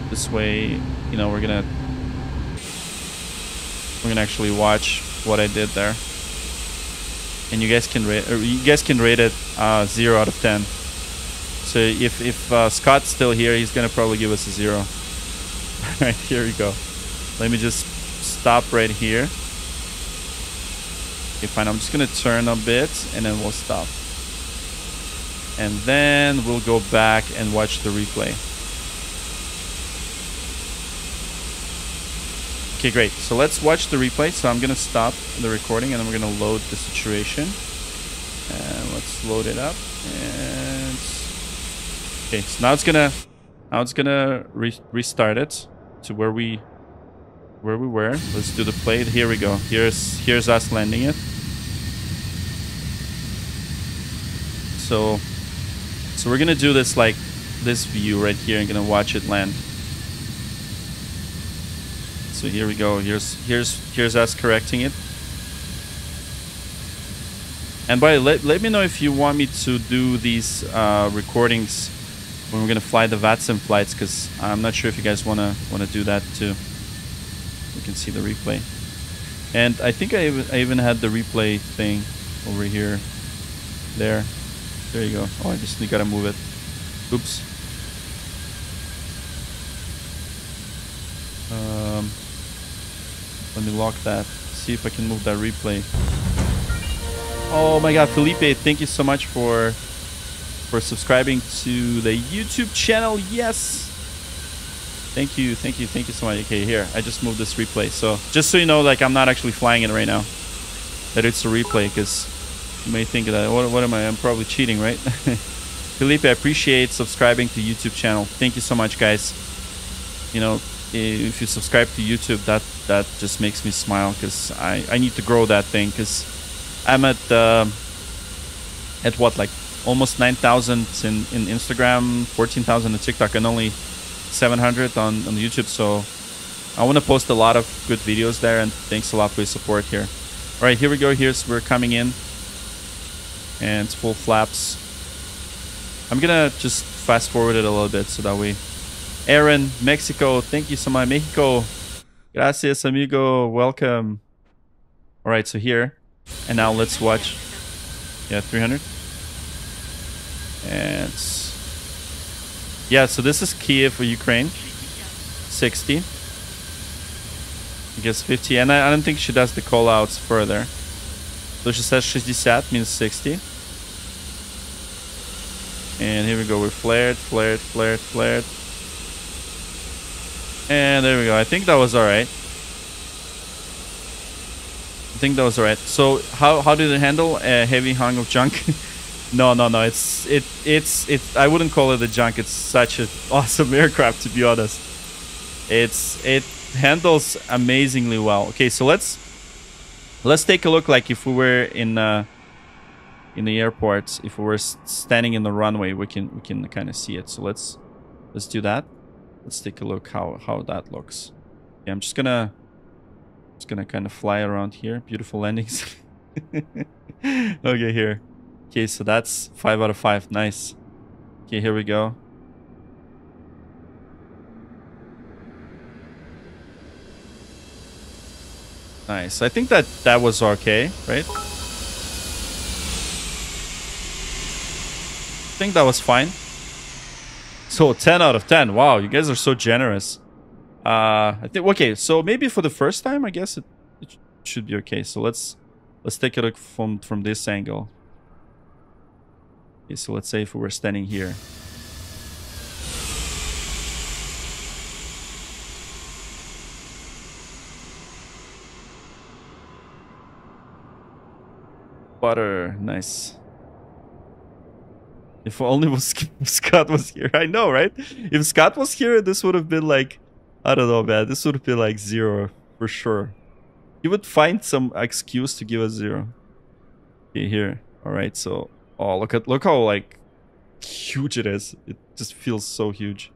This way, you know, we're gonna actually watch what I did there, and you guys can rate it 0 out of 10. So if Scott's still here, he's gonna probably give us a 0. All right, here we go. Let me just stop right here. Okay, fine. I'm just gonna turn a bit, and then we'll stop. And then we'll go back and watch the replay. Okay, great. So let's watch the replay. So I'm gonna stop the recording, and then we're gonna load the situation. And let's load it up. And okay, so now it's gonna restart it to where we were. Let's do the plate. Here we go. Here's us landing it. So we're gonna do this like this view right here, and gonna watch it land. So here we go. Here's us correcting it. And by the way, let me know if you want me to do these recordings when we're gonna fly the VATSIM flights, because I'm not sure if you guys wanna do that too. You can see the replay, and I think I even had the replay thing over here. There you go. Oh, I just gotta move it. Oops. Let me lock that. See if I can move that replay. Oh my God, Felipe! Thank you so much for subscribing to the YouTube channel. Yes, thank you so much. Okay, here I just moved this replay, so just so you know, like, I'm not actually flying it right now, that it's a replay, because you may think that what am I, I'm probably cheating, right? Felipe, I appreciate subscribing to YouTube channel. Thank you so much, guys. You know, if you subscribe to YouTube, that just makes me smile, because I need to grow that thing, because I'm at what, like almost 9,000 in Instagram, 14,000 on TikTok, and only 700 on YouTube. So I want to post a lot of good videos there, and thanks a lot for your support here. All right, here we go. We're coming in, and it's full flaps. I'm going to just fast forward it a little bit so that we... Aaron, Mexico, thank you so much. Mexico, gracias, amigo. Welcome. All right, so here. And now let's watch... Yeah, 300. And yeah, so this is Kyiv for Ukraine. 60. I guess 50. And I don't think she does the call outs further. So she says 60 means 60. And here we go. We flared. And there we go. I think that was alright. So how did it handle a heavy hunk of junk? No. It's I wouldn't call it a junk. It's such an awesome aircraft, to be honest. It handles amazingly well. Okay, so let's take a look. Like if we were in the airport, if we were standing in the runway, we can kind of see it. So let's do that. Let's take a look how that looks. Yeah, I'm just gonna kind of fly around here. Beautiful landings. Okay, here. Okay, so that's 5 out of 5. Nice. Okay, here we go. Nice. I think that was okay, right? I think that was fine. So 10 out of 10. Wow, you guys are so generous. I think, okay, so maybe for the first time, I guess it should be okay. So let's take a look from this angle. Okay, so let's say if we were standing here. Butter, nice. If only Scott was here. I know, right? If Scott was here, this would have been like, I don't know, man. This would have been like 0 for sure. He would find some excuse to give us 0. Okay, here. All right, so oh, look how like huge it is. It just feels so huge.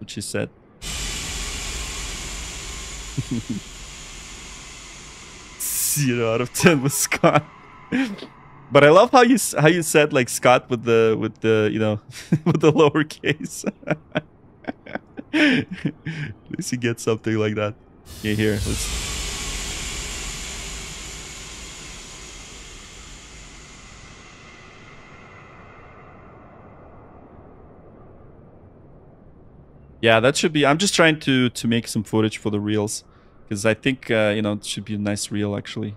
What she said. Out of 10 with Scott. But I love how you said like Scott with the you know with the lowercase. At least you get something like that. Okay, here. Let's... Yeah, that should be. I'm just trying to make some footage for the reels. Because I think, you know, it should be a nice reel, actually.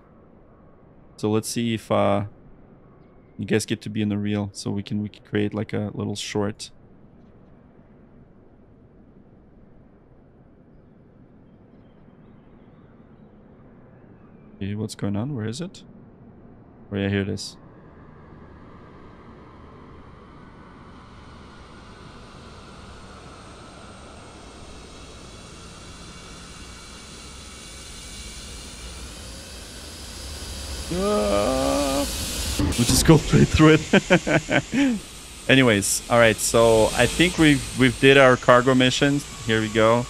So let's see if you guys get to be in the reel. So we can create, like, a little short. Okay, what's going on? Where is it? Oh, yeah, here it is. We'll just go play through it. Anyways, all right. So I think we've did our cargo mission. Here we go.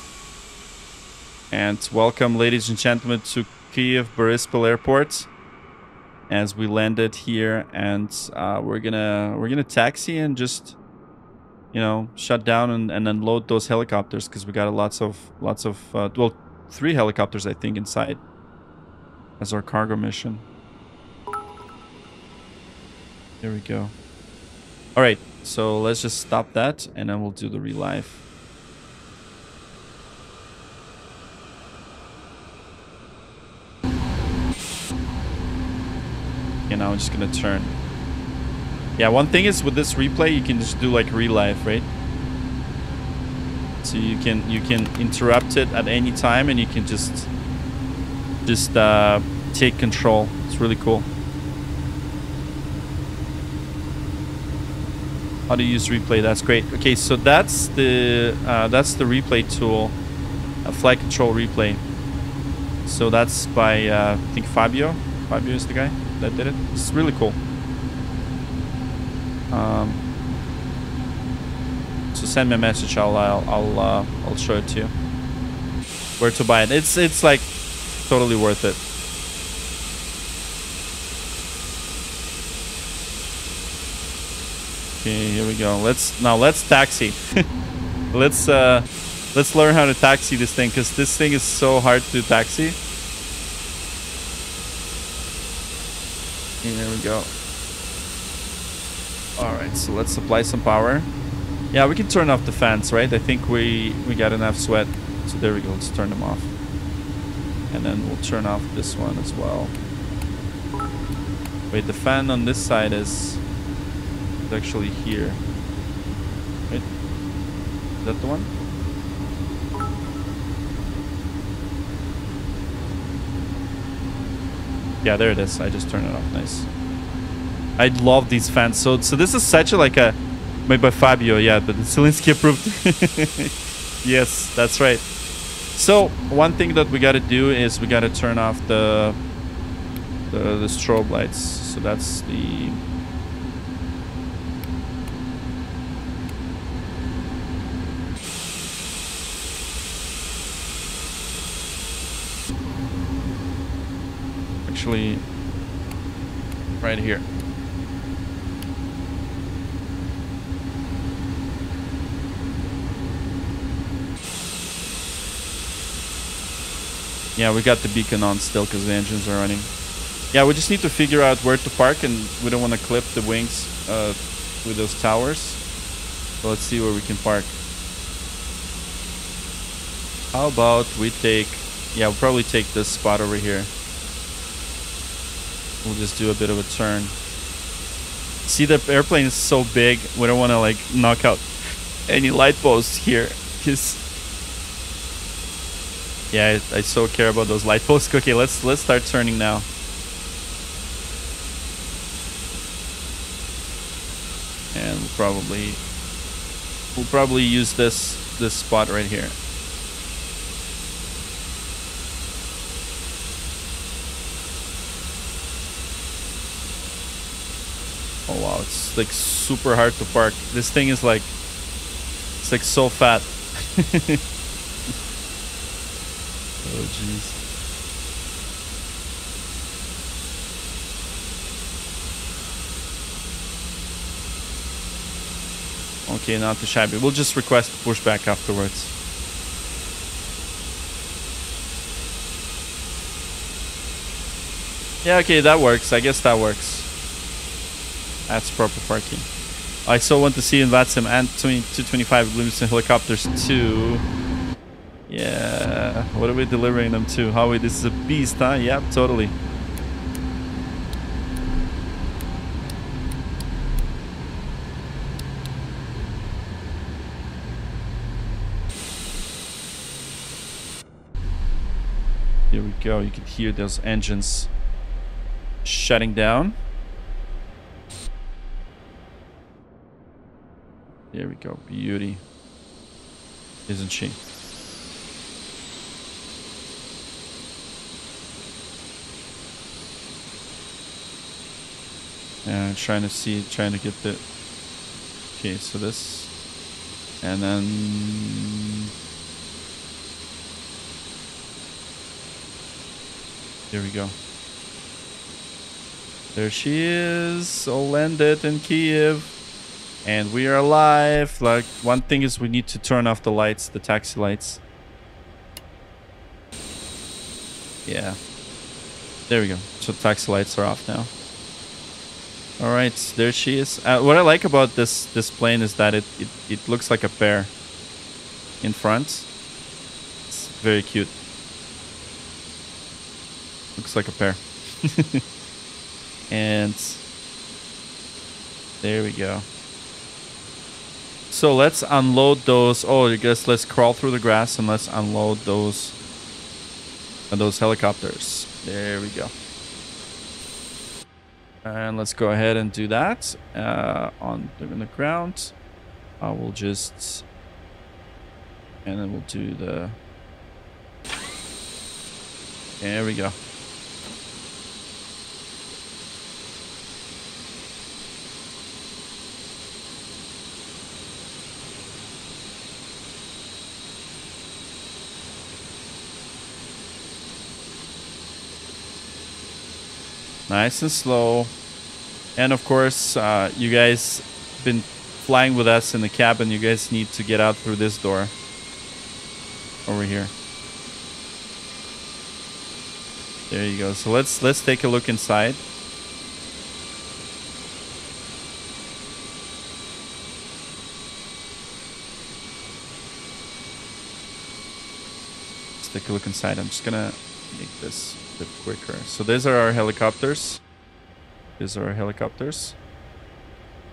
And welcome, ladies and gentlemen, to Kyiv-Boryspil Airport. As we landed here, and we're gonna taxi and just shut down and unload those helicopters because we got lots of well, 3 helicopters I think inside as our cargo mission. There we go. All right, so let's just stop that, and then we'll do the relive. And now I'm just gonna turn. Yeah, one thing is with this replay, you can just do like relive, right? So you can interrupt it at any time, and you can just take control. It's really cool. How to use replay? That's great. Okay, so that's the replay tool, flight control replay. So that's by I think Fabio. Fabio is the guy that did it. It's really cool. So send me a message. I'll show it to you. Where to buy it? It's like totally worth it. Okay, here we go. Let's taxi. Let's learn how to taxi this thing, because this thing is so hard to taxi. Here we go. All right, so let's supply some power. Yeah, we can turn off the fans, right? I think we got enough sweat. So there we go. Let's turn them off, and then we'll turn off this one as well. Wait, the fan on this side is. Actually here. Right? Is that the one? Yeah, there it is. I just turned it off. Nice. I love these fans. So this is such a, like a... Made by Fabio, yeah, but Zelensky approved. Yes, that's right. So, one thing that we gotta do is we gotta turn off the strobe lights. So that's the... Actually, right here. Yeah, we got the beacon on still because the engines are running. Yeah, we just need to figure out where to park, and we don't want to clip the wings with those towers. So let's see where we can park. How about we take... Yeah, we'll probably take this spot over here. We'll just do a bit of a turn. See, the airplane is so big, we don't want to like knock out any light posts here. Cause yeah, I so care about those light posts. Okay, let's start turning now. And we'll probably use this spot right here. Oh wow, it's like super hard to park. This thing is like, it's like so fat. Oh jeez. Okay, not too shabby. We'll just request pushback afterwards. Yeah, okay, that works. I guess that works. That's proper parking. I still want to see in VATSIM and 225 glimpse in helicopters too. Yeah, what are we delivering them to? Howie, this is a beast, huh? Yep, totally. Here we go, you can hear those engines shutting down. There we go, beauty. Isn't she? And trying to get the... Okay, so this... And then... There we go. There she is, all landed in Kyiv. And we are alive. Like, one thing is we need to turn off the lights, the taxi lights. Yeah. There we go. So taxi lights are off now. All right, there she is. What I like about this plane is that it looks like a pear in front. It's very cute. Looks like a pear. And there we go. So let's unload those. Oh, I guess let's crawl through the grass and let's unload those helicopters. There we go. And let's go ahead and do that on the ground. I will just... And then we'll do the... There we go. Nice and slow. And of course, you guys been flying with us in the cabin. You guys need to get out through this door over here. There you go. So let's take a look inside. Let's take a look inside. I'm just gonna make this bit quicker. So these are our helicopters. So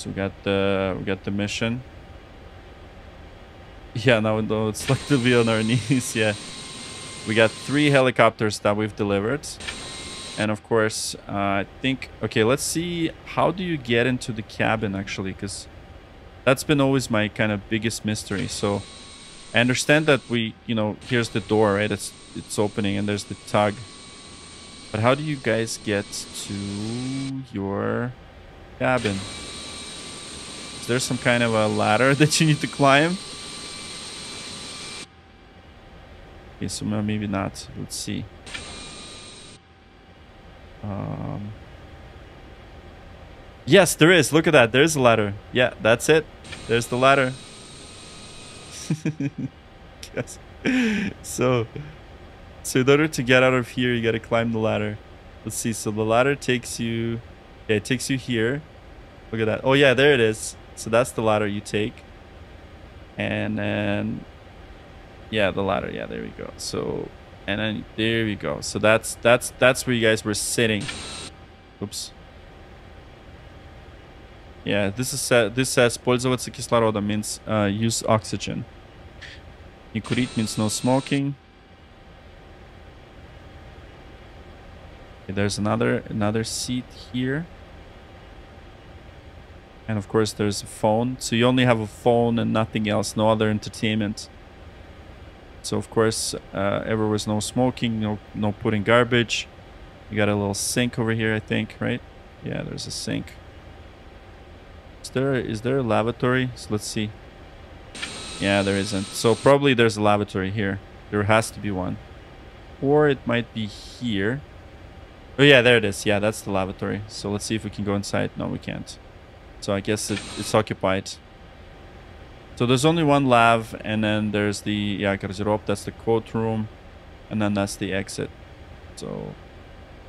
we got the mission. Yeah, now we know it's like to be on our knees. Yeah, we got 3 helicopters that we've delivered, and of course I think, okay, let's see how do you get into the cabin actually, because that's been always my kind of biggest mystery. So I understand that we, you know, here's the door, right? It's opening and there's the tug. But how do you guys get to your cabin? Is there some kind of a ladder that you need to climb? Okay, so maybe not. Let's see. Yes, there is. Look at that. There's a ladder. Yeah, that's it. There's the ladder. Yes. So in order to get out of here, you gotta climb the ladder. Let's see. So the ladder takes you... Yeah, it takes you here. Look at that. Oh yeah, there it is. So that's the ladder you take. And then... Yeah, the ladder. Yeah, there we go. So... And then there we go. So that's where you guys were sitting. Oops. Yeah, this is this says пользоваться кислородом means use oxygen. Не курить means no smoking. Okay, there's another seat here. And of course there's a phone. So you only have a phone and nothing else, no other entertainment. So of course ever was no smoking, no putting garbage. You got a little sink over here, I think, right? Yeah, there's a sink. Is there a lavatory? So let's see. Yeah, there isn't. So probably there's a lavatory here. There has to be one. Or it might be here. Oh yeah, there it is. Yeah, that's the lavatory. So let's see if we can go inside. No, we can't. So I guess it's occupied. So there's only one lav, and then there's the, yeah, garderobe, that's the coat room, and then that's the exit. So,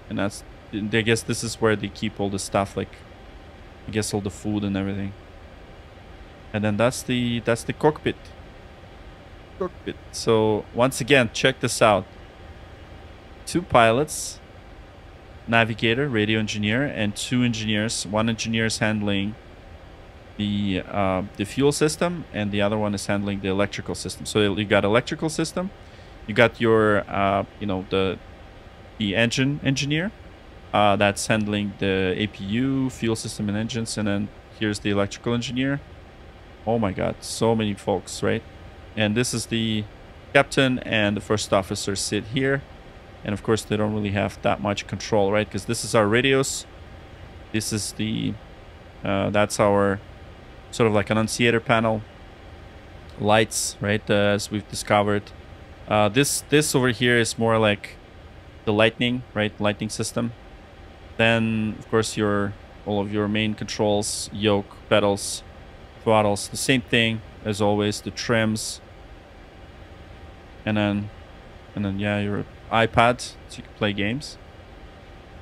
and that's, I guess this is where they keep all the stuff, like, I guess all the food and everything. And then that's the cockpit. Cockpit. So once again, check this out. Two pilots, navigator, radio engineer, and two engineers. One engineer is handling the fuel system, and the other one is handling the electrical system. So you got electrical system, you got your you know, the engine engineer that's handling the APU, fuel system and engines, and then here's the electrical engineer. Oh my god, so many folks, right? And this is the captain and the first officer sit here. And of course, they don't really have that much control, right? Because this is our radios. This is the... that's our sort of like annunciator panel. Lights, right? As we've discovered. This over here is more like the lightning, right? Lightning system. Then, of course, all of your main controls, yoke, pedals, throttles. The same thing, as always, the trims. And then yeah, your iPad, so you can play games.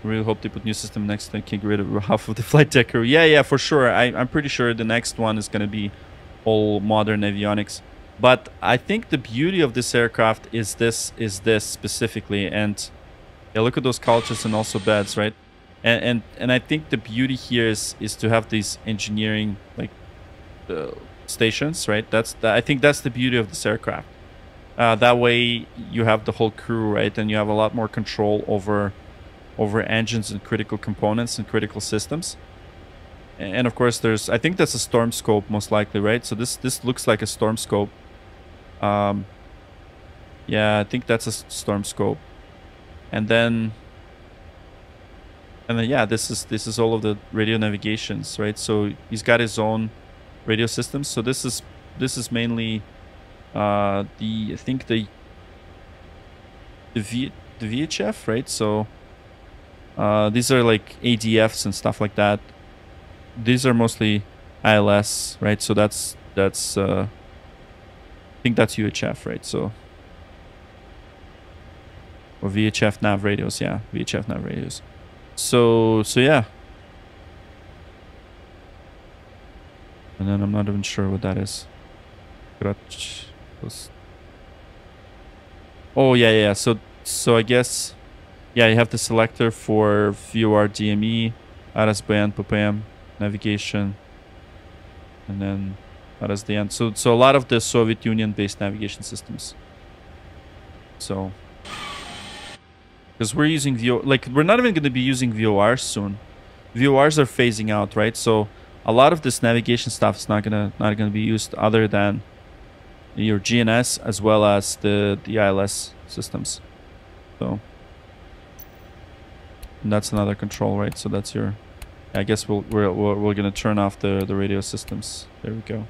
Really hope they put new system next time, can get rid of half of the flight deck crew. Yeah, for sure. I'm pretty sure the next one is going to be all modern avionics. But I think the beauty of this aircraft is this specifically. And yeah, look at those couches and also beds, right? And I think the beauty here is to have these engineering, like, stations, right? I think that's the beauty of this aircraft. That way you have the whole crew, right? And you have a lot more control over engines and critical components and critical systems. And of course there's, I think that's a storm scope most likely, right? So this looks like a storm scope. Yeah, I think that's a storm scope. And then yeah, this is all of the radio navigations, right? So he's got his own radio systems. So this is mainly I think the VHF, right? So these are like ADFs and stuff like that. These are mostly ILS, right? So that's I think that's UHF, right? So, or VHF nav radios, yeah, VHF nav radios. So yeah. And then I'm not even sure what that is. Oh yeah. So I guess, yeah, you have the selector for VOR, DME, RSBN, PPM, navigation, and then RSDN. So a lot of the Soviet Union-based navigation systems. So, because we're using we're not even going to be using VORs soon. VORs are phasing out, right? So a lot of this navigation stuff is not gonna be used other than your GNS as well as the ILS systems. So, and that's another control, right? So that's your, I guess we're gonna turn off the radio systems. There we go.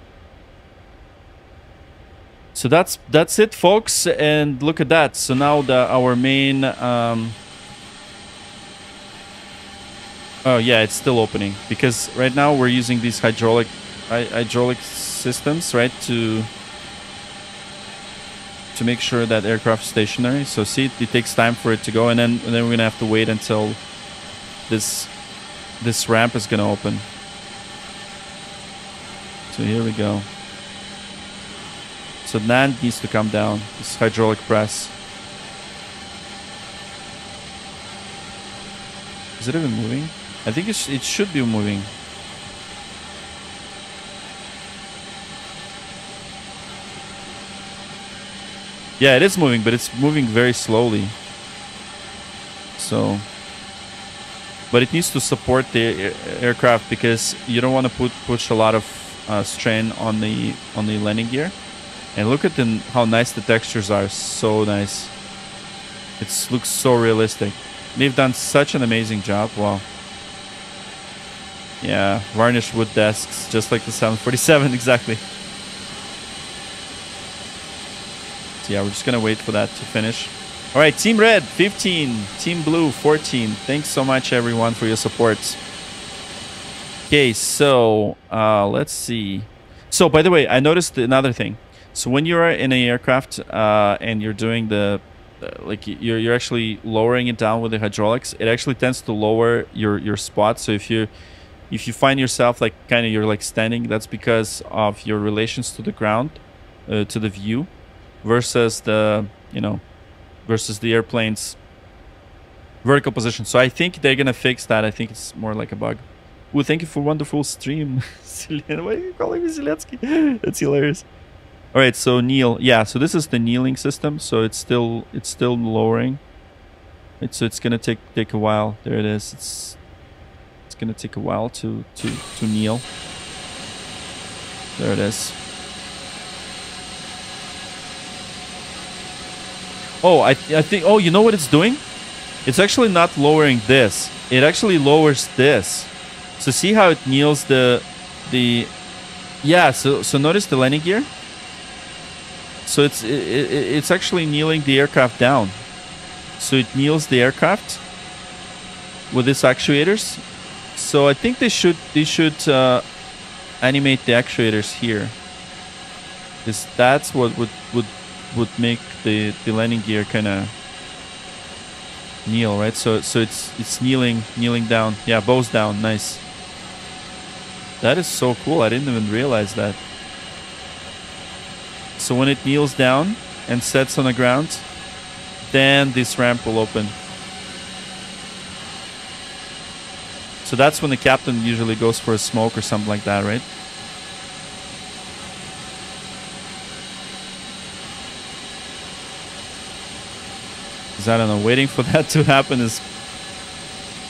So that's it, folks, and look at that. So now our main oh yeah, it's still opening because right now we're using these hydraulic systems, right, to make sure that aircraft is stationary. So see, it takes time for it to go, and then we're gonna have to wait until this ramp is gonna open. So here we go. So NAND needs to come down, this hydraulic press. Is it even moving? I think it should be moving. Yeah, it is moving, but it's moving very slowly. So, but it needs to support the aircraft because you don't want to push a lot of strain on the landing gear. And look at how nice the textures are. So nice. It looks so realistic. They've done such an amazing job. Wow. Yeah, varnished wood desks, just like the 747, exactly. So yeah, we're just gonna wait for that to finish. All right, Team Red 15, Team Blue 14. Thanks so much, everyone, for your support. Okay, so let's see. So by the way, I noticed another thing. So when you're in an aircraft and you're doing the you're actually lowering it down with the hydraulics, it actually tends to lower your spot. So if you find yourself like kind of standing, that's because of your relations to the ground, to the view, versus the versus the airplane's vertical position. So I think they're gonna fix that. I think it's more like a bug. Well, thank you for wonderful stream. Why are you calling me Zelensky? That's hilarious. All right, so kneel. Yeah, so this is the kneeling system. So it's still lowering. Right, so it's gonna take a while. There it is. It's gonna take a while to kneel. There it is. Oh, I think. Oh, you know what it's doing? It's actually not lowering this. It actually lowers this. So see how it kneels the. Yeah. So notice the landing gear. So it's actually kneeling the aircraft down. So it kneels the aircraft with its actuators. So I think they should animate the actuators here. Because that's what would make the landing gear kind of kneel, right? So it's kneeling down. Yeah, bows down. Nice. That is so cool. I didn't even realize that. So when it kneels down and sets on the ground, then this ramp will open. So that's when the captain usually goes for a smoke or something like that, right? Because I don't know, waiting for that to happen is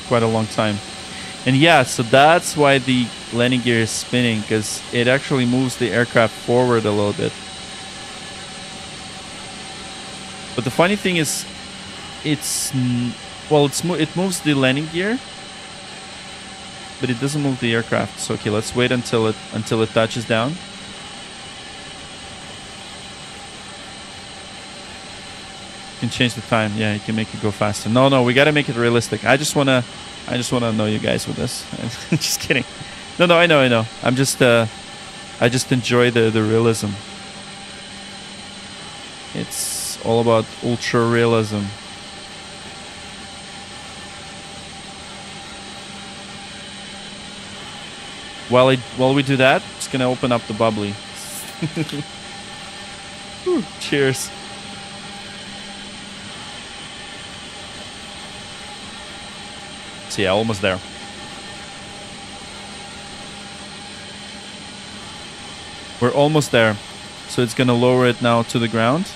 quite a long time. And yeah, so that's why the landing gear is spinning, because it actually moves the aircraft forward a little bit. But the funny thing is, it moves the landing gear, but it doesn't move the aircraft. So okay, let's wait until it touches down. You can change the time. Yeah, you can make it go faster. No, we gotta make it realistic. I just wanna annoy you guys with this. Just kidding. No, I know. I'm just I just enjoy the realism. It's all about ultra realism. While we do that, I'm just gonna open up the bubbly. Ooh, cheers. So yeah, almost there. We're almost there. So it's gonna lower it now to the ground.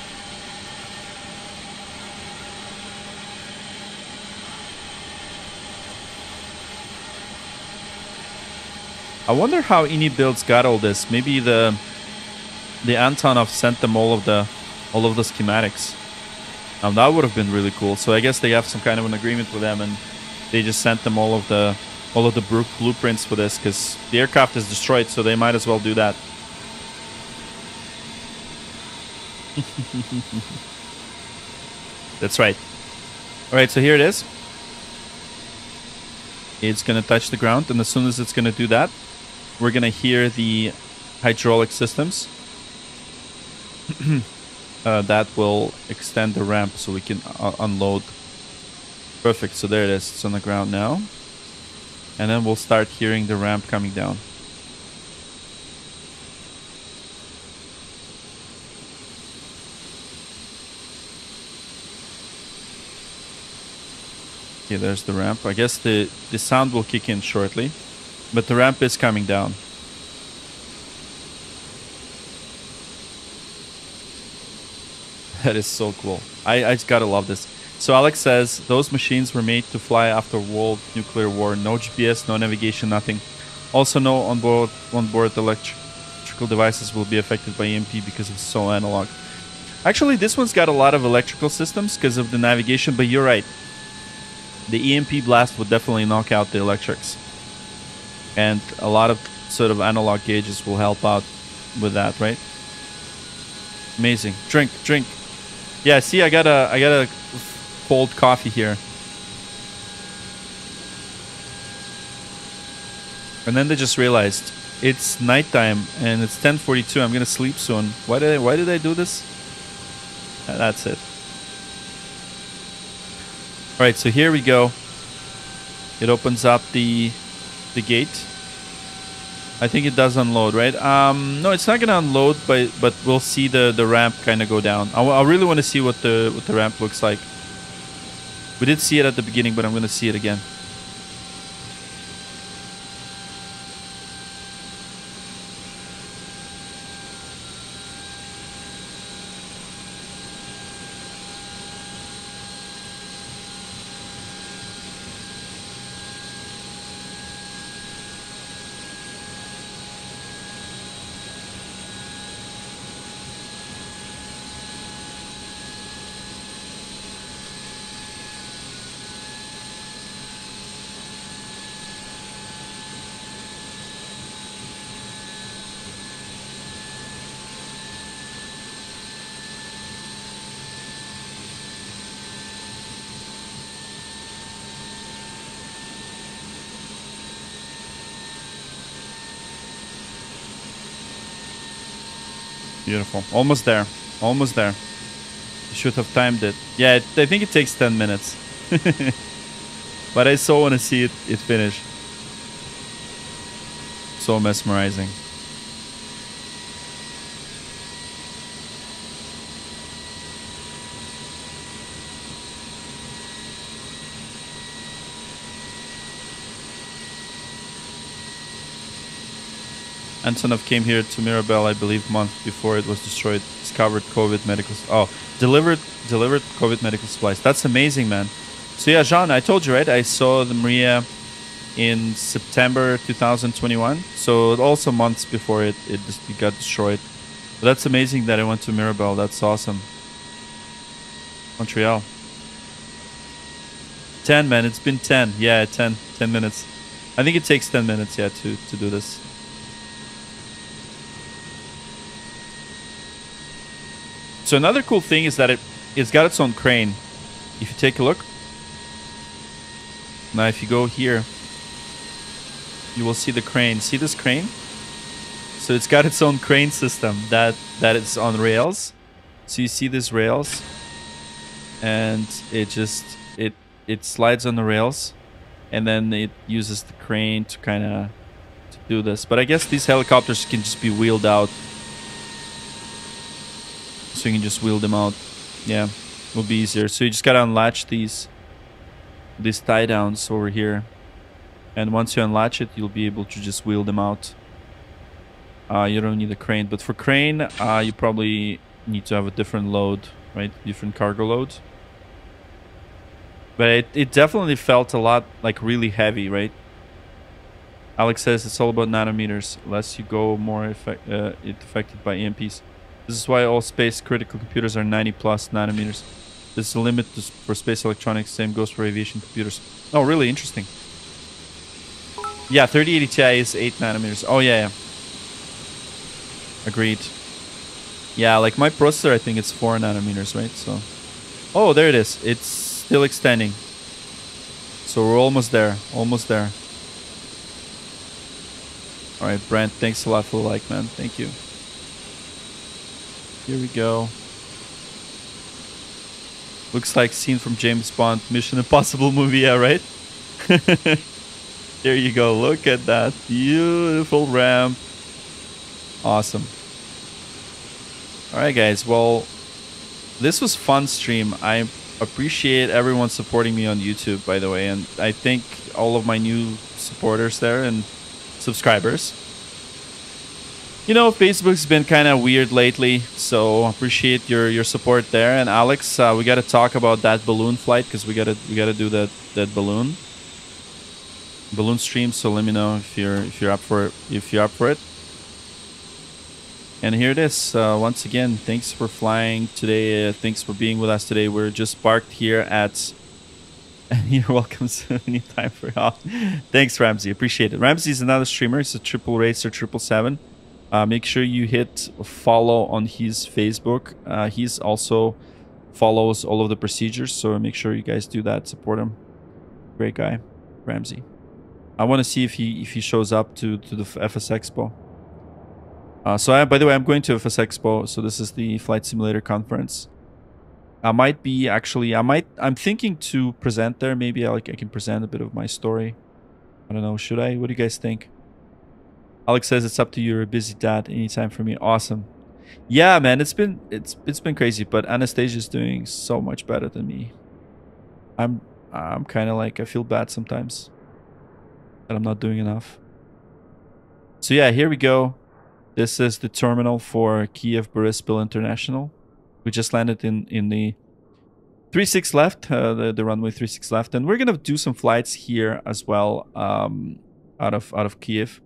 I wonder how IniBuilds got all this. Maybe the Antonov sent them all of the schematics. And that would have been really cool. So I guess they have some kind of an agreement with them, and they just sent them all of the blueprints for this, because the aircraft is destroyed, so they might as well do that. That's right. All right, so here it is. It's gonna touch the ground, and as soon as it's gonna do that, we're gonna hear the hydraulic systems that will extend the ramp so we can unload. Perfect. So there it is. It's on the ground now, and then we'll start hearing the ramp coming down. Okay, there's the ramp. I guess the sound will kick in shortly, but the ramp is coming down. That is so cool. I just gotta love this. So Alex says, those machines were made to fly after World Nuclear War. No GPS, no navigation, nothing. Also, no onboard electrical devices will be affected by EMP because it's so analog. Actually, this one's got a lot of electrical systems because of the navigation, but you're right. The EMP blast would definitely knock out the electrics. And a lot of sort of analog gauges will help out with that, right? Amazing. Drink, drink. Yeah, see, I got a cold coffee here. And then they just realized it's nighttime and it's 10:42. I'm gonna sleep soon. Why did I do this? That's it. All right, so here we go. It opens up the gate. I think it does unload, right? No, it's not gonna unload, but we'll see the ramp kind of go down. I really want to see what the ramp looks like. We did see it at the beginning, but I'm gonna see it again. Beautiful. Almost there. Almost there. You should have timed it. Yeah, I think it takes 10 minutes. But I so want to see it finish. So mesmerizing. Antonov came here to Mirabel, I believe, month before it was destroyed. Discovered COVID medical... Oh, delivered COVID medical supplies. That's amazing, man. So yeah, Jean, I told you, right? I saw the Mriya in September 2021. So also months before it got destroyed. But that's amazing that I went to Mirabel. That's awesome. Montreal. 10, man. It's been 10. Yeah, 10 minutes. I think it takes 10 minutes, yeah, to do this. So another cool thing is that it's got its own crane. If you take a look. Now if you go here, you will see the crane. See this crane? So it's got its own crane system that it's on rails. So you see these rails and it slides on the rails and then it uses the crane to kinda to do this. But I guess these helicopters can just be wheeled out. So you can just wheel them out. Yeah, it will be easier. So you just gotta unlatch these tie downs over here, and once you unlatch it, you'll be able to just wheel them out. You don't need a crane, but for crane, you probably need to have a different load, right? Different cargo load. But it definitely felt a lot like really heavy, right? Alex says it's all about nanometers. Less you go, more it's affected by EMPs. This is why all space critical computers are 90+ nanometers. This is the limit for space electronics. Same goes for aviation computers. Oh, really interesting. Yeah, 3080 Ti is 8 nanometers. Oh, yeah. Agreed. Yeah, like my processor, I think it's 4 nanometers, right? So, oh, there it is. It's still extending. So we're almost there. Almost there. All right, Brent, thanks a lot for the like, man. Thank you. Here we go. Looks like scene from James Bond, Mission Impossible movie, yeah, right? There you go. Look at that beautiful ramp. Awesome. All right, guys. Well, this was fun stream. I appreciate everyone supporting me on YouTube, by the way, and I thank all of my new supporters there and subscribers. You know, Facebook's been kind of weird lately, so appreciate your support there. And Alex, we got to talk about that balloon flight because we got to do that balloon stream. So let me know if you're up for it. And here it is. Once again, thanks for flying today. Thanks for being with us today. We're just parked here at. You're welcome. So anytime for all. Thanks, Ramsey. Appreciate it. Ramsey's another streamer. He's a triple racer, 777. Make sure you hit follow on his Facebook. He's also follows all of the procedures, so make sure you guys do that. Support him. Great guy, Ramsey. I want to see if he shows up to the FS Expo. By the way, I'm going to FS Expo. So this is the Flight Simulator conference. I'm thinking to present there. Maybe I can present a bit of my story. I don't know. Should I? What do you guys think? Alex says it's up to you. You're a busy dad. Anytime for me. Awesome. Yeah, man. It's been crazy, but Anastasia's doing so much better than me. I'm kind of like I feel bad sometimes that I'm not doing enough. So yeah, here we go. This is the terminal for Kyiv-Boryspil International. We just landed in the 36 left, the runway 36 left, and we're gonna do some flights here as well, out of Kyiv.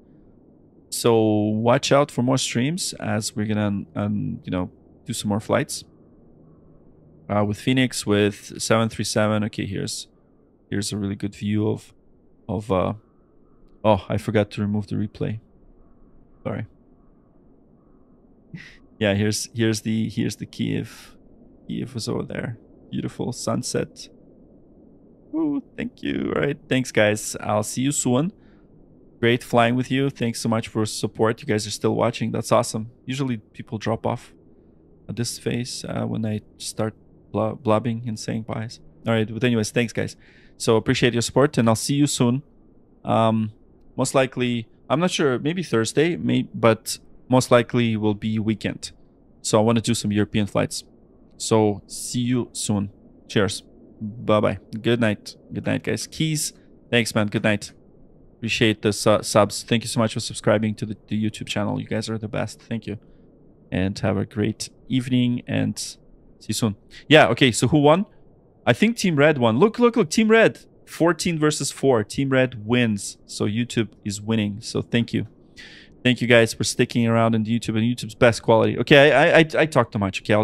So watch out for more streams as we're gonna do some more flights with Phoenix, with 737. Okay, here's a really good view of oh, I forgot to remove the replay. Sorry. Yeah, here's the Kyiv. Kyiv was over there. Beautiful sunset. Ooh, thank you. All right, thanks guys. I'll see you soon. Great flying with you. Thanks so much for support. You guys are still watching. That's awesome. Usually people drop off at this phase when I start blabbing and saying byes. All right, but anyways, thanks guys. So appreciate your support, and I'll see you soon. Most likely, I'm not sure. Maybe Thursday. But. Most likely will be weekend. So I want to do some European flights. So see you soon. Cheers. Bye-bye. Good night. Good night, guys. Keys. Thanks, man. Good night. Appreciate the subs. Thank you so much for subscribing to the YouTube channel. You guys are the best. Thank you. And have a great evening and see you soon. Yeah, okay. So who won? I think Team Red won. Look. Team Red. 14 versus 4. Team Red wins. So YouTube is winning. So thank you. Thank you guys for sticking around on YouTube, and YouTube's best quality. Okay, I talk too much. Okay, I'll just